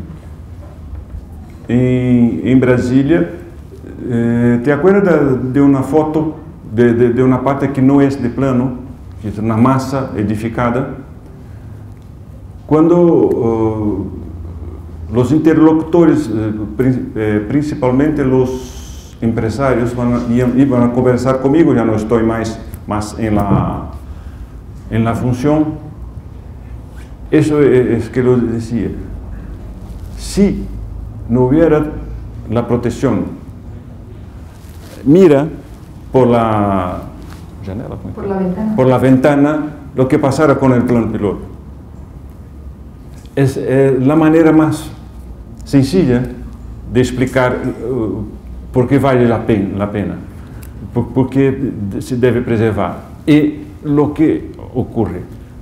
En Brasilia, te acuerdas de una foto de una parte que no es de plano, que es una masa edificada? Cuando los interlocutores, principalmente los empresarios iban a conversar conmigo, ya no estoy más en la función. Eso es que lo decía. Si no hubiera la protección, mira por la janela, por la ventana lo que pasara con el plan piloto. Es la manera más sencilla de explicar por qué vale la pena, por qué se debe preservar y lo que ocurre.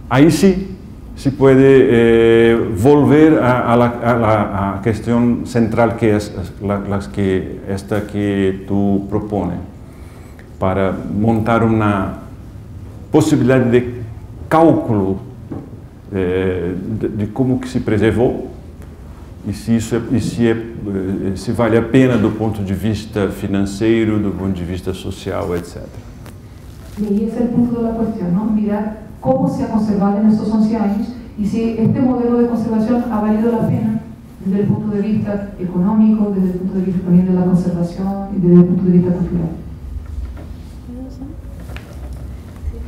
Ahí sí se puede volver a la cuestión central que es esta que tú propones, para montar una posibilidad de cálculo de cómo que se preservou e se isso se vale a pena do ponto de vista financeiro, do ponto de vista social, etc. E esse é o ponto da questão, não? Mirar cómo se ha conservado en estos 11 años y si este modelo de conservación ha valido la pena desde el punto de vista económico, desde el punto de vista también de la conservación y desde el punto de vista cultural.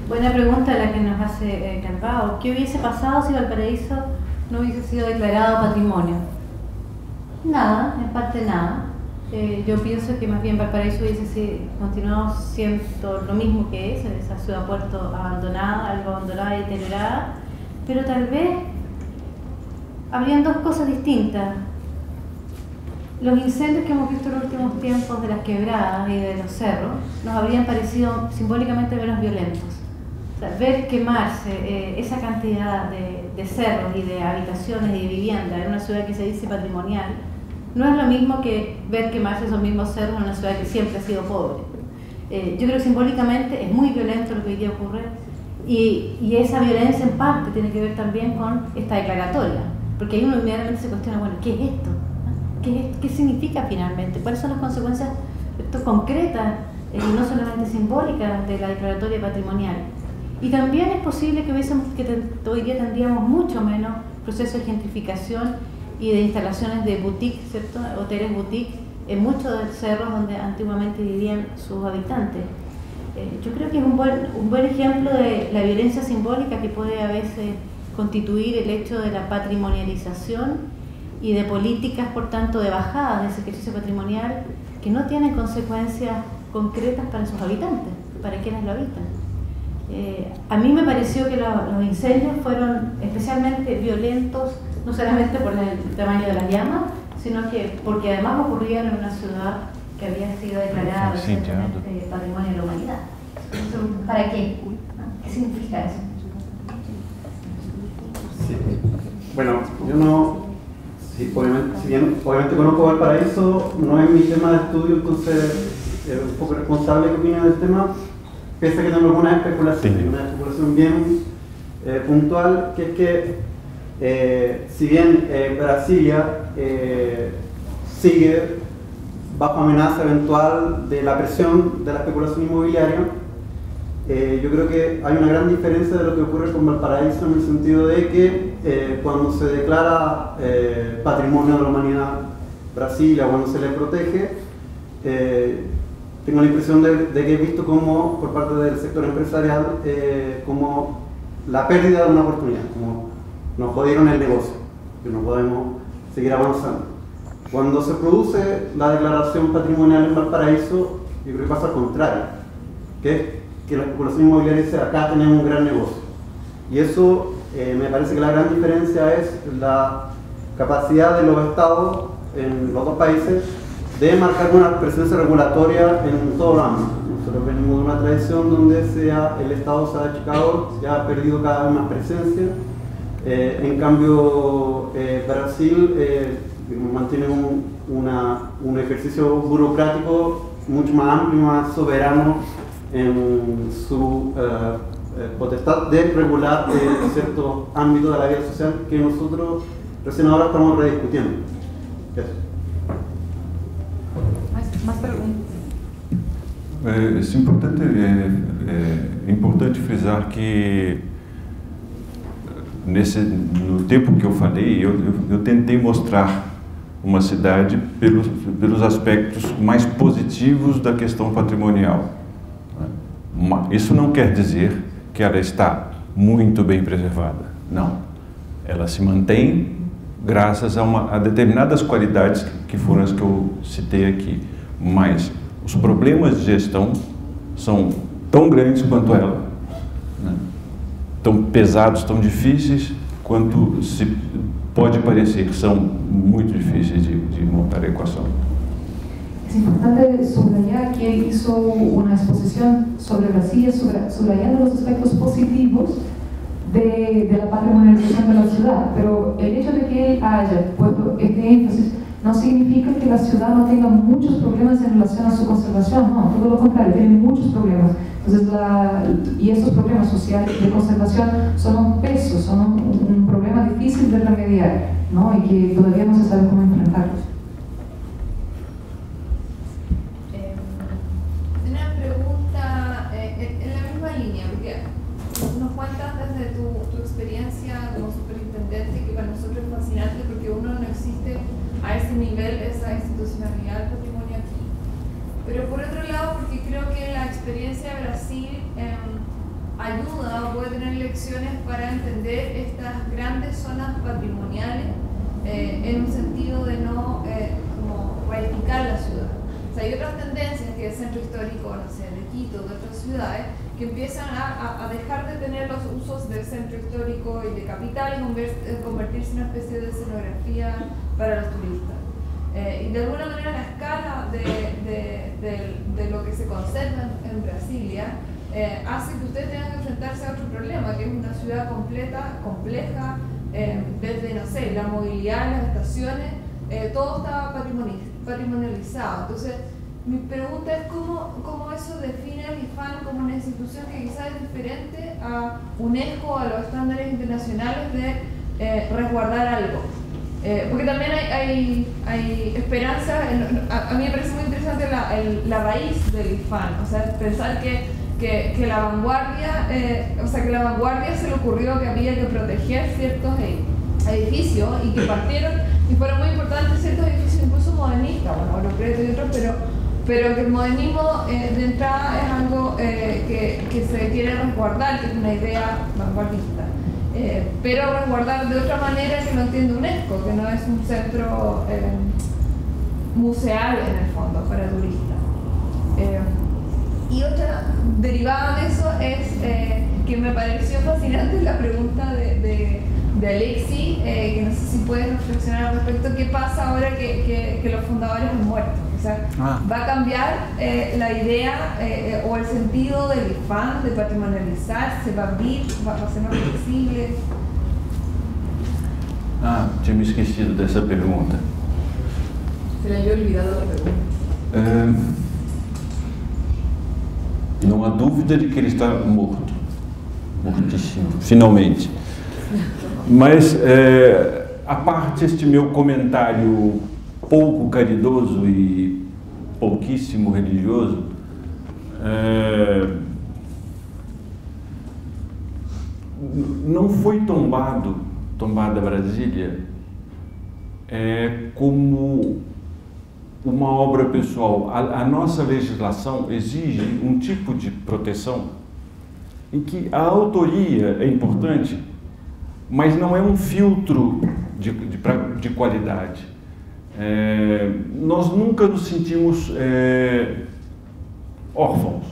Buena pregunta la que nos hace Carvao. ¿Qué hubiese pasado si Valparaíso no hubiese sido declarado patrimonio? Nada, en parte nada. Yo pienso que más bien Valparaíso hubiese continuado siendo lo mismo que es, esa ciudad-puerto abandonada, algo abandonada y deteriorada, pero tal vez habrían dos cosas distintas. Los incendios que hemos visto en los últimos tiempos de las quebradas y de los cerros nos habrían parecido simbólicamente menos violentos. O sea, ver quemarse esa cantidad de cerros y de habitaciones y de viviendas en una ciudad que se dice patrimonial no es lo mismo que ver quemarse esos mismos cerros en una ciudad que siempre ha sido pobre. Yo creo que simbólicamente es muy violento lo que hoy día ocurre y esa violencia en parte tiene que ver también con esta declaratoria, porque ahí uno inmediatamente se cuestiona, bueno, ¿qué es esto? ¿Qué significa finalmente? ¿Cuáles son las consecuencias concretas y no solamente simbólicas de la declaratoria patrimonial? Y también es posible que hoy día tendríamos mucho menos procesos de gentrificación y de instalaciones de boutique, ¿cierto? Hoteles boutique en muchos de los cerros donde antiguamente vivían sus habitantes. Yo creo que es un buen ejemplo de la violencia simbólica que puede a veces constituir el hecho de la patrimonialización y de políticas, por tanto, de bajadas de ese ejercicio patrimonial que no tienen consecuencias concretas para sus habitantes, para quienes lo habitan. A mí me pareció que los incendios fueron especialmente violentos, no solamente por el tamaño de las llamas, sino que porque además ocurrían en una ciudad que había sido declarada Patrimonio de la Humanidad. Entonces, ¿para qué? ¿Qué significa eso? Sí. Bueno, yo no, sí, obviamente conozco Valparaíso, no es mi tema de estudio, entonces es un poco responsable que opine del tema, pese a que tengo una especulación bien puntual, que es que si bien Brasilia sigue bajo amenaza eventual de la presión de la especulación inmobiliaria, yo creo que hay una gran diferencia de lo que ocurre con Valparaíso en el sentido de que cuando se declara patrimonio de la humanidad Brasilia, cuando se le protege, tengo la impresión de que he visto como por parte del sector empresarial como la pérdida de una oportunidad, como nos jodieron el negocio, que no podemos seguir avanzando. Cuando se produce la declaración patrimonial en Valparaíso, yo creo que pasa al contrario, que es que la especulación inmobiliaria dice, acá tenemos un gran negocio. Y eso me parece que la gran diferencia es la capacidad de los estados en los dos países de marcar una presencia regulatoria en todo el ámbito. Nosotros venimos de una tradición donde el estado se ha achicado, se ha perdido cada vez más presencia. En cambio, Brasil mantiene un ejercicio burocrático mucho más amplio, más soberano en su potestad de regular ciertos ámbitos de la vida social que nosotros recién ahora estamos rediscutiendo. Yes. ¿Más preguntas? Es importante frisar que no tempo que eu falei, eu tentei mostrar uma cidade pelos aspectos mais positivos da questão patrimonial. Isso não quer dizer que ela está muito bem preservada, não. Ela se mantém graças a determinadas qualidades que foram as que eu citei aqui, mas os problemas de gestão são tão grandes quanto ela, né? Tão pesados, tão difíceis quanto se pode parecer, são muito difíceis de montar a equação. Es importante subrayar que él hizo una exposición sobre Brasilia, subrayando los aspectos positivos de la patrimonialización de la ciudad, pero el hecho de que él haya puesto este énfasis no significa que la ciudad no tenga muchos problemas en relación a su conservación, no, todo lo contrario, tiene muchos problemas. Entonces, y estos problemas sociales de conservación son un peso, son un problema difícil de remediar, ¿no? Y que todavía no se sabe cómo enfrentarlos. Pero por otro lado, porque creo que la experiencia de Brasil ayuda o puede tener lecciones para entender estas grandes zonas patrimoniales en un sentido de no como reivindicar la ciudad. O sea, hay otras tendencias que el centro histórico, no sé, de Quito, de otras ciudades, que empiezan a dejar de tener los usos del centro histórico y de capital y convertirse en una especie de escenografía para los turistas. Y de alguna manera la escala de lo que se conserva en Brasilia hace que usted tenga que enfrentarse a otro problema, que es una ciudad compleja, desde, no sé, la movilidad, las estaciones, todo estaba patrimonializado. Entonces, mi pregunta es cómo eso define al IPHAN como una institución que quizás es diferente a UNESCO, a los estándares internacionales de resguardar algo. Porque también hay esperanza, a mí me parece muy interesante la raíz del IPHAN, o sea, pensar que la vanguardia, que la vanguardia se le ocurrió que había que proteger ciertos edificios y que partieron, y fueron muy importantes ciertos edificios incluso modernistas, bueno, europeos y otros, pero que el modernismo de entrada es algo que se quiere resguardar, que es una idea vanguardista. Pero resguardar de otra manera que no entiende UNESCO, que no es un centro museal en el fondo, para turistas. Y otra derivada de eso es que me pareció fascinante la pregunta de Alexis, que no sé si puedes reflexionar al respecto, ¿qué pasa ahora que los fundadores han muerto? O sea, ¿va a cambiar la idea o el sentido del IPHAN, de patrimonializar? ¿Se va a abrir? ¿Va a ser más flexible? Ah, tinha me esquecido dessa pergunta. Se le había olvidado la pregunta. Não há dúvida de que ele está morto. Mortíssimo, finalmente. Mas, a parte este meu comentário pouco caridoso e pouquíssimo religioso, não foi tombada Brasília como uma obra pessoal. A nossa legislação exige um tipo de proteção em que a autoria é importante, mas não é um filtro de qualidade. Nós nunca nos sentimos órfãos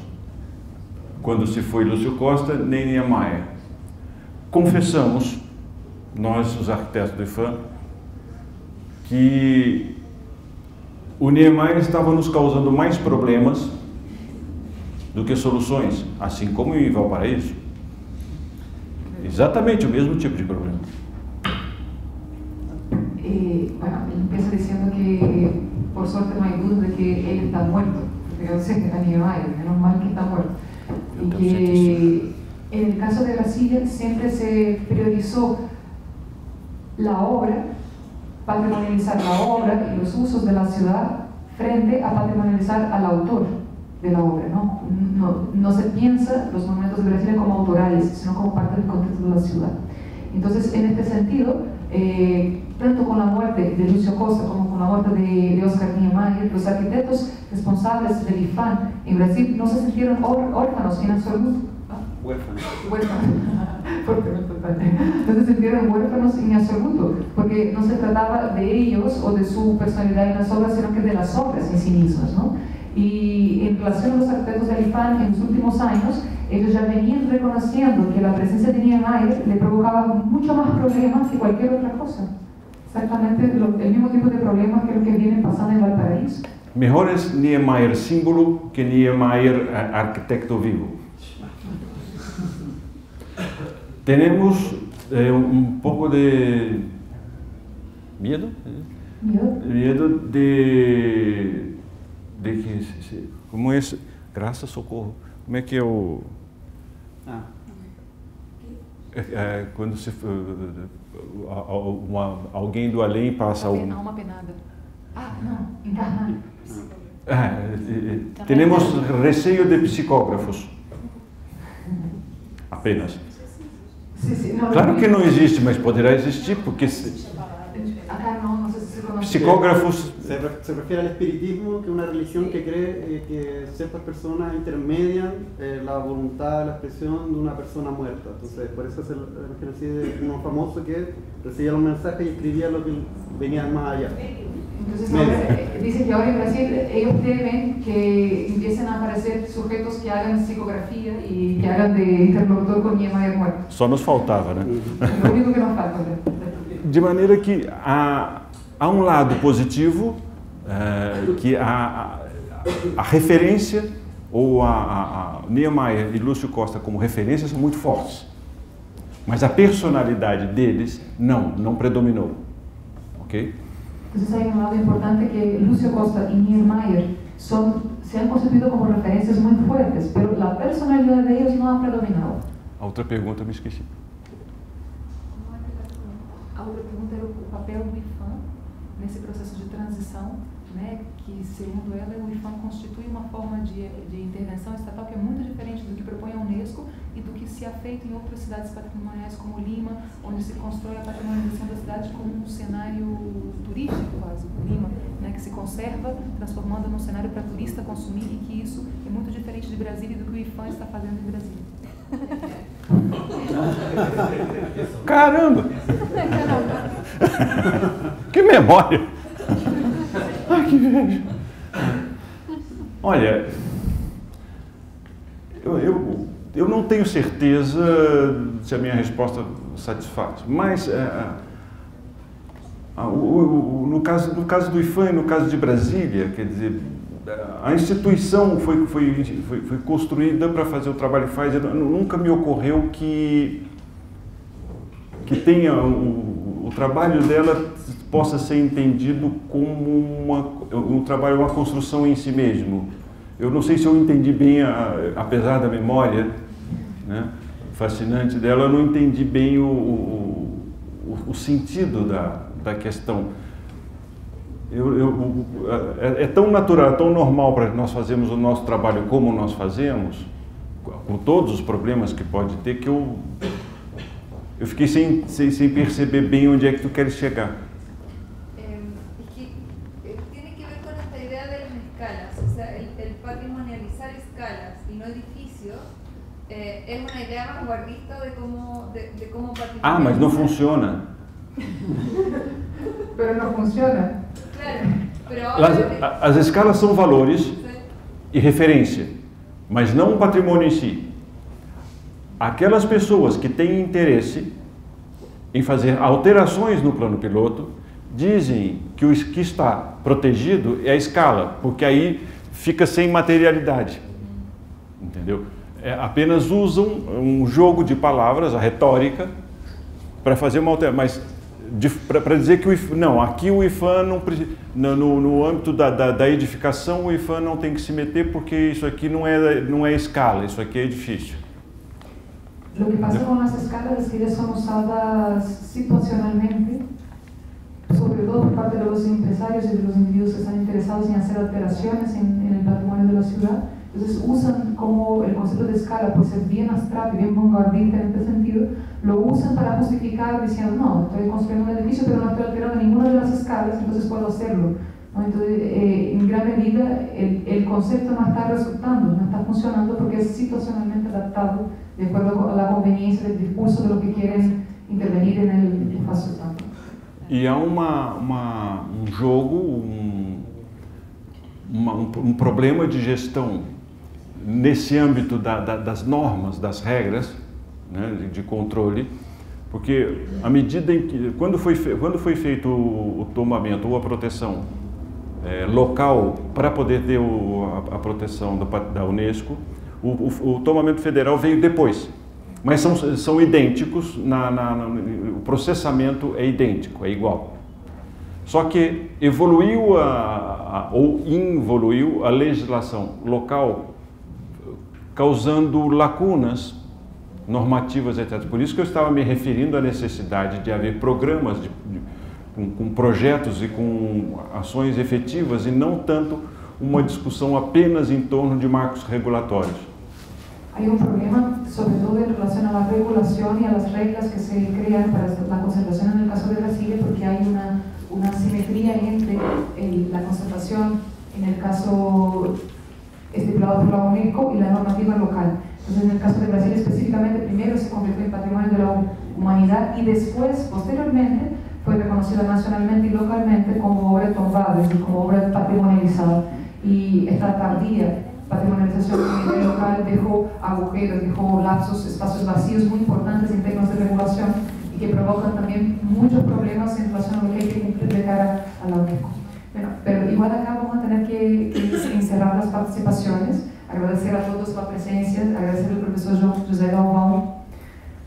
quando se foi Lúcio Costa nem Niemeyer. Confessamos, nós os arquitetos do IPHAN, que o Niemeyer estava nos causando mais problemas do que soluções, assim como em Valparaíso, exatamente o mesmo tipo de problema. Bueno, él empieza diciendo que por suerte no hay duda de que él está muerto, porque no sé que está Niemeyer, menos mal que está muerto. Y que en el caso de Brasilia siempre se priorizó la obra, patrimonializar la obra y los usos de la ciudad frente a patrimonializar al autor de la obra, ¿no? No se piensa los monumentos de Brasilia como autorales, sino como parte del contexto de la ciudad. Entonces, en este sentido, tanto con la muerte de Lúcio Costa como con la muerte de Oscar Niemeyer, los arquitectos responsables del IPHAN en Brasil no se sintieron órfanos en absoluto. Huérfanos. No se sintieron huérfanos en absoluto, porque no se trataba de ellos o de su personalidad en las obras, sino que de las obras en sí mismas, ¿no? Y en relación a los arquitectos del IPHAN, en los últimos años, ellos ya venían reconociendo que la presencia de Niemeyer le provocaba mucho más problemas que cualquier otra cosa. Exactamente el mismo tipo de problemas que lo que vienen pasando en Valparaíso. Mejor es Niemeyer símbolo que Niemeyer arquitecto vivo. Tenemos un poco de miedo, miedo de que, como es, gracias, socorro. Como é que eu... Ah. Quando se, alguém do além passa... Uma penada. Ah, não. Encarnar. Temos receio de psicógrafos. Apenas. Claro que não existe, mas poderá existir, porque... Psicógrafos. Se refiere al espiritismo, que es una religión que cree que ciertas personas intermedian la voluntad, la expresión de una persona muerta. Entonces, por eso es el genocidio de uno famoso que recibía los mensajes y escribía lo que venía más allá. Entonces, dice que ahora en Brasil ellos temen que empiecen a aparecer sujetos que hagan psicografía y que hagan de interlocutor con Niemeyer muerto. Só nos faltaba, ¿no? Lo único que nos falta, ¿no? De manera que há um lado positivo, que a referência, ou a Niemeyer e Lúcio Costa como referência, são muito fortes. Mas a personalidade deles não predominou. Ok? Então, há um lado importante que Lúcio Costa e Niemeyer se han concebido como referências muito fortes, mas a personalidade deles não ha predominado. A outra pergunta eu me esqueci. A outra pergunta era o papel do IPHAN nesse processo de transição, né, que, segundo ela, o IPHAN constitui uma forma de intervenção estatal que é muito diferente do que propõe a UNESCO e do que se ha feito em outras cidades patrimoniais, como Lima, onde se constrói a patrimonialização da cidade como um cenário turístico, quase, Lima, né, que se conserva, transformando num cenário para turista consumir, e que isso é muito diferente de Brasília e do que o IPHAN está fazendo em Brasília. Caramba! Que memória! Ai, que velho! Olha, eu não tenho certeza se a minha resposta satisfaz, mas no caso do IPHAN e no caso de Brasília, quer dizer, a instituição foi construída para fazer o trabalho que faz. Nunca me ocorreu que tenha o trabalho dela possa ser entendido como um trabalho, uma construção em si mesmo. Eu não sei se eu entendi bem, apesar da memória, né, fascinante dela, eu não entendi bem o sentido da questão. É tão natural, tão normal para nós fazermos o nosso trabalho como nós fazemos, com todos os problemas que pode ter, que eu fiquei sem perceber bem onde é que tu queres chegar. Tem que ver com esta ideia das escalas, ou seja, o patrimonializar escalas e não edifícios é uma ideia vanguardista de como patrimonializar. Ah, mas não funciona. Mas não funciona. As escalas são valores e referência, mas não um patrimônio em si. Aquelas pessoas que têm interesse em fazer alterações no plano piloto dizem que o que está protegido é a escala, porque aí fica sem materialidade. Entendeu? Apenas usam um jogo de palavras, a retórica, para fazer uma alteração. Mas para dizer que o IPHAN, não, aqui o IPHAN não, no âmbito da edificação, o IPHAN não tem que se meter porque isso aqui não é escala, isso aqui é edifício. O que passa com as escalas é que elas são usadas situacionalmente, sobretudo por parte dos empresários e dos indivíduos que estão interessados em fazer alterações no patrimônio da cidade. Entonces usan como el concepto de escala, pues es bien abstracto y bien vanguardista en este sentido, lo usan para justificar diciendo, no, estoy construyendo un edificio pero no estoy alterando ninguna de las escalas, entonces puedo hacerlo, ¿no? Entonces, en gran medida el concepto no está resultando, no está funcionando porque es situacionalmente adaptado de acuerdo a la conveniencia del discurso de los que quieren intervenir en el espacio tanto. E há um jogo, um problema de gestão nesse âmbito das normas, das regras, né, de controle, porque à medida em que, quando foi feito o tombamento ou a proteção local para poder ter a proteção da Unesco, o tombamento federal veio depois. Mas são idênticos, o processamento é idêntico, é igual. Só que evoluiu ou involuiu a legislação local, causando lacunas normativas, etc. Por isso que eu estava me referindo à necessidade de haver programas com projetos e com ações efetivas e não tanto uma discussão apenas em torno de marcos regulatórios. Hay un problema, sobre todo en relación a la regulación y a las reglas que se crean para la conservación en el caso de Brasilia, porque hay una simetría entre la conservación en el caso estipulado por la UNESCO y la normativa local. Entonces, en el caso de Brasilia específicamente, primero se convirtió en patrimonio de la humanidad y después, posteriormente, fue reconocida nacionalmente y localmente como obra tombada, como obra patrimonializada, y esta tardía patrimonialización a nivel local dejó agujeros, dejó lapsos, espacios vacíos muy importantes en términos de regulación y que provocan también muchos problemas en relación a lo que hay que cumplir de cara a la UNESCO. Bueno, pero igual acá vamos a tener que encerrar las participaciones, agradecer a todos la presencia, agradecer al profesor José Galvão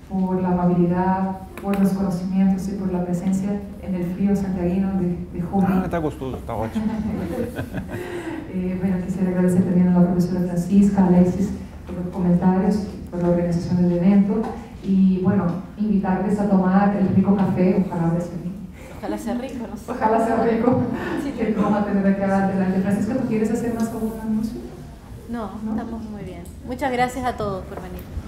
por la amabilidad, por los conocimientos y por la presencia en el frío santiaguino de julio. Ah, está gustoso, está ótimo. Bueno, quisiera agradecer también a la profesora Francisca, a Alexis, por los comentarios, por la organización del evento y, bueno, invitarles a tomar el rico café, ojalá sea rico. Ojalá sea rico, no sé. Ojalá sea rico. Sí, que coma tendrá que hablar delante. Francisca, ¿tú quieres hacer más como un anuncio? No, estamos muy bien. Muchas gracias a todos por venir.